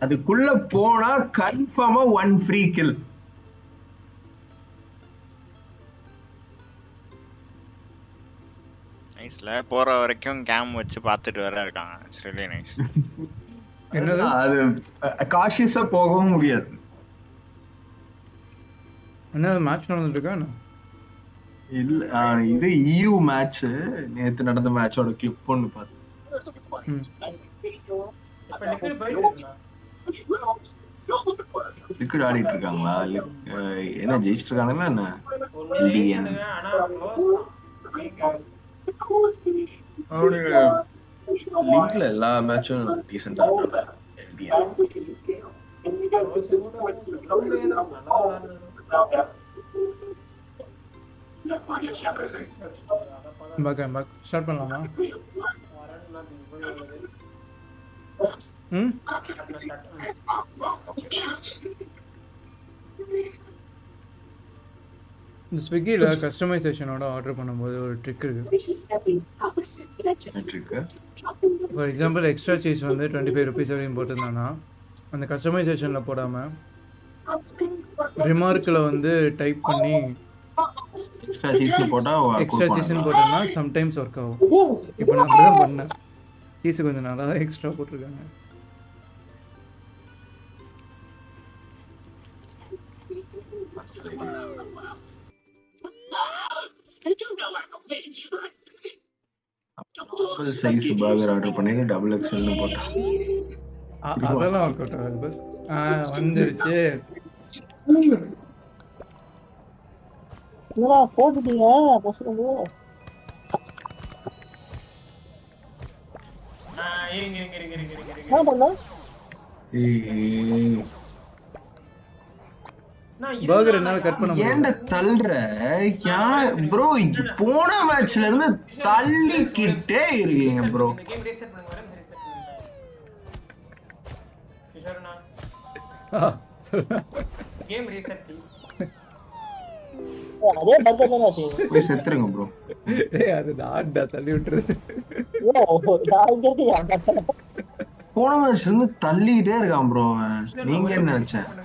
That's the confirm one free kill. Nice, la. Pora varakkum cam vechu paathitu vera irukanga. It's really nice. Enna adu cautious ah pogavum mudiyadhu. Enna match nadandhuka na? Illa idu EU match nethu nadandha match oda clip ponnu paathu. Liquid aadittu irukangala? Enna jeichirukanga na? Indian. How do you link la match on decent after back start panalama Swiggy la customization oda order பண்ணும்போது ஒரு trick இருக்கு. For example extra cheese வந்து 25 rupees வரைக்கும் போட்டுதானா அந்த கஸ்டமைசேஷன்ல போடாம remarkல வந்து type பண்ணி extra cheese னு போட்டா extra cheese னு போட்டனா sometimes work ஆகும். இப்போ நான் அத பண்ணேன். cheese கொஞ்சம் நாளா extra போட்டுருக்காங்க. I don't know how to make sure. Double size burger order பண்ணி double XL னு போட்டா. அதெல்லாம் work out ஆகல பஸ். வந்துருச்சு. என்னடா போடுறீங்க? பசங்களோ. இருங்க. என்ன பண்ணா? ஏய் Burger என்னால கட் பண்ண முடியல ஏன்டா தள்ளுற यार bro போன மேட்ச்ல இருந்து தள்ளிக்கிட்டே இருக்கீங்க bro கேம் ரீஸ்டார்ட் பண்ணுங்க வர ரீஸ்டார்ட் பண்ணுங்க கிஷோர்னா கேம் ரீஸ்டார்ட் பண்ணு அதே பர்கர் தான அது போய் செத்துறங்க bro ஏய் அது டாடா தள்ளி விட்டுறது ஓ நான் கேக்குது அந்த போன மேட்ச்ல இருந்து தள்ளிட்டே இருக்கான் bro நீங்க என்ன நினைச்சீங்க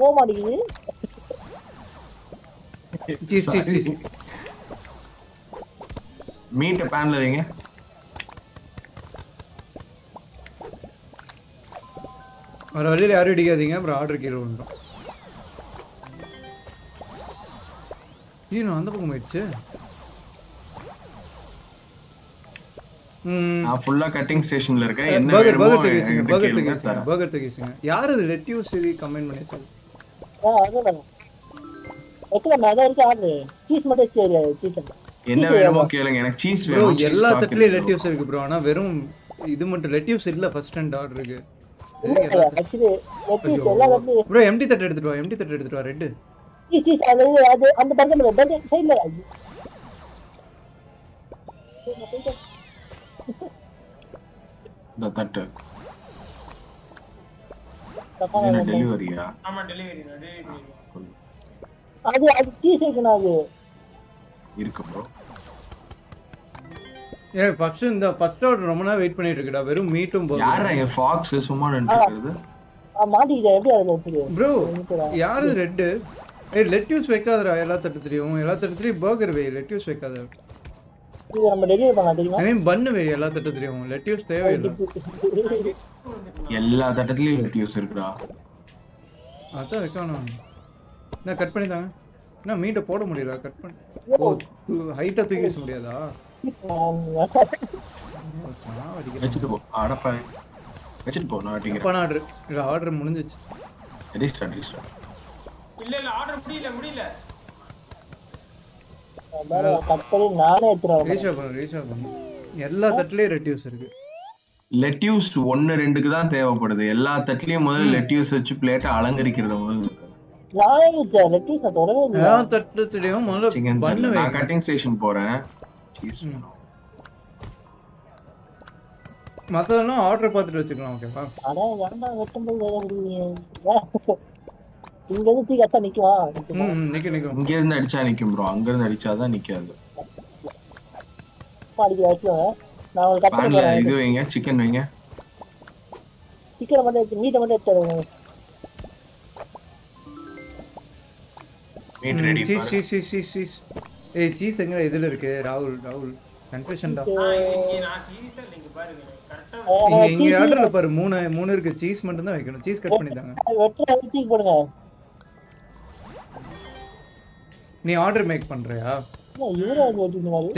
Go Madigi. Cheese. Meat pan लेंगे. और वाले ले आरे डिगा देंगे पर order किया उनका. ये ना अंदर पकड़ मिट्चे. आप full cutting station लग गए बगर तक किसी ने यार ये रेटियो से भी comment बने चल आगे बना इतना मैदा इनके आगे cheese मटे चल रहा है cheese इन्हें वेरो मौके लगे ना cheese वेरो ये लाल तकले रेटियो से भी ब्रो ना वेरो इधर मटे रेटियो से इल्ला first hand order लगे actually रेटियो से लाल तकले ब्रो empty तट रेट दो रेड cheese आगे आगे अंदर बर्गर सही लगा The cutter. Delivery. I'm a delivery. I cheese I can have. Here come bro. Yeah, first in the first order Ramana wait panni irukada. Veru meat um burger. Yaar inga fox summa nandukirudhu. Ah maadi idha eppadi adhu. Bro, yaar red. Hey, lettuce vekkadra ella 33 ella 33 burger ve lettuce vekkadra. I mean, bun way, all that is Let you stay away. All that is lettuce. That's na cut pani da na meat poda mudiyala cut pan oh height a thukki use mudiyada achana adichu po ada pa adichu po na adichu pan order ira order mudinjichu restart illa illa order mudiyala amara cut pani naane eduthurom restart panu ella thatley reduce irukku lettuce 1 2 க்கு தான் தேவைப்படுது. எல்லா தட்டிலயும் முதல்ல lettuce வச்சு plate அலங்கரிக்கிறது முதல்ல. லாயிச்ச lettuce தடவே இல்ல. எல்லா தட்டிலயும் முதல்ல பண்ணு. நான் கட்டிங் ஸ்டேஷன் போறேன். சீஸ் பண்ணு. மத்ததெல்லாம் ஆர்டர் பார்த்துட்டு வச்சுக்கலாம் ஓகேவா? அட வரடா வெட்டும்போது வேற குடிங்க. இங்க வந்து கச்சா நிக்குவா? நிக்கு. இங்க இருந்து அடிச்சா நிக்கும் bro. அங்க இருந்து அடிச்சா தான் நிக்காது. பாடியாச்சோ. நான் ஒரு கட் பண்ணேன். இது வைங்க சிக்கன் வைங்க. சிக்கன் வந்து மீட் வந்து எடுத்துறேன். Meat ready. சீஸ். ஏய் சீஸ் எங்க இதுல இருக்கு? ராகுல் கன்ஃபியூஷன் தான். இங்க நான் சீஸ் இல்ல இங்க பாருங்க. கரெக்ட்டா இங்க ஆர்டர்ல பாரு மூணு இருக்கு. சீஸ் மட்டும் தான் வைக்கணும். சீஸ் கட் பண்ணி தாங்க. வெட்ட சீஸ் போடுங்க. நீ ஆர்டர் மேக் பண்றியா?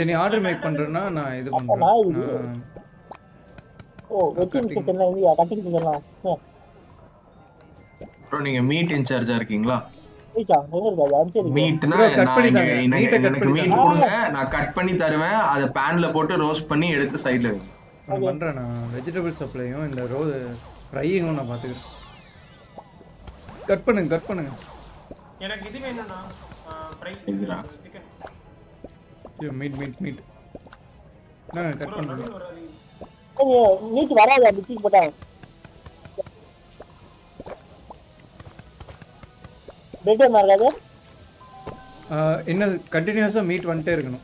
நீ ஆர்டர் மேக் பண்றேன்னா நான் இது பண்றேன். ஓ வெட்டிங் செக்ஷன்ல இருந்து கட்டிங் செக்ஷன்லாம். ப்ரோ நீங்க மீட் இன்சார்ஜா இருக்கீங்களா? மீட்டா எங்க இருக்கு? மீட்னா எனக்கு மீட் கொடுங்க. நான் கட் பண்ணி தருவேன். அத panல போட்டு ரோஸ்ட் பண்ணி எடுத்து சைடுல வைங்க. நான் பண்றேன். நான் வெஜிடபிள் சப்ளையும் இந்த ரோ ஃப்ரையிங்கும் நான் பாத்துக்கிறேன். கட் பண்ணுங்க. எனக்கு இது வேணும்னா ஃப்ரை இதுடா. மீட் நான் கட் பண்றேன். மீட் வராது அந்த சீஸ் போட்டா. டேட்டே மார்க்காது. இன்னும் கண்டினியூஸா மீட் வந்துட்டே இருக்கணும்.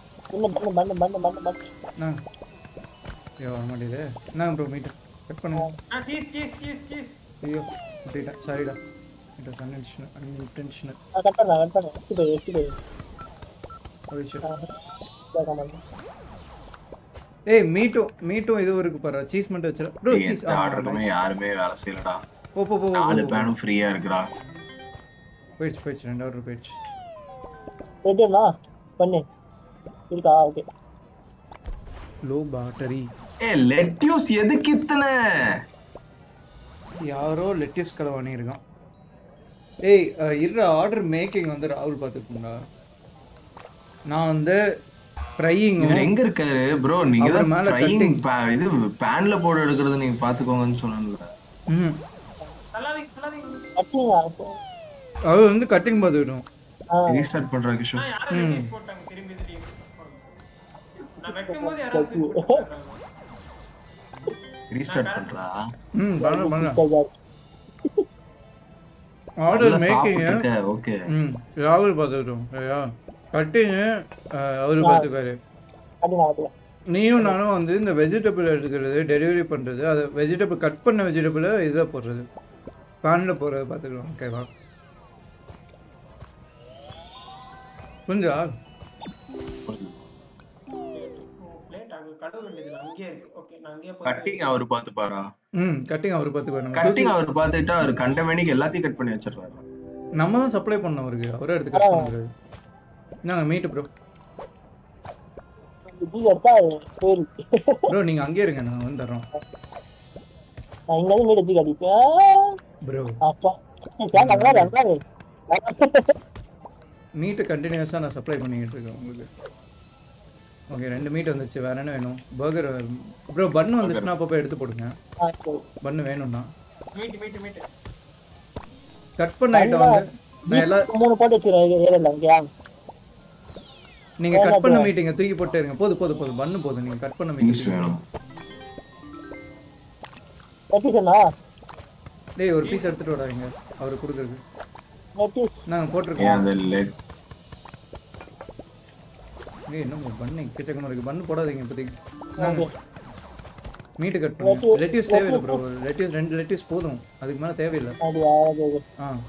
நான் ஏய் வர மாட்டேதே. நான் ப்ரோ மீட் கட் பண்ணுங்க. நான் சீஸ். ஐயோ டேட்டா சாரிடா. இது அன்இன்டென்ஷனல். கட் பண்ண. ஸ்கிப். ஓகே. ஏய் மீட்டோ இது இருக்கு பாரு சீஸ் மட்டும் வச்சற bro சீஸ் ஆர்டர் பண்ண யாருமே வேலை செய்யலடா போ நாலு பேனும் ஃப்ரீயா இருக்குடா பேட்ச் ரெண்டு ஆர்டர் பேட்ச் ரெடியா பண்ணு இருக்கா ஓகே லோ பேட்டரி ஏய் லெட்யூஸ் எதுக்கு இத்தனை யாரோ லெட்யூஸ் கலவானி இருக்கான் ஏய் இர ஆர்டர் மேக்கிங் வந்து ராகுல் பாத்துக்கும்டா நான் வந்து ஃப்ரையிங் எங்க இருக்காரு bro நீங்க தான் ஃப்ரையிங் இது panல போடு எடுக்கிறது நீங்க பாத்துக்கோங்கன்னு சொன்னேன்ல ம் சலாதிங்க கட்டிங் அது வந்து கட்டிங் பாத்துறோம் ரீஸ்டார்ட் பண்ற கிஷோர் நான் யாரை ரீட் போட்டாங்க திரும்பி நான் வெட்டும்போது யாராவது ரீஸ்டார்ட் பண்றா ம் பண்ணு ஆர்டர் மேக்கிங் ஓகே ம் ராகுல் பாத்துறோம் ஐயா கட்டிங் அவரு பாத்துக்காரு நீயும் நானும் வந்து இந்த வெஜிடபிள் எடுக்கிறது டெலிவரி பண்ணுறது அதை வெஜிடபிள் கட் பண்ண வெஜிடபிளை இதில் போடுறது பேனில் போடுறது பார்த்துக்கலாம் ஓகேவா புரிஞ்சா கட்டிங் அவர் பார்த்துப்பாரா ம் கட்டிங் அவர் பார்த்துட்டா அவர் கண்டமேனிக்கு எல்லாத்தையும் கட் பண்ணி வச்சிடுறாரு நம்ம தான் சப்ளை பண்ணோம் அவருக்கு அவரே எடுத்து கட் பண்ணுறாரு நான் மீட் bro இது வரதா சரி bro நீங்க அங்கே இருங்க நான் வந்துறேன் நான் இங்க மீட் அடிச்சு கடிப்பா bro அப்பா சார் வரலாம் மீட் கண்டினியூஸா நான் சப்ளை பண்ணிட்டு இருக்கேன் உங்களுக்கு ஓகே ரெண்டு மீட் வந்துச்சு வேற என்ன வேணும் 버கர் bro பன் வந்துச்சுனா அப்பப்ப எடுத்து போடுங்க பன் வேணும்னா மீட் கட் பண்ண ஐட்டம் வந்து நான் எல்லாம் மூணு போட்டு வச்சிருக்கேன் ஏறல அங்க நீங்க கட் பண்ண மீட்டிங்க தூக்கி போட்டே இருங்க போடு பண்ணு போடு நீங்க கட் பண்ண மீட்டிங்க வேணும் வெட்டிச்சனா டேய் ஒரு பீஸ் எடுத்துட்டு வராங்க அவரு குடுக்குறது நோட்டீஸ் நான் போட்டுருக்கேன் அந்த லெட் நீ என்ன பண்ணு கிச்சக்கன இருக்கு பண்ணு போடாதீங்க இப்போதைக்கு மீட் கட் பண்ணு லெட்யூஸ் தேவையில்லை bro லெட்யூஸ் ரெண்டு லெட்யூஸ் போதும் அதுக்கு மேல தேவையில்லை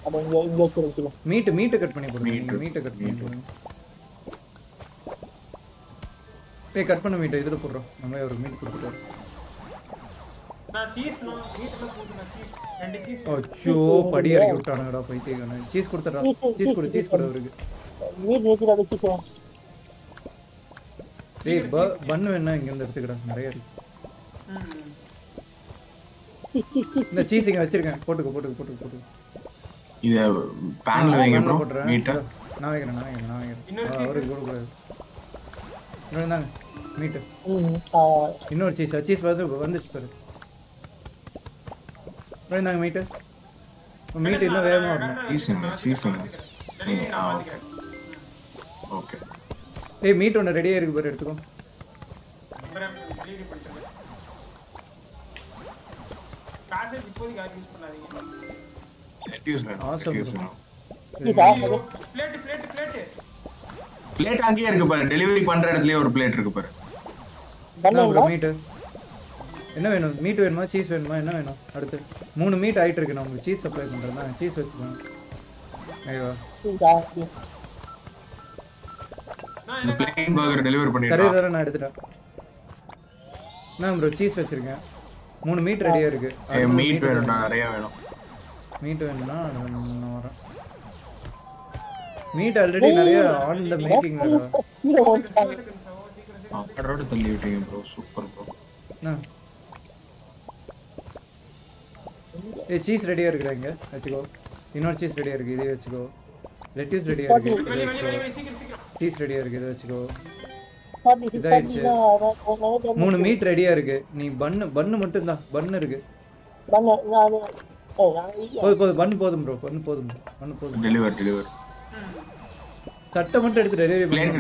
அது இங்க வச்சிருக்கோம் மீட் கட் பண்ணி போடுங்க மீட் கட் பண்ணி கட் பண்ண மீட் இதுல போடுறோம் நம்மளே ஒரு மீட் கொடுத்துட்டோம் Where are you? Meat is not there. Cheese in there. Okay. Hey, meat is ready. I'm ready. Plate. Meat and cheese. Meat and cheese supply. Cheese supply. Plain burger delivered. No, cheese. Meat ready. Meat meat already on the making. Super bro. Hey, cheese ready here. Let's go. Cheese ready here. Let's go. Lettuce ready here. Let's go. Cheese ready here. Let's go. Meat ready here. You bun. Deliver. Lettuce. Awesome. Boarding.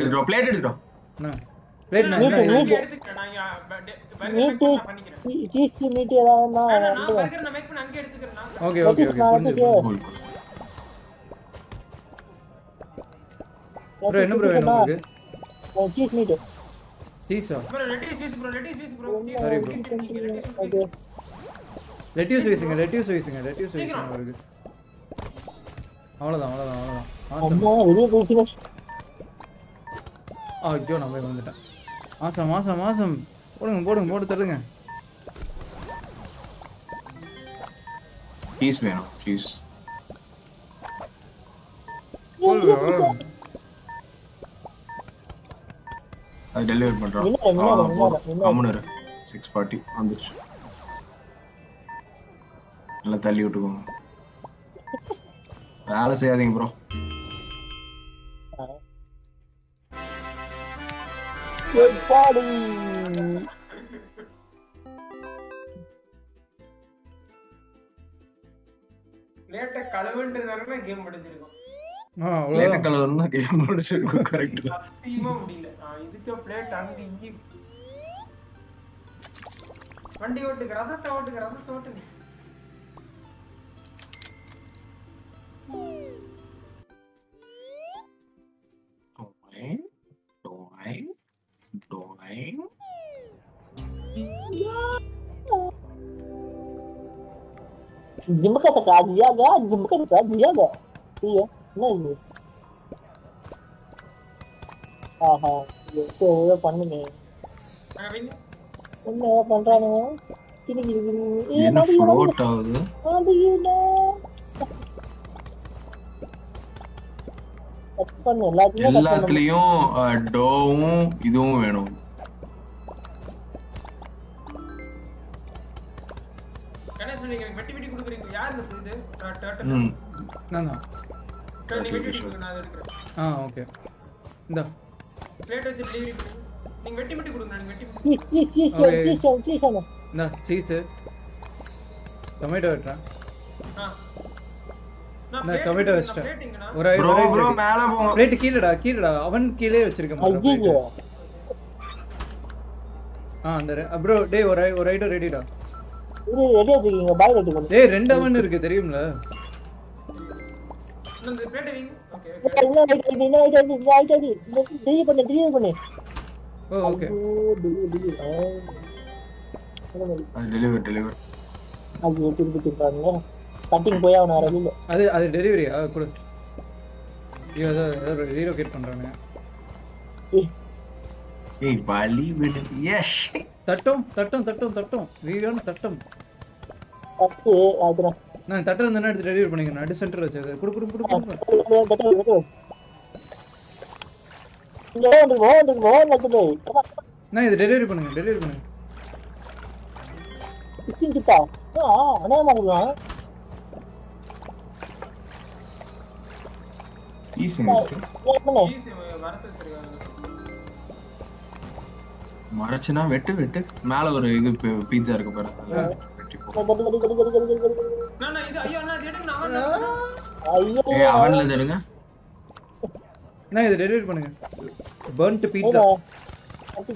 Cheese, man. Cheese. I delivered my drop. 6 party on this. Let's tell you to go. I'll say anything, bro. Good party! Later, Kalavandra is a game. Later, Kalavandra is a game. This is a plate. Don't dying? Jimka taka diya ga. Ye nahi. Aha, ye to panne nahi. Arvind, unne panrana hai. Kini. Ye na float avudhu. Adiyila. எல்லாத்துலயும் டோவும் இதுவும் வேணும். கணேஷ் நீங்க வெட்டி குடுக்குறீங்க. யார் இது? நான். நீ வெட்டி குடுங்க நான் எடுக்கறேன். ஓகே. இந்த பிளேட் வச்சு டெலிவரி பண்ணுங்க. நீங்க வெட்டி குடுங்க நான் வெட்டி. சீஸ். நான் சீஸ். டொமேட்டோ வெட்டறா. No, tomato is strong. Bro, man. Plate kill da. Oven kill hai vachirka. Bro, day orai ready da. Ready buy ready da. Day renda oven irukku theriyumla. Plate wing. Okay. Deliver panne. Oh, okay. Deliver. Adhu thirupanga. Cutting boy, that's delivery. Relocate. Hey, Bali, yes. Tattum. We want tattum. நான் தட்டறத என்ன எடுத்து deliver பண்ணீங்க நடு centre வச்சது குடு குடு குடு நான் இது டெலிவரி பண்ணுங்க டெலிவரி பண்ணுங்க சிங்கிட்டா ஆ அண்ணா மாமா ஈஸி ஈஸி வரது தெரியாது மறச்சனா வெட்டு வெட்டு மேல ஒரு இது பீட்சா இருக்கு பாருங்க நான் இது ஐயோ நான் எடுங்க ஐயோ ஏ அவன்ல எடுங்க நான் இது டெலிவரி பண்ணுங்க burnt pizza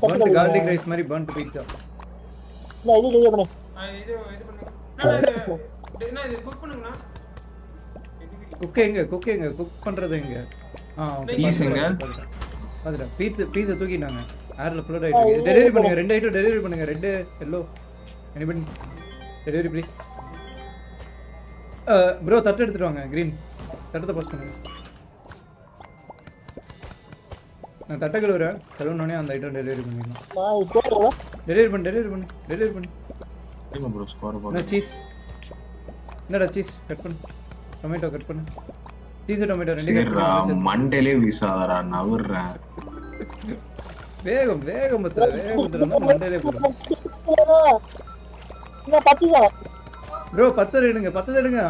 burnt garlic rice மாதிரி burnt pizza நான் இது டெலிவரி பண்ணேன் இது இது பண்ணுங்க நான் இது குக் பண்ணுங்க குக்கிங் குக் பண்றது எங்க ஆ ஈஸிங்க அதுல பீட்சா தூக்கிட்டாங்க ஆர்ல ஃப்ளோட் ஆயிடுச்சு டெலிவரி பண்ணுங்க ரெண்டு ஐட்டம் டெலிவரி பண்ணுங்க red yellow anybody delivery please bro தட்டு எடுத்துட்டு வாங்க green தட்டத்தை பாஸ் பண்ணுங்க நான் தட்டக்குள்ள வரேன் கழுவுனனே அந்த ஐட்டம் டெலிவரி பண்ணிடலாம் நான் ஸ்கோர் வரேன் டெலிவரி பண்ணு ஏமா bro ஸ்கோர் பா நான் சீஸ் என்னடா சீஸ் கட் பண்ணு டொமேட்டோ கட் பண்ணு சீஸ் டொமேட்டோ ரெண்டு கட் பண்ணு மண்டேலே வீசாதடா நவுறேன் வேகம் வேகம் பத்ரா நம்ம மண்டேலே போறோம் என்ன பத்தியா bro 10 எடுங்க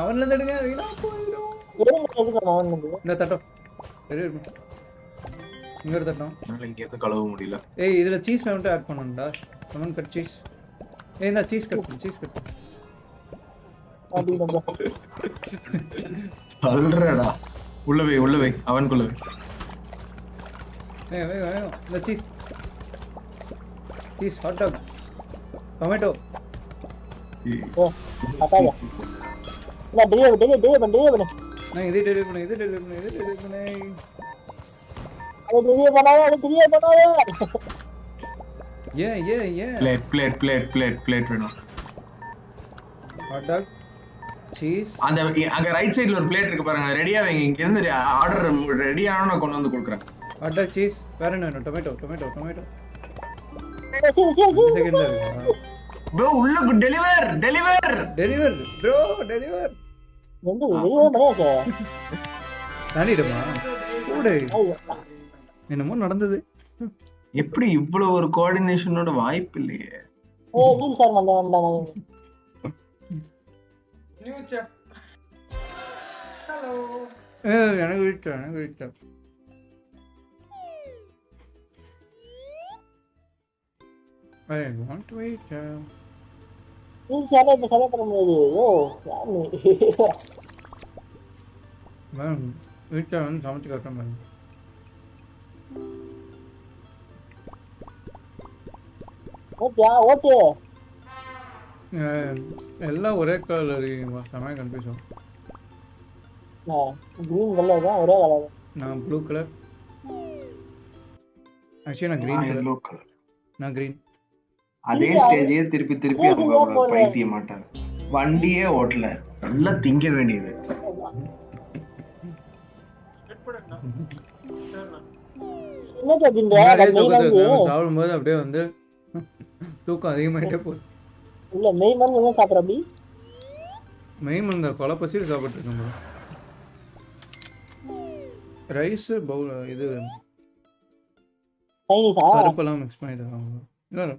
அவன்ல இருந்து எடுங்க வீணா போயிடும் எடுங்க அவன்ல இருந்து இந்த தட்டோ பெரிய இங்க ஒரு தட்டோ நான் இங்க எது கலவ முடியல ஏய் இதுல சீஸ் மட்டும் ஆட் பண்ணணும்டா சமன் கட் சீஸ் ஏய் இந்த சீஸ் கட் அல்றடா உள்ள போய் அவன்குள்ள ஏய் வேகம் இந்த cheese this hot dog tomato oh आता है ना डीए बने नहीं इधर डीए बने अरे डीए बनाया ये प्लेट बना hot dog cheese அந்த அங்க ரைட் சைடுல ஒரு பிளேட் இருக்கு பாருங்க ரெடியா வைங்க இங்க இருந்து ஆர்டர் ரெடி ஆனவன கொண்டு வந்து கொடுக்கறேன் hot dog cheese வேற என்ன வேணும் tomato bro ulla deliver endu video managa naniduma odu enamo nadandadu eppadi ivlo or coordination oda vaip illeye oh green sir vandha new chef hello enagu itta I want to eat. This salad from me. Oh, yummy. Man, eat and something else, man. What? Yeah, all one color. I'm confused. No, green color. One color. No, blue color. Actually, na green color. Yellow color. Na green. அதே ஸ்டேஜே திருப்பி அவங்க பைத்திய மாட்டாங்க வண்டியே ஓட்டல நல்லா திங்க வேண்டியது என்ன கேக்குறீங்க நான் சாப்பிடும்போது அப்படியே வந்து தூக்கம் அதிகமாயிட்டே போகுது இல்ல மெய் மண் என்ன சாப்பிற அப்படி மெய் மண் தான் கொலை பசி சாப்பிட்டு இருக்கோம் ரைஸ் பவுல் இது சைனீஸா பருப்புலாம் மிக்ஸ் பண்ணி தராங்க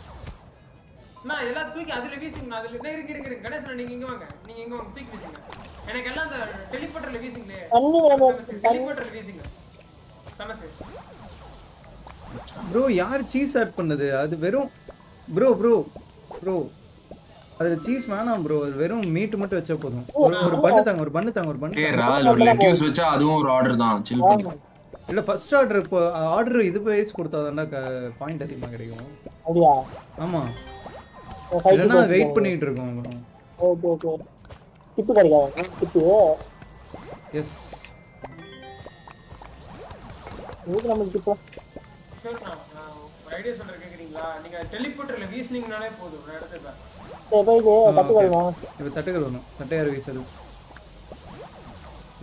நான் எல்லா தூக்கி அதுல வீசிங்க அதுல இருக்கு கணேசன் நீங்க இங்க வாங்க தூக்கி வீசிங்க எனக்கு எல்லாம் அந்த டெலிபோர்ட்டர்ல வீசிங்க டெலிபோர்ட்டர்ல வீசிங்க சமச்சு bro யார் சீஸ் ஆட் பண்ணது அது வெறும் bro அதுல சீஸ் வேணாம் bro அது வெறும் மீட் மட்டும் வெச்சா போதும் ஒரு பன்னு தாங்க ஏய் ரால் ஒரு லெட்யூஸ் வெச்சா அதுவும் ஒரு ஆர்டர் தான் சில் பண்ணு இல்ல ஃபர்ஸ்ட் ஆர்டர் ஆர்டர் இது பேஸ் கொடுத்தாதான்டா பாயிண்ட் அதிகமா கிடைக்கும். அப்படியே ஆமா இல்லனா வெயிட் பண்ணிட்டு இருக்கோம். ஓகே ஓகே டிப் கரெக்டா டிப். எஸ் இது நமக்கு டிப். சரிண்ணா நான் ஒரு ஐடியா சொல்றேன் கேக்குறீங்களா? நீங்க டெலிபோர்ட்டர்ல வீசினீங்கனாலே போதும் நான் எடுத்துப்பேன். சரி போய் தட்டுகள்மா இது தட்டுகள்ணும் தட்டையார் வீசது.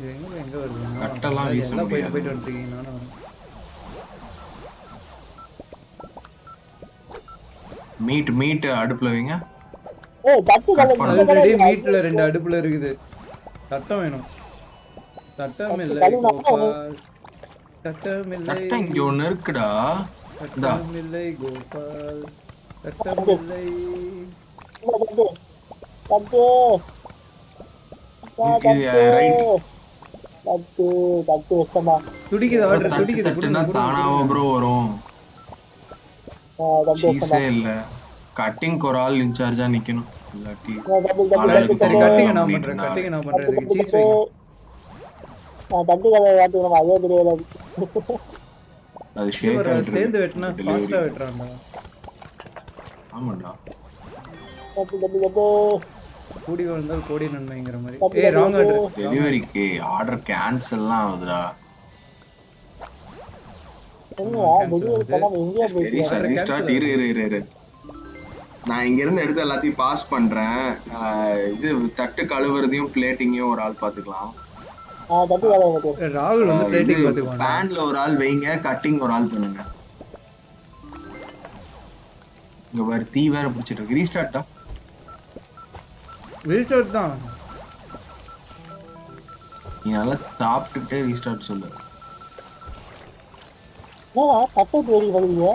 இது எங்க வருது? கட்டலாம் வீசல போய் போய் வந்துட்டீங்க நானா. மீட் மீட் அடுப்புல வைங்க. ஏய் தட்டு கலங்க. ஆல்ரெடி மீட்ல ரெண்டு அடுப்புல இருக்குது. தட்டம் வேணும். தட்டம் இல்ல. தட்டம் இல்ல. தட்டம் இங்க ஒன்னு இருக்குடா. தட்டம் இல்ல கோபால். தட்டம் இல்ல. தட்டு. இது ரைட். தட்டு தட்டு வச்சமா. துடிக்குது ஆர்டர் துடிக்குது. தட்டுனா தானாவோ bro வரும். சீசே இல்ல கட்டிங் கோரால் இன்சார்ஜா நிக்கணும். இல்லாட்டி சரி கட்டிங் நான் பண்றேன். கட்டிங் நான் பண்றேன். இதுக்கு சீஸ் வை. தட்டுகளை ஏத்துறோம் அதே தெரியல. அது ஷேக் சேர்ந்து வெட்டنا ஃபாஸ்டா வெட்டறாங்க. ஆமாடா தட்டு கூடி வந்தால் கோடி நன்மைங்கற மாதிரி. ஏய் ராங் ஆர்டர் டெலிவரிக்கு ஆர்டர் கேன்சல்லாம் ஆகுதுடா. நான் இங்க இருந்து எடுத்து எல்லாத்தையும் பாஸ் பண்றேன். இது தட்டு கழுவுறதையும் பிளேட்டிங்கையும் ஒரு ஆள் பாத்துக்கலாம். ராகுல் வந்து பிளேட்டிங் பாத்துக்கலாம். பேன்ல ஒரு ஆள் வைங்க, கட்டிங் ஒரு ஆள் பண்ணுங்க. இங்க வேற தீ வேற பிடிச்சிட்டு இருக்கு. ரீஸ்டார்ட்டா? ரீஸ்டார்ட் தான். நீ நல்லா சாப்பிட்டுட்டே ரீஸ்டார்ட் சொல்லு. நான் தட்டு தேடி வரலையா?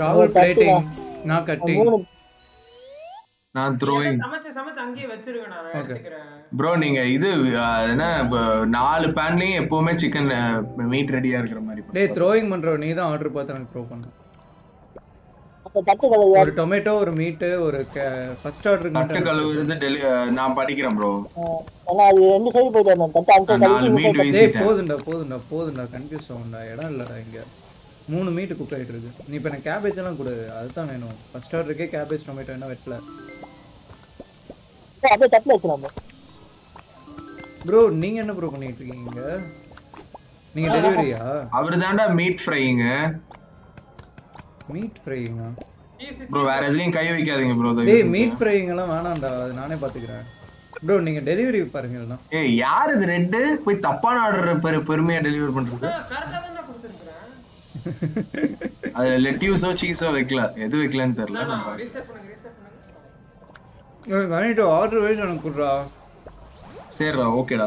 ராகுல் பிளேட்டிங் நான் கட்டிங் நான் throwing சமச்ச சமச்ச அங்கேயே வச்சிருங்க நான் எடுத்துக்கறேன். bro நீங்க இது என்ன நாலு panலயே எப்பவுமே chicken meat ரெடியா இருக்குற மாதிரி. டேய் throwing பண்றோ நீ தான் ஆர்டர் பார்த்து நான் throw பண்ணேன். அப்ப தட்டு கழுவு ஒரு டொமேட்டோ ஒரு மீட் ஒரு ஃபர்ஸ்ட் ஆர்டர் தட்டு கழுவுறது நான் படிக்கிறேன் bro. انا ரெண்டு சைடு போயிட்டே நான் தட்டு அந்த சைடு கழுவி. டேய் போதும்டா போதும்டா போதும்டா கன்ஃபியூஸ் ஆகும்டா. இடம் இல்லடா இங்க. மூணு மீட் குக் ஆயிட்டு இருக்கு. நீ இப்ப நான் கேபேஜ் எல்லாம் கூட அதுதான் வேணும். ஃபர்ஸ்ட் ஆர்டர்க்கே கேபேஜ் டொமேட்டோ என்ன வெட்டல. அப்ப தட்டுல வச்சலாம் bro. நீங்க என்ன bro பண்ணிட்டு இருக்கீங்க? நீங்க டெலிவரியா? அவர்தான்டா மீட் ஃப்ரையிங். மீட் ஃப்ரையிங்கா bro? வேற எதுலயும் கை வைக்காதீங்க bro. டேய் மீட் ஃப்ரையிங் எல்லாம் வேணாம்டா, அது நானே பாத்துக்கறேன் bro. நீங்க டெலிவரி பாருங்கடா. ஏய் யார் இது ரெட் போய் தப்பான ஆர்டர் பெருமையா டெலிவர் பண்றது? கரெக்ட்டா தான் கொடுத்துட்டேன். அது லெட்யூஸோ சீஸோ வைக்கல, எது வைக்கலன்னு தெரியல. நான் ரீசெட் பண்ணுங்க ரீசெட் பண்ணுங்க. ஏய் வாங்கிட்டு ஆர்டர் வெயிட் பண்ணுங்கடா. சரிடா ஓகேடா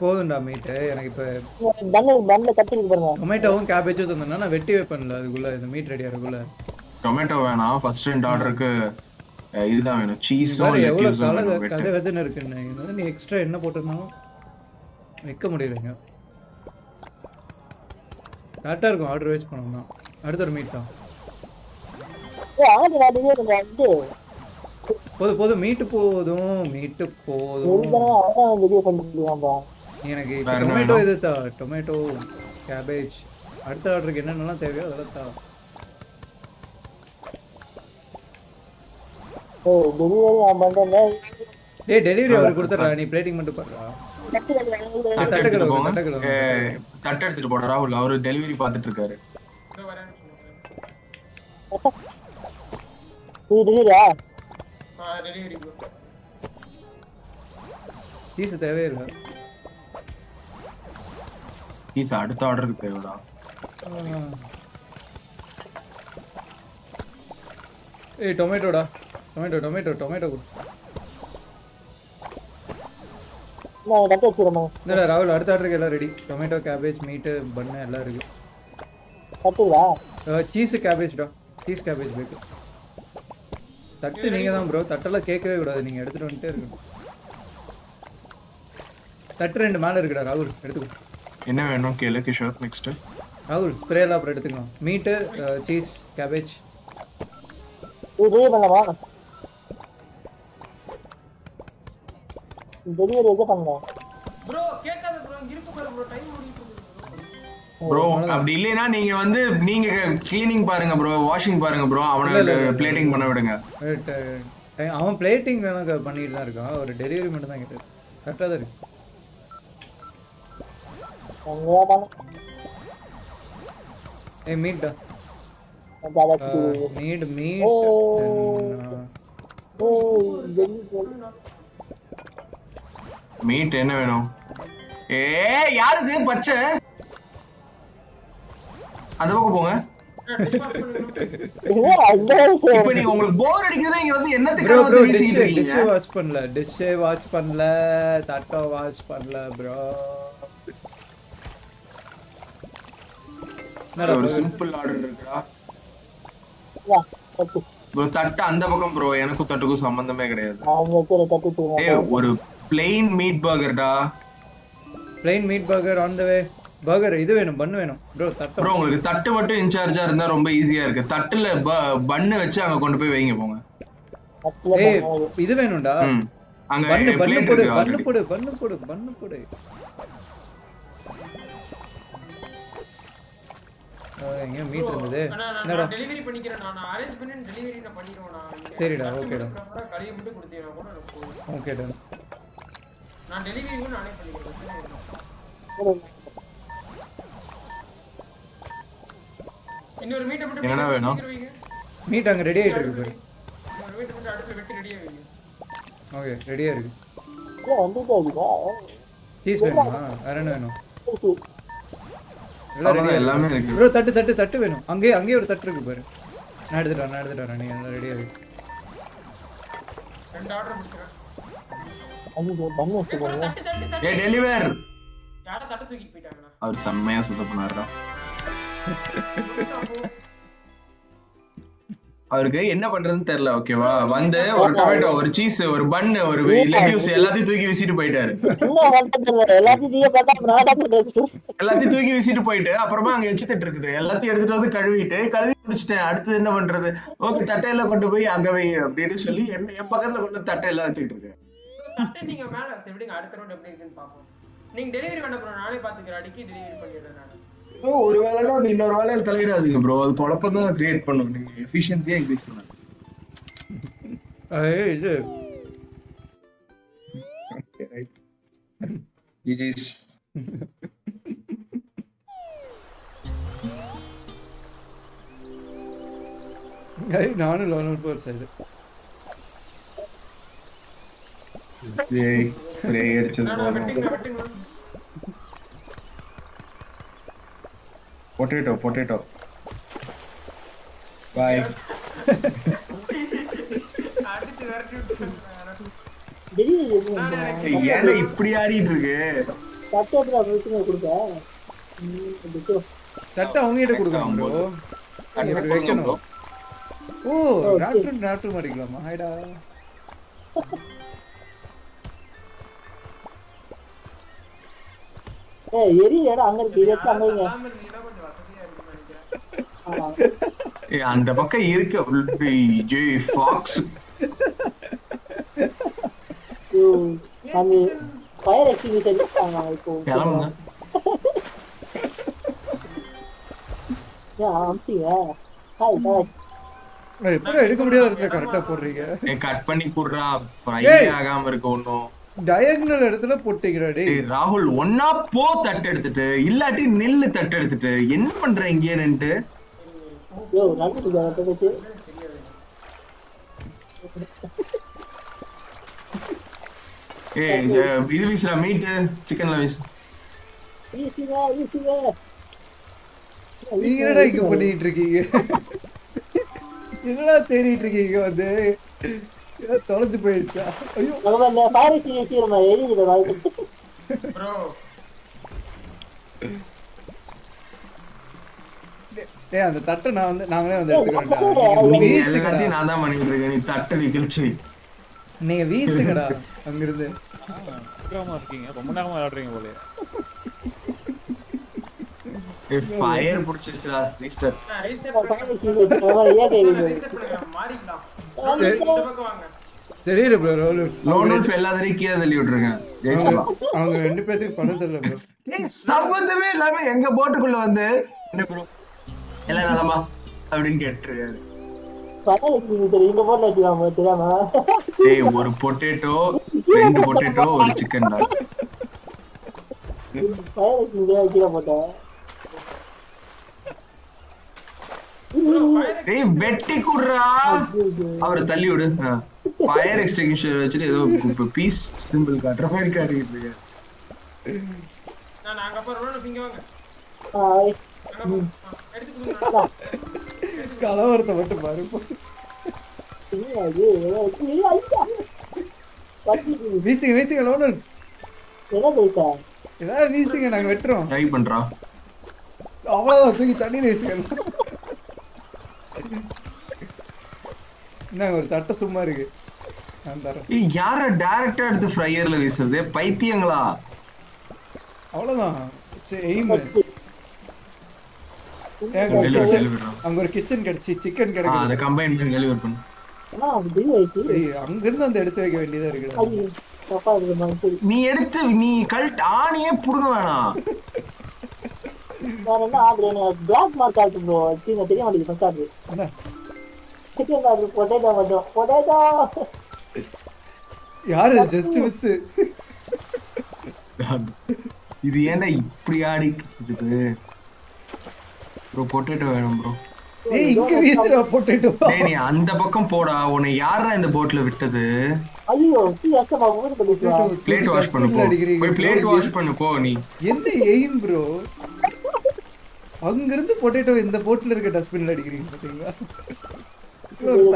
போதும்டா மீட். எனக்கு இப்ப டன்ல தட்டு இருக்கு பாருங்க. டொமேட்டோவும் கேபேஜும் தந்தனா நான் வெட்டி வைப்பேன்ல. அதுக்குள்ள இந்த மீட் ரெடியா இருக்குல. டொமேட்டோ வேணா ஃபர்ஸ்ட் ரெண்டு ஆர்டருக்கு இதுதான் வேணும். சீஸோ லெட்யூஸோ கதை வெதன இருக்குன்னு இது நீ எக்ஸ்ட்ரா என்ன போட்டுறனோ வைக்க முடியலங்க. கரெக்ட்டா இருக்கும் ஆர்டர் வெயிட் பண்ணனும். அடுத்த ஒரு மீட் தான். ஏய் ஆடு வாடியே வந்து போடு போடு மீட் போடும் மீட் போடும். ஒரு தடவை வீடியோ பண்ணிடலாம்பா. எனக்கு டொமேட்டோ இதுதா டொமேட்டோ கேபேஜ். அடுத்த ஆர்டருக்கு என்னன்னலாம் தேவையோ அதெல்லாம் தா. ஓ டெலிவரி ஆம்பண்டல. டேய் டெலிவரி அவரு கொடுத்தறா. நீ பிளேட்டிங் மட்டும் பாருடா. தட்டக்கல தட்டக்கல தட்ட எடுத்துட்டு போடா ராகுல். அவரு டெலிவரி பாத்துட்டு இருக்காரு. இது டெலிவரியா? ஆ டெலிவரி ப்ரோ. சீஸ் தேவே இல்ல. சீஸ் அடுத்த ஆர்டருக்கு தேவைடா. ஏய் டொமேட்டோடா. Tomato tomato tomato No, that's it. No, Rahul, ready. Tomato, cabbage, meat, bun, all ready. Cheese, cabbage, da. Cheese, cabbage, bacon. Sattu, neenga bro. Tattala cake vekkudadu neenga eduthu vante irukku. Tattu rendu mala irukku Rahul, eduthu. Enna venum kele Kishore next. Rahul, spray la apra eduthukonga. Meat, cheese, cabbage. Idhe pannuva. Bro, cleaning bro, washing bro, plating plating hey, meat. Need meat. Meat, enna venum. Hey, yaar idhu pachcha. Adha poko ponga. Ipo nee ungalku bore adikudhu inga vandu ennathukku vandu veesikitte irukeenga. Dish wash pannala, dish wash pannala, tatta wash pannala bro. Nara oru simple order irukra. Va, tattu. Bro, tatta andha pakam bro, enakku tattukku sambandhame kedaiyadhu. Avukku tattu. Hey, oru plain meat burger da. Plain meat burger on the way. Burger idu venum bun venum bro tattu. Bro ungalku tattu மட்டும் in charge ah இருந்தா ரொம்ப ஈஸியா இருக்கு. தட்டல bun வெச்சு அங்க கொண்டு போய் வைங்க போங்க. ஏய் இது வேணும்டா. அங்க bun போடு bun போடு. எங்க மீட் இருந்தது. என்னடா டெலிவரி பண்ணிக்கிறேன் நான் அரேஞ்ச் பண்ணி டெலிவரி நான் பண்ணிடுவேன் நான். சரிடா ஓகேடா. கறியை மட்டும் கொடுத்தீங்க கூட எனக்கு ஓகேடா. நான் டெலிவரி கூட நானே பண்ணிக்கிறேன். இன்னொரு மீட் மட்டும் என்ன வேணும்? மீட் அங்க ரெடி ஆயிட்டு இருக்கு. இன்னொரு மீட் மட்டும் அடுத்து வெட்டி ரெடி ஆயிருக்கு. ஓகே ரெடியா இருக்கு. ஓ வந்து போகுதா? சீஸ் வேணுமா? அரேன வேணும். எல்லாமே எல்லாமே இருக்கு. bro தட்டு வேணும். அங்க ஒரு தட்டு இருக்கு பாரு. நான் எடுத்துட்டு வரேன். நீ எல்லாம் ரெடியா இரு. ரெண்டு ஆர்டர் முடிச்சறேன். Hey, deliver! யார தட்ட தூக்கி போயிட்டாங்கடா. அவர் செம்மையா சுத்த பண்ணாருடா. அவருக்கு என்ன பண்றதுன்னு தெரியல. ஓகேவா? வந்து ஒரு டொமேட்டோ, ஒரு சீஸ், ஒரு பன், ஒரு லெட்யூஸ் எல்லாத்தையும் தூக்கி வீசிட்டு போயிட்டாரு. எல்லாத்தையும் தூக்கி வீசிட்டு போயிட்டு அப்புறமா அங்க எச்சு தட்டு இருக்குது. எல்லாத்தையும் எடுத்துட்டு வந்து கழுவி முடிச்சிட்டேன். அடுத்து என்ன பண்றது? ஓகே தட்டையில கொண்டு போய் அங்க வை அப்படின்னு சொல்லி என் பக்கத்துல கொண்டு தட்டையில வச்சுட்டு இருக்கேன். தட்டை நீங்க மேல செவிடுங்க. அடுத்த ரவுண்ட் எப்படி இருக்குன்னு பாப்போம். நீங்க டெலிவரி பண்ண போற நானே பாத்துக்கிறேன். அடிக்கி டெலிவரி பண்ணிடுறேன் நான். ஓ ஒரு வேளைல இன்னொரு வேளை தலையிடாதீங்க bro. அது குழப்பம் தான் கிரியேட் பண்ணுங்க. நீங்க எஃபிஷியன்சியா இன்கிரீஸ் பண்ணுங்க. ஏய் இது ஓகே ரைட். ஜிஜிஸ் ஏய் நானே லோனர் போர் சைடு play potato bye அடுத்து வரது ஏல இப்படி ஆடிட்டு இருக்கு. தட்டோட வந்துங்க கொடுங்க. தட்ட அவங்கிட்ட கொடுங்க bro. அங்க வைக்கணும். ஓ ராட்டு மாடிக்கலாமா? ஹைடா ஏய் எரியடா அங்க இருக்கு. இத அங்கங்க ஏய் அந்த பக்கம் இருக்கு. ஜே ஃபாக்ஸ் யூ சாமி ஃபயர் எக்ஸிபிஷன் பண்ணாய்கோ. எலமங்க யா ஆம்சியா ஹாய் பாய். ஏய் புரிய எடுக்க முடியாத இடத்துல கரெக்ட்டா போடுறீங்க. ஏய் கட் பண்ணி போடுறா. ஃபைல் ஆகாம இருக்கு ஒண்ணும். டயகனல் இடத்துல போட்டுக்கிற டேய் ராகுல் ஒண்ணா போ. தட்ட எடுத்துட்டு இல்லாட்டி நெல்லு தட்ட எடுத்துட்டு என்ன பண்ற இங்க நின்னு? யோ ராகுல் இத தட்டச்சு ஏய் இது வீசுற மீட் சிக்கன்ல வீசு. வீசுங்க நீங்கடா இங்க பண்ணிட்டு இருக்கீங்க. என்னடா தேடிட்டு இருக்கீங்க? வந்து தொலைஞ்சு போயிடுச்சா? ஐயோ பரவாயில்ல. பாரிசி ஏச்சிரமா எரியுது. Bro. Yeah, the tatta na vandu naangaley vandu eduthukirenda. Veesigada naan dhaan panitirken nee tatta nikilchi. Neenga veesigada anga irundhu. Grama irkinga romba naagama aadringa pole. If fire pudichircha restart. Restart panna maarikla. Idukku vaanga. Theriyala bro. Loan felladari kiya thali utrunga. Jeichikalam. Avanga rendu pethukku panadilla bro. Hey, sambandhame illama enga boat kulla vandu enna bro. Ella nadama abdin ketrukar pakaliki idhu inga ponna vechirama therama hey or potato friend potato or chicken da pakaliki idhu kira potta hey vetti kudra avaru thalli vidu fire extinguisher vechittu edho piece symbol kaatra fire kaattirukku na anga porona pinga vanga hi கலவரத்தை மட்டும் பாரு வீசிங்க வீசிங்க லோனன் ஏதாவது வீசிங்க நாங்க வெட்டுறோம் try பண்றோம் அவ்வளவுதான் தூக்கி தண்ணி வீசுங்க என்ன ஒரு தட்டை சும்மா இருக்கு நான் தரேன் ஏ யாரா டைரக்டா எடுத்து ஃப்ரையர்ல வீசுறதே பைத்தியங்களா அவ்வளவுதான் சே எய்ம் அங்க ஒரு கிச்சன் கடிச்சி சிக்கன் கடிச்சி அத கம்பைன் பண்ணி டெலிவர் பண்ணு ஆனா அப்படியே ஆயிச்சு அங்க இருந்து அந்த எடுத்து வைக்க வேண்டியதா இருக்கு பாப்பா இது மாதிரி நீ எடுத்து நீ கல்ட் ஆணியே புடுங்க வேணாம் பாருங்க ஆப்ரேன பிளாக் மார்க் ஆயிட்டு ப்ரோ ஸ்கிரீன்ல தெரிய மாட்டேங்குது ஃபர்ஸ்ட் ஆப்ரே அண்ணா கிச்சன் ஆப்ரே போடேடா வந்தோம் போடேடா யாரு ஜஸ்ட் மிஸ் இது என்ன இப்படி ஆடிட்டு bro potato வேணும் bro ஏய் இங்க வீசுற potato டேய் நீ அந்த பக்கம் போடா உன்னை யாரா இந்த போட்ல விட்டது ஐயோ சீயஸ் பா ஊரு பண்ணிச்சா பிளேட் வாஷ் பண்ணு போ போய் பிளேட் வாஷ் பண்ணு போ நீ என்ன ஏயின் bro அங்க இருந்து potato இந்த போட்ல இருக்க டஸ்ட்பின்ல அடிக்கிறீங்க பாத்தீங்களா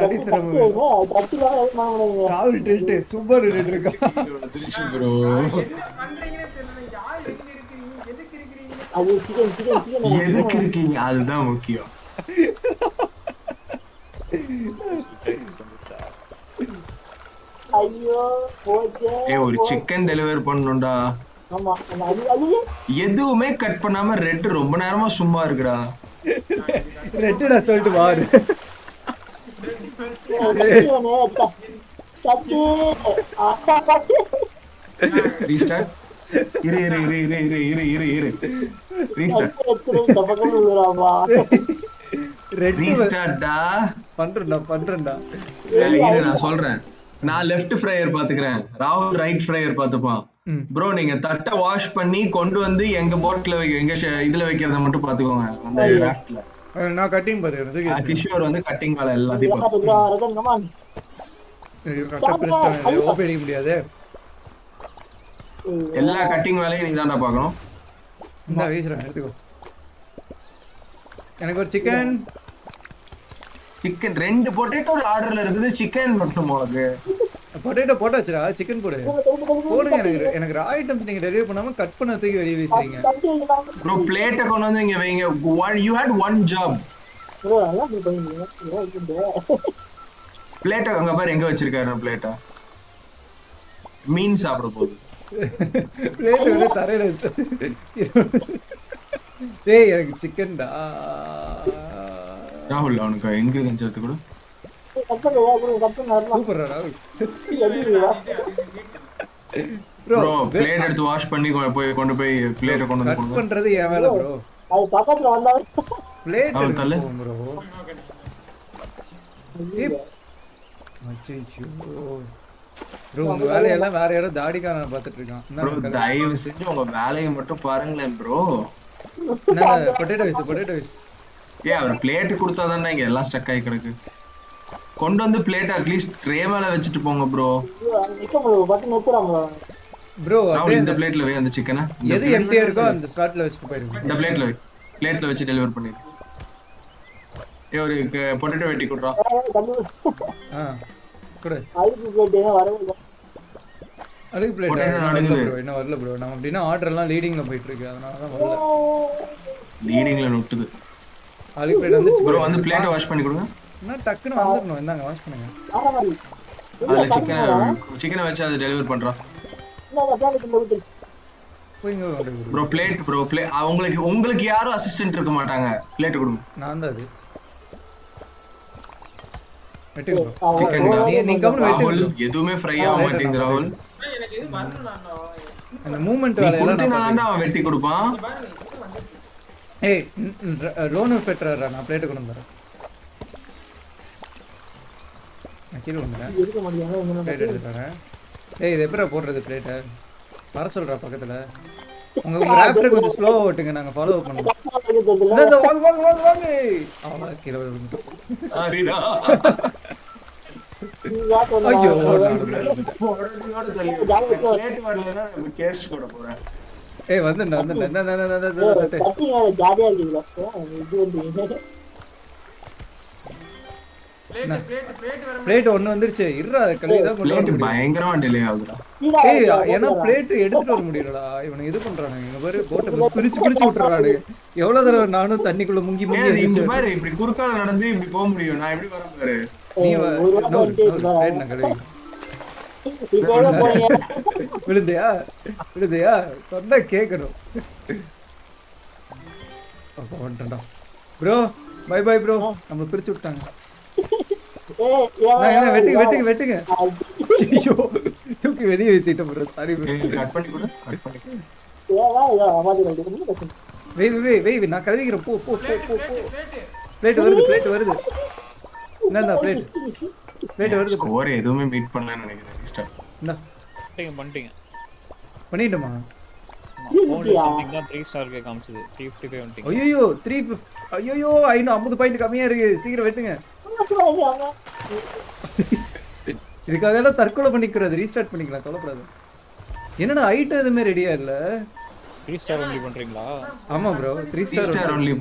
தடி தரமா தட்டில மாமனங்க கால் டில்ட் சூப்பர் டில்ட் இருக்கா திருச்சி bro பண்றீங்க தெரியல யார் எங்க இருக்கீங்க எதுக்கு இருக்கீங்க அது சிக்கன் சிக்கன் சிக்கன் எதுக்கு இருக்கீங்க அதுதான் முக்கியம் ஐயோ போச்சே ஏ ஒரு சிக்கன் டெலிவர் பண்ணனும்டா ஆமா அது எதுவுமே கட் பண்ணாம ரெட் ரொம்ப நேரமா சும்மா இருக்குடா ரெட்டா சொல்லிட்டு வாரு சத்து ஆட்டா கட்டி ரீஸ்டார்ட் இரு ரீஸ்டார்ட் தப்பக்கல விடுறாமா ரீஸ்டார்ட்டா பண்றடா இல்ல நான் சொல்றேன் நான் லெஃப்ட் ஃப்ரையர் பாத்துக்கறேன் ராகுல் ரைட் ஃப்ரையர் பாத்துப்பான் bro நீங்க தட்டை வாஷ் பண்ணி கொண்டு வந்து எங்க போட்ல வைங்க எங்க இதுல வைக்கிறத மட்டும் பாத்துக்கோங்க அந்த ராஃப்ட்ல நான் கட்டிங் பாத்துக்கிறேன் அகிஷோர் வந்து கட்டிங் வேலை எல்லாத்தையும் பாத்துக்கறான் கம் ஆன் கட்ட பிரஸ் பண்ணி ஓபன் பண்ண முடியாது எல்லா கட்டிங் வேலையும் நீ தான்டா பார்க்கணும் இந்த வீசுறேன் எடுத்துக்கோ எனக்கு ஒரு chicken ரெண்டு பொட்டேட்டோ ஆர்டர்ல இருக்குது chicken மட்டும் உங்களுக்கு பொட்டேட்டோ போட்டாச்சுடா chicken போடு போடுங்க எனக்கு raw ஐட்டம்ஸ் நீங்க டெலிவர் பண்ணாம கட் பண்ண தூக்கி வெளிய வீசுறீங்க bro plate கொண்டு வந்து இங்க வைங்க you had one job bro எல்லாம் நீ பண்ணுங்க plate அங்க பாரு எங்க வச்சிருக்காரு plate மீன் சாப்பிட போகுது प्लेट में तारे रहते ये यार चिकन डा क्या होल लाऊं का इंग्लिश में चलते करो कप्पन यार सुपर रहा ब्रो प्लेट एड वाश पन्नी को पे कोण पे प्लेट कोण पे कट पन रही है वाला ब्रो आ पापा तो वाला प्लेट है ब्रो ये मचे चो bro உங்க வேலை எல்லாம் வேற யாரோ தாடிகான பாத்துட்டு இருக்கான் bro தயவு செஞ்சு உங்க வேலைய மட்டும் பாருங்களே bro நான் பொட்டேட்டோ வைஸ் ஏ அவர் பிளேட் கொடுத்தா தான இங்க எல்லாம் ஸ்டக் ஆகி கிடக்கு கொண்டு வந்து பிளேட் at least ட்ரே மேல வச்சிட்டு போங்க bro நிக்க bro பட்டன் ஏத்துறாங்க bro நான் இந்த பிளேட்ல வே அந்த சிக்கனை எது எம்டி இருக்கோ அந்த ஸ்லாட்ல வச்சிட்டு போயிடுங்க இந்த பிளேட்ல வச்சி டெலிவர் பண்ணிரு ஏ ஒரு பொட்டேட்டோ வெட்டி குடுறா ஆ I will go there. Chicken and the movement hey, Rono Petra run. I play to hey, they better put the plate. Parcel wrap. After slow, and follow up. I don't know. Bro, bye bye, bro. I'm going to put wait. No, plate. Plate over the score. I don't meet Panana. No, bunting. Panidama. 3 star comes to the 355. Oh, you, 350. Oh, you, I know. I'm going to come here. Secret waiting. You got a Tarkola Panicra, restart Panicla. You know, I tell them ready. 3 star only bunting. Ama, bro. 3 star only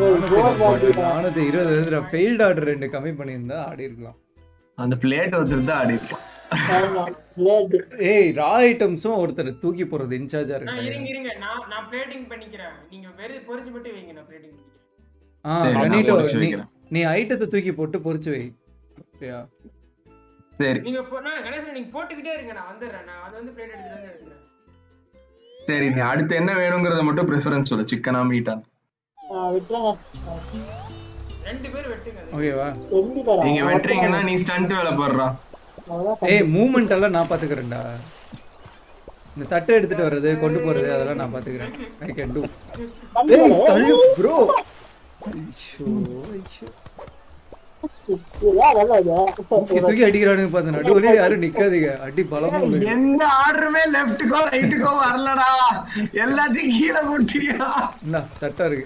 I failed order and coming in the Adirla. On the plate or the Adirla. Hey, raw items over the Tuki for the in charge. Now plating Panicra. You very purchasing in a plating. Ah, Anito, I ate the Tuki port to purchase. Yeah. You put on the preference of the chicken or meat. Okay, wow. You are entering and you stand developer. Hey, movement is not a good thing. I can do. Hey, tell you, bro. I'm going to go to the house. I'm going to go to the plate.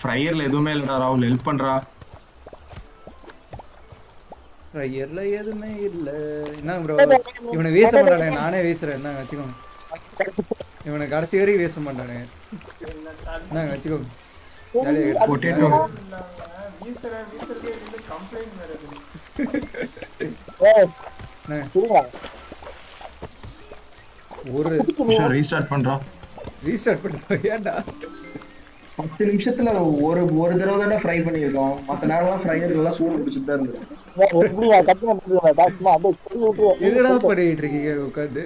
Fryer la edhume illa enna bro ivana veesa pandana naane veesren enna vechiko ivana kadasi veri veesa pandana enna vechiko potato veesra illa complaint varudhu oru restart pandra yenda 10 நிமிஷத்துல ஒரு தடவை தான fry பண்ணிருக்கோம் மத்த நேரம்லாம் fryer நல்லா சூடு பிடிச்சிட்டே இருந்துது. எப்படியா கட்டுன பண்ணல பாஸ்மா அப்படியே திருப்பி என்னடா பண்ணிட்டு இருக்கீங்க உட்கார்ந்து.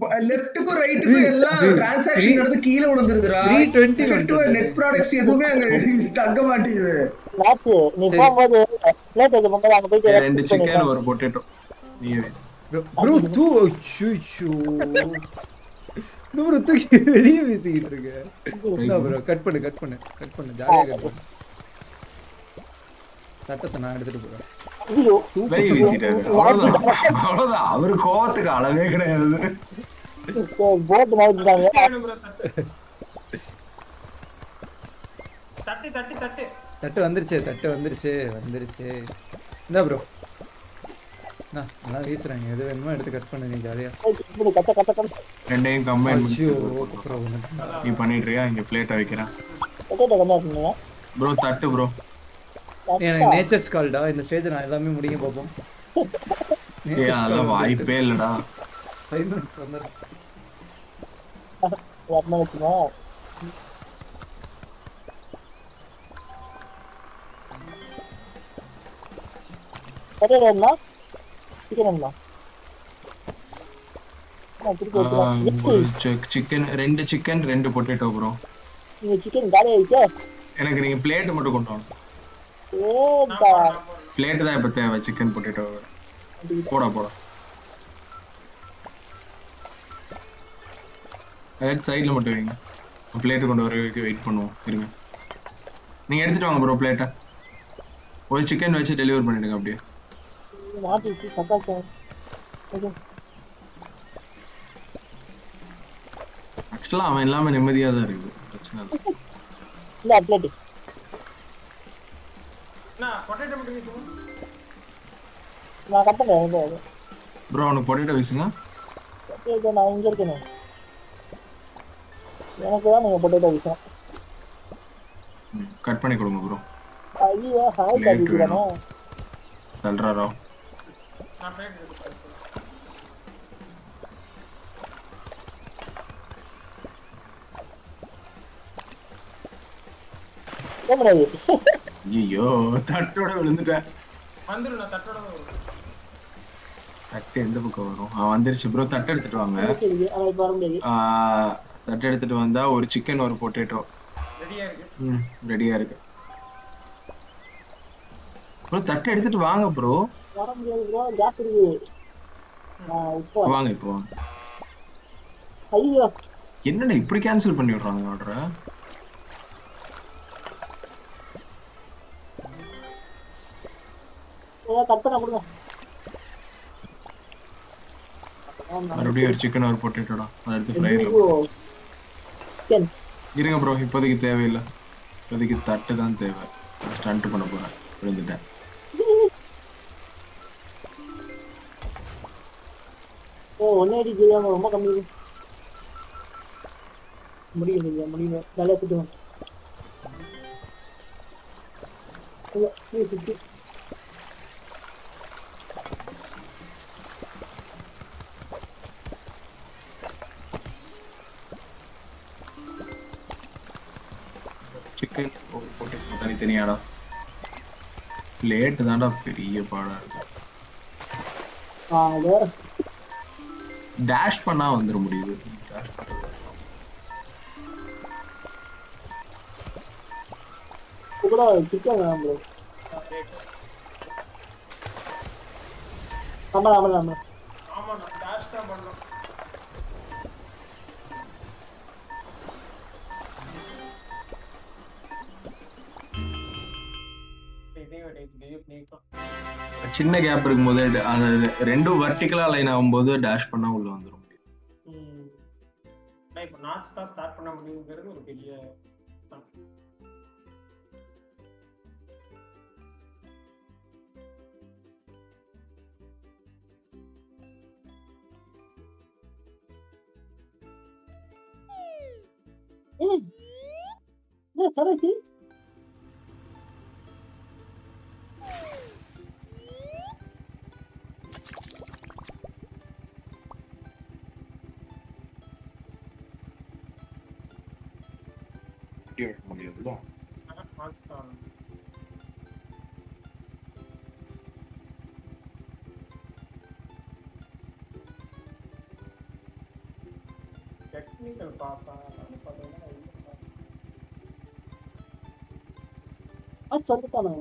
டேய் லெஃப்ட் கு ரைட் கு எல்லா ட்ரான்சாக்ஷன் நடந்து கீழ விழுந்துருதுடா. 320 நெட் ப்ராடக்ட்ஸ் எதுமே அங்க தங்க மாட்டீங்க. பாத்து நீ போம்போது ரெண்டு chicken ஒரு potato anyways bro two chu bro தூக்கி வெளிய வீசிட்டு இருக்க bro கட் பண்ணு ஜாலியா கட் பண்ணு சட்டத்தை நான் எடுத்துட்டு போறேன் ஐயோ வெளிய வீசிட்டாரு அவ்வளவுதான் அவர் கோவத்துக்கு அளவே கிடையாது போட் மாட்டிட்டாங்க தட்டு தட்டு வந்துருச்சு இந்த bro நான் நான் வீசுறேன் எது வேணுமோ எடுத்து கட் பண்ணு நீ ஜாலியா கட்ட ரெண்டையும் கம்பைன் பண்ணி நீ பண்ணிட்டறியா இங்க பிளேட் வைக்கிறேன் ஓகே கம்மா பண்ணுங்க bro தட்டு bro எனக்கு நேச்சர்ஸ் கால்டா இந்த ஸ்டேஜ் நான் எல்லாமே முடிங்க பாப்போம் ஏய் அத வாய்ப்பே இல்லடா ஃபைனல் சமர் வாட்னா வந்துமா கரெக்டா சிக்கன்மா நான் திருப்பி எடுத்துறேன் சிக்கன் ரெண்டு பொட்டேட்டோ bro இந்த சிக்கன் காலே ஐச்சே எனக்கு நீங்க பிளேட் மட்டும் கொண்டு வாங்க ஓடா பிளேட் தான் இப்பதே சிக்கன் பொட்டேட்டோ போடா ஹெட் சைடுல மட்டும் வைங்க பிளேட் கொண்டு வர வெயிட் பண்ணுவோம் இருங்க நீங்க எடுத்துட்டு வாங்க bro பிளேட்ட ஒரு சிக்கன் வெச்சு டெலிவர் பண்ணிடுங்க அப்படியே மாத்திச்சு சக்கா சார் एक्चुअली அவன் எல்லாமே நிம்மதியா தான் இருக்கு பிரச்சனை இல்ல அப்ளேட் பொட்டேட்டோ மட்டும் வீசுங்க நான் கட் பண்ணேன் bro உங்களுக்கு பொட்டேட்டோ வீசுங்க ஏதோ நான் இங்க இருக்கேன் எனக்கு தான் நீங்க பொட்டேட்டோ வீசுங்க கட் பண்ணி கொடுங்க bro ஐயோ ஹாய் கட் பண்ணு சொல்றா ரோ நான் பேட் எடுத்துறேன் ஐயோ தட்டோட விழுந்துட்டேன் வந்துறنا தட்டோட தட்ட எந்த பக்கம் வரும் ஆ வந்திருச்சு bro தட்ட எடுத்துட்டு வாங்க சரி அத பாரு முடியாது ஆ தட்ட எடுத்துட்டு வந்தா ஒரு chicken ஒரு potato ரெடியா இருக்கு ம் ரெடியா இருக்கு bro தட்ட எடுத்துட்டு வாங்க bro வர முடியாது bro gas இருக்கு ஆ இப்போ வாங்க இப்போ ஐயோ என்னடா இப்படி கேன்சல் பண்ணி விடுறாங்க ஆர்டரை கட் பண்ண கொடுங்க மறுபடியும் ஒரு chicken ஒரு potato அத எடுத்து ஃப்ரைல பண்ணு இருங்க bro இப்போதைக்கு தேவை இல்ல இப்போதைக்கு தட்டு தான் தேவை ஸ்டண்ட் பண்ண போறேன் புரிஞ்சிட்டேன் ஓ ஒன்னேடி ஜியாங்க ரொம்ப கம்மி முடியல நல்லா குடுங்க ஓ நீ குடி chicken और potato तनी तनी आड़ा प्लेट दांडा பெரிய பாடா இருக்கு ஆளே dash பண்ணா வந்திர முடியுது கூட chicken ஆம்பளோ ஆமா dash தான் பண்ணலாம் சின்ன கேப் இருக்கும்போது ரெண்டு வெர்டிகலா லைன் ஆகும்போது டாஷ் பண்ணா உள்ள வந்துரும். நான் இப்ப நாட்ஸ் தான் ஸ்டார்ட் பண்ண முடியும்ங்கிறது ஒரு பெரிய ஏய் சரசி முடியல அத பாஸ்தான் டெக்னிக்கல் பாஸா பார்த்தா அது சொல்லுதானே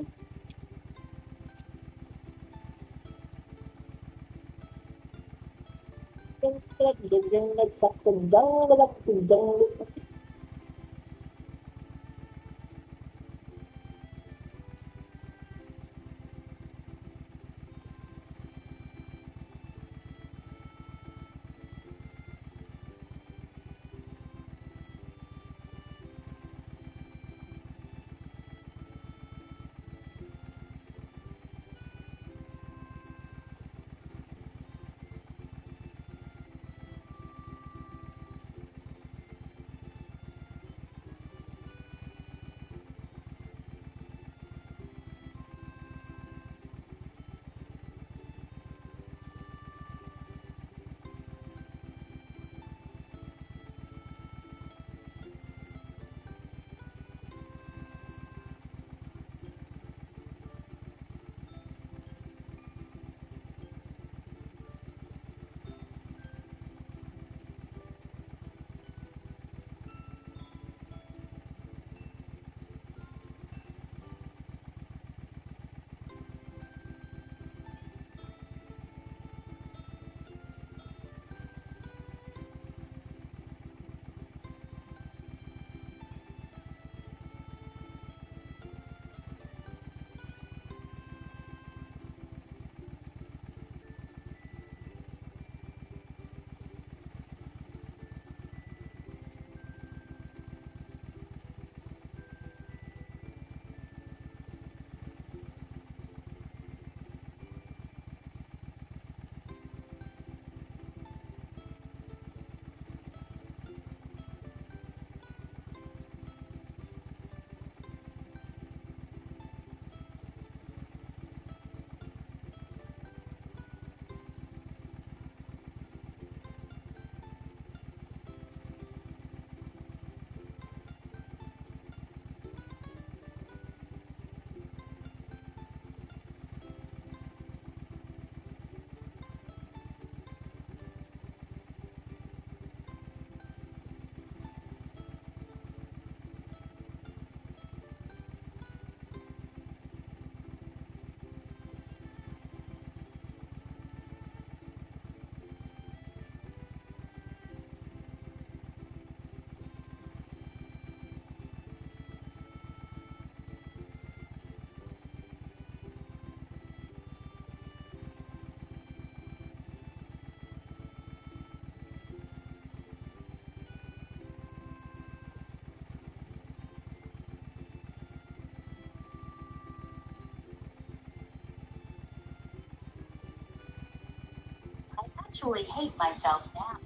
I actually hate myself now.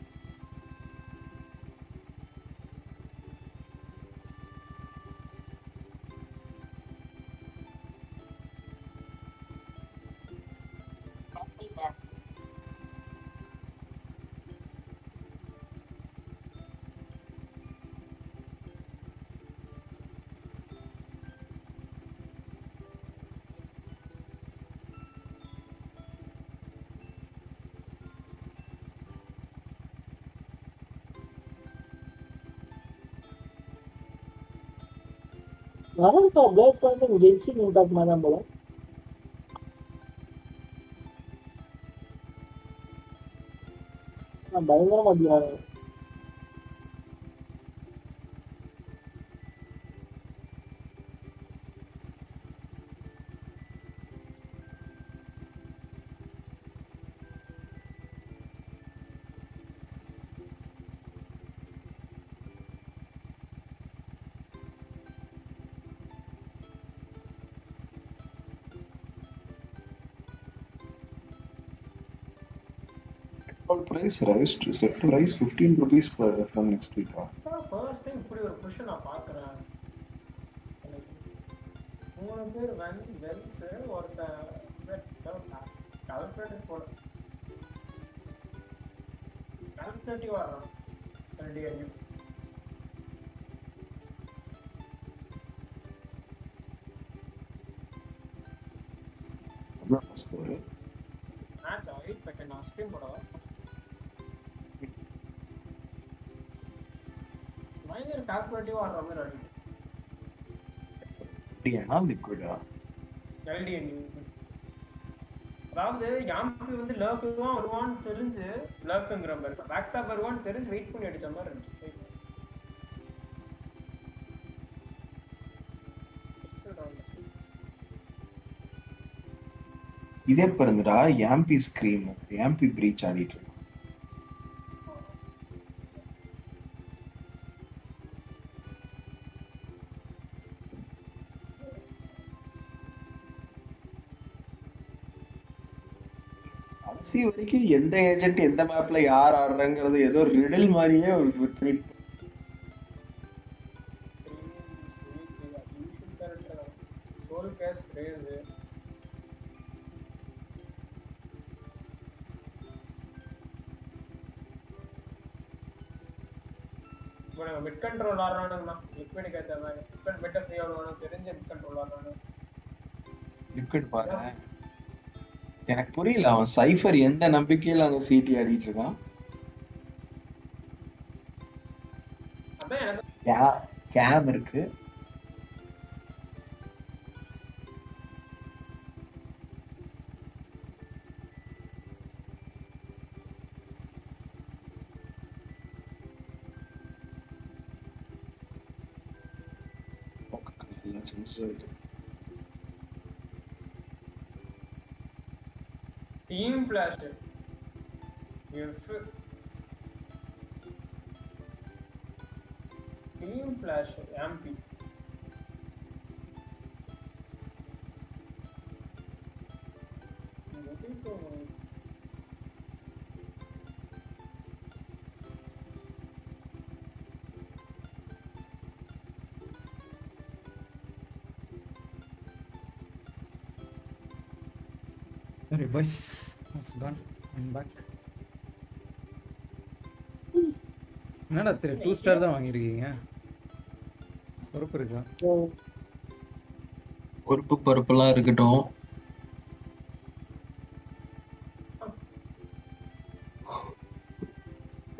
Masalah kalau blog konten gengsi minta kemana bola? Nah, banyak orang mau bilang. Price rise to set to rise 15 rupees per from next week. First thing, put your question up. One well, sir, or the calculated for calculated you are ready. I can ask him for calculative or rubber? DNA liquid. LDN. அதாவது யாம்பி வந்து லர்க்குவான் வருவான்னு தெரிஞ்சு லர்க்குங்கிற மாதிரி பேக்ஸ்டாப் வருவான்னு தெரிஞ்சு wait பண்ணி அடிச்ச மாதிரி இருந்துச்சு. இதே பாருங்கடா யாம்பி ஸ்கிரீம் யாம்பி பிரீச் ஆடிட்டு இருக்கு. சி வரைக்கும் எந்த ஏஜென்ட் எந்த மேப்ல யார் ஆடுறாங்கிறது ஏதோ ரிடில் மாதிரியே ஒரு மிட் கண்ட்ரோல் ஆடுறானுங்கண்ணா லிக்விடுக்கு ஏற்ற மாதிரி லிக்விட் பெட்டர் ஃப்ரீ ஆடுவானு தெரிஞ்ச மிட் கண்ட்ரோல் ஆடுறானு லிக்விட் பாருங்க. எனக்கு புரியல அவன் சைஃபர் எந்த நம்பிக்கையில அங்க சீட்டி ஆடிட்டு இருக்கான். கேம் இருக்கு team flash amp sorry boys, it's done, I'm back. என்னடா 2 ஸ்டார் தான் வாங்கி இருக்கீங்க. பொறுப்பு இருக்கா? பொறுப்பு பொறுப்புலாம் இருக்கட்டும்.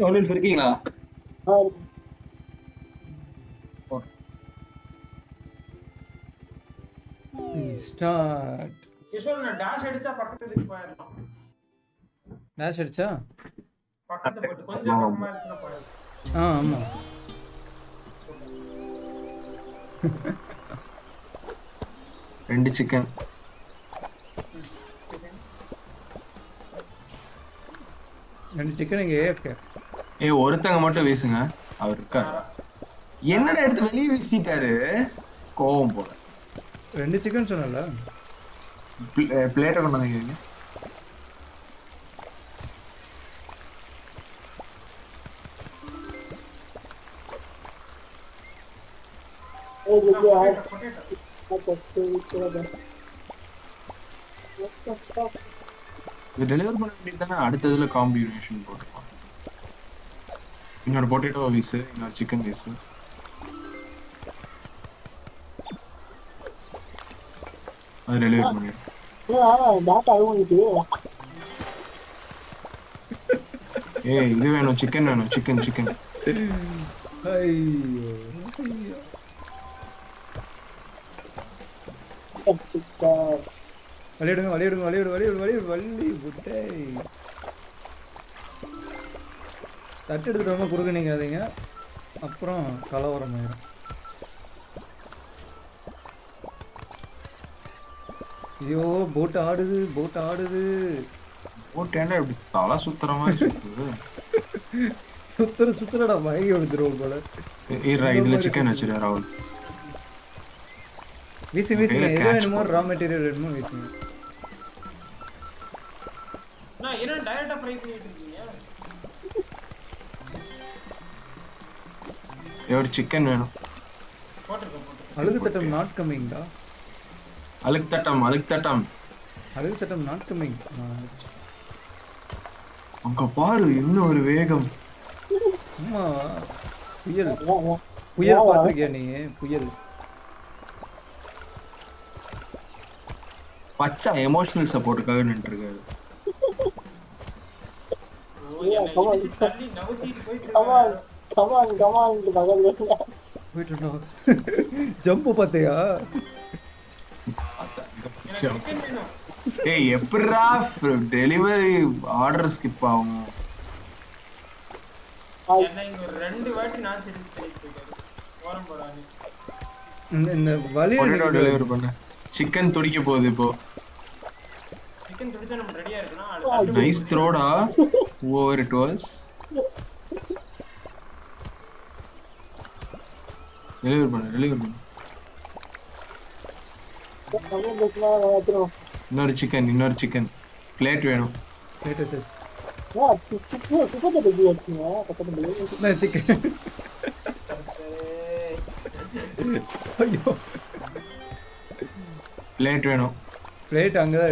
ஆன்லைன் இருக்கீங்களா? ஸ்டார்ட் கிஷோர் நான் டாஷ் அடிச்சா பக்கத்துக்கு போயிரலாம். டாஷ் அடிச்சா பக்கத்து போய் கொஞ்சம் கம்மா இருக்குனா போயிரலாம். ஆமா ரெண்டு சிக்கன் இங்க AFK ஏய் ஒருத்தங்க மட்டும் வீசுங்க அவர் இருக்காரு. என்னடா எடுத்து வெளிய வீசிட்டாரு கோவம் போற. ரெண்டு சிக்கன் சொன்னல பிளேட்ட கொண்டு வந்தீங்க. இது டெலிவர் பண்ண வேண்டியதுதானே. அடுத்ததுல காம்பினேஷன் போட்டுருக்கோம். இன்னொரு பொட்டேட்டோ வீசு இன்னொரு சிக்கன் வீசு. அது டெலிவர் பண்ணிடுறேன். ஏய் இது வேணும் சிக்கன் வேணும் சிக்கன் சிக்கன். ஐயோ ஐயோ வலிடுங்க வலிடுங்க வலிடு வலிடு வலிடு வலி புட்டை தட்டு எடுத்துட்டு ரொம்ப குறுக்க நீங்காதீங்க அப்புறம் கலவரம் ஆயிடும். ஐயோ போட் ஆடுது போட் ஆடுது போட் ஏண்டா இப்படி தலை சுத்துற மாதிரி சுத்துது சுத்துற சுத்துறடா மயங்கி விழுந்துருவோம் போல. ஏறா இதுல சிக்கன் வச்சிரு ராகுல் வீசி வீசி என்னமோ ரா மெட்டீரியல் என்னமோ வீசி. நான் என்ன டைரக்டா ஃப்ரை பண்ணிட்டு இருக்கீங்க? ஏர் சிக்கன் வேணும் போட்டுறேன். அழுக்கு தட்டம் நாட் கமிங் டா. அழுக்கு தட்டம் அழுக்கு தட்டம் அழுக்கு தட்டம் நாட் கமிங். அங்க பாரு என்ன ஒரு வேகம். அம்மா புயல் புயல் பாத்துக்கியா நீ? புயல் பச்சா எமோஷனல் சப்போர்ட்டுக்காக நின்றுருக்காரு. ஜம்ப் பார்த்தியா? Hey, Epraf, delivery order skip. I'm going chicken. Nice throw, da. Whoever it was. Deliver. Another chicken. Plate, Venu. Plate is it. What? No, chicken. Plate, Venu. Plate, Angara.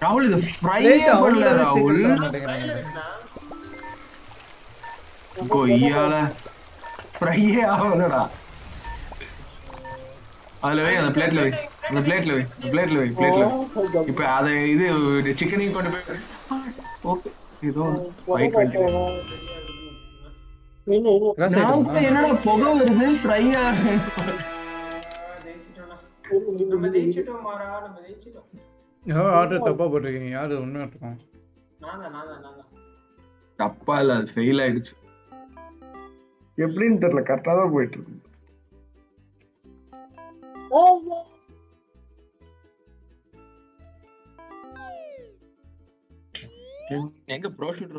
Rahul idu fry panla Rahul. Goyala fry avula da. Adaley and plate levi. Ipo adu idu chicken ni kondu poi. Okay, idu 520. Now, Pogo is a fry. I don't know. What are you doing? I don't know. Last man standing. Bro, shoot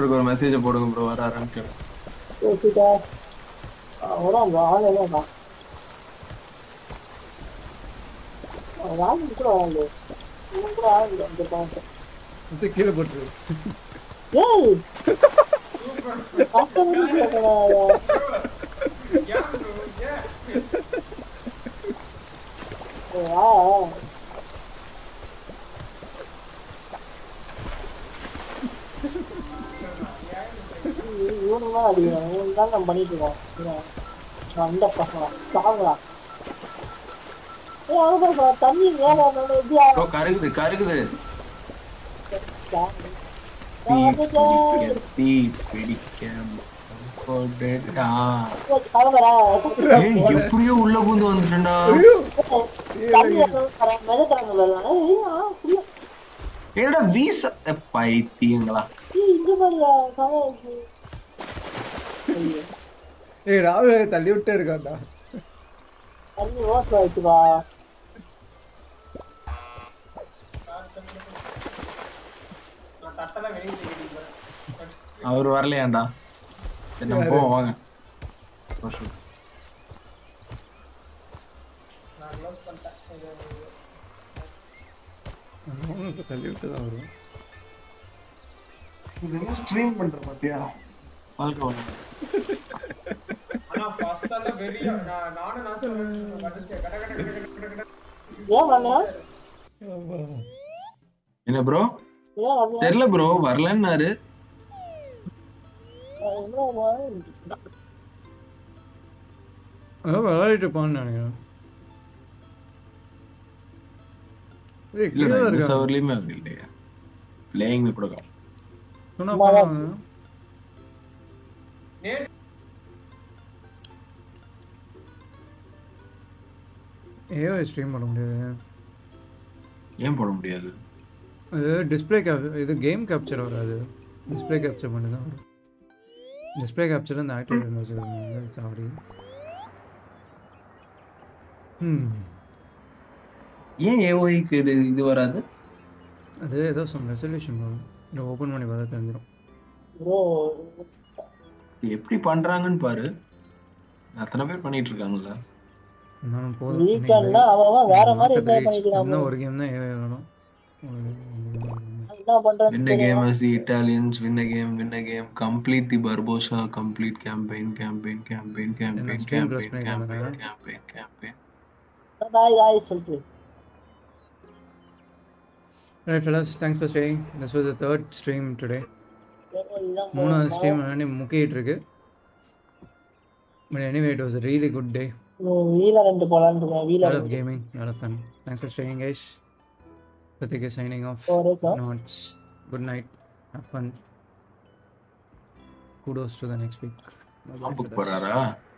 a message about him, bro. I'm going to go. Yo! Wow. See, pretty camp. For that, அவர் வரலையாண்டா சரி நம்ம போவோம் வாங்க நான் close பண்ணிட்டேன் நம்ம தள்ளி விட்டுதா வரும் இதெல்லாம் ஸ்ட்ரீம் பண்ற பாத்தியா பால்கா انا ஃபர்ஸ்ட் அந்த பெரிய நானும் நான் வந்துச்சே கட கட கட கட ஓவனா என்ன bro தெரியல bro வரலன்னாரு விளையாட்டு பான்னு ஏன் போட முடியாது Display capture and active image. Sorry. Yeah, AOI is this. There is some resolution. No open money. Bro, you are pandrang paru. Win a game as the Italians, win a game, complete the Barbossa, complete campaign. Right fellas, thanks for staying. This was the third stream today. Mona stream and Muki trigger. But anyway, it was a really good day. Lot of gaming, lot of fun. Thanks for staying, guys. Pratik is signing off. KNOTS. Good night. Have fun. Kudos to the next week. Bye-bye.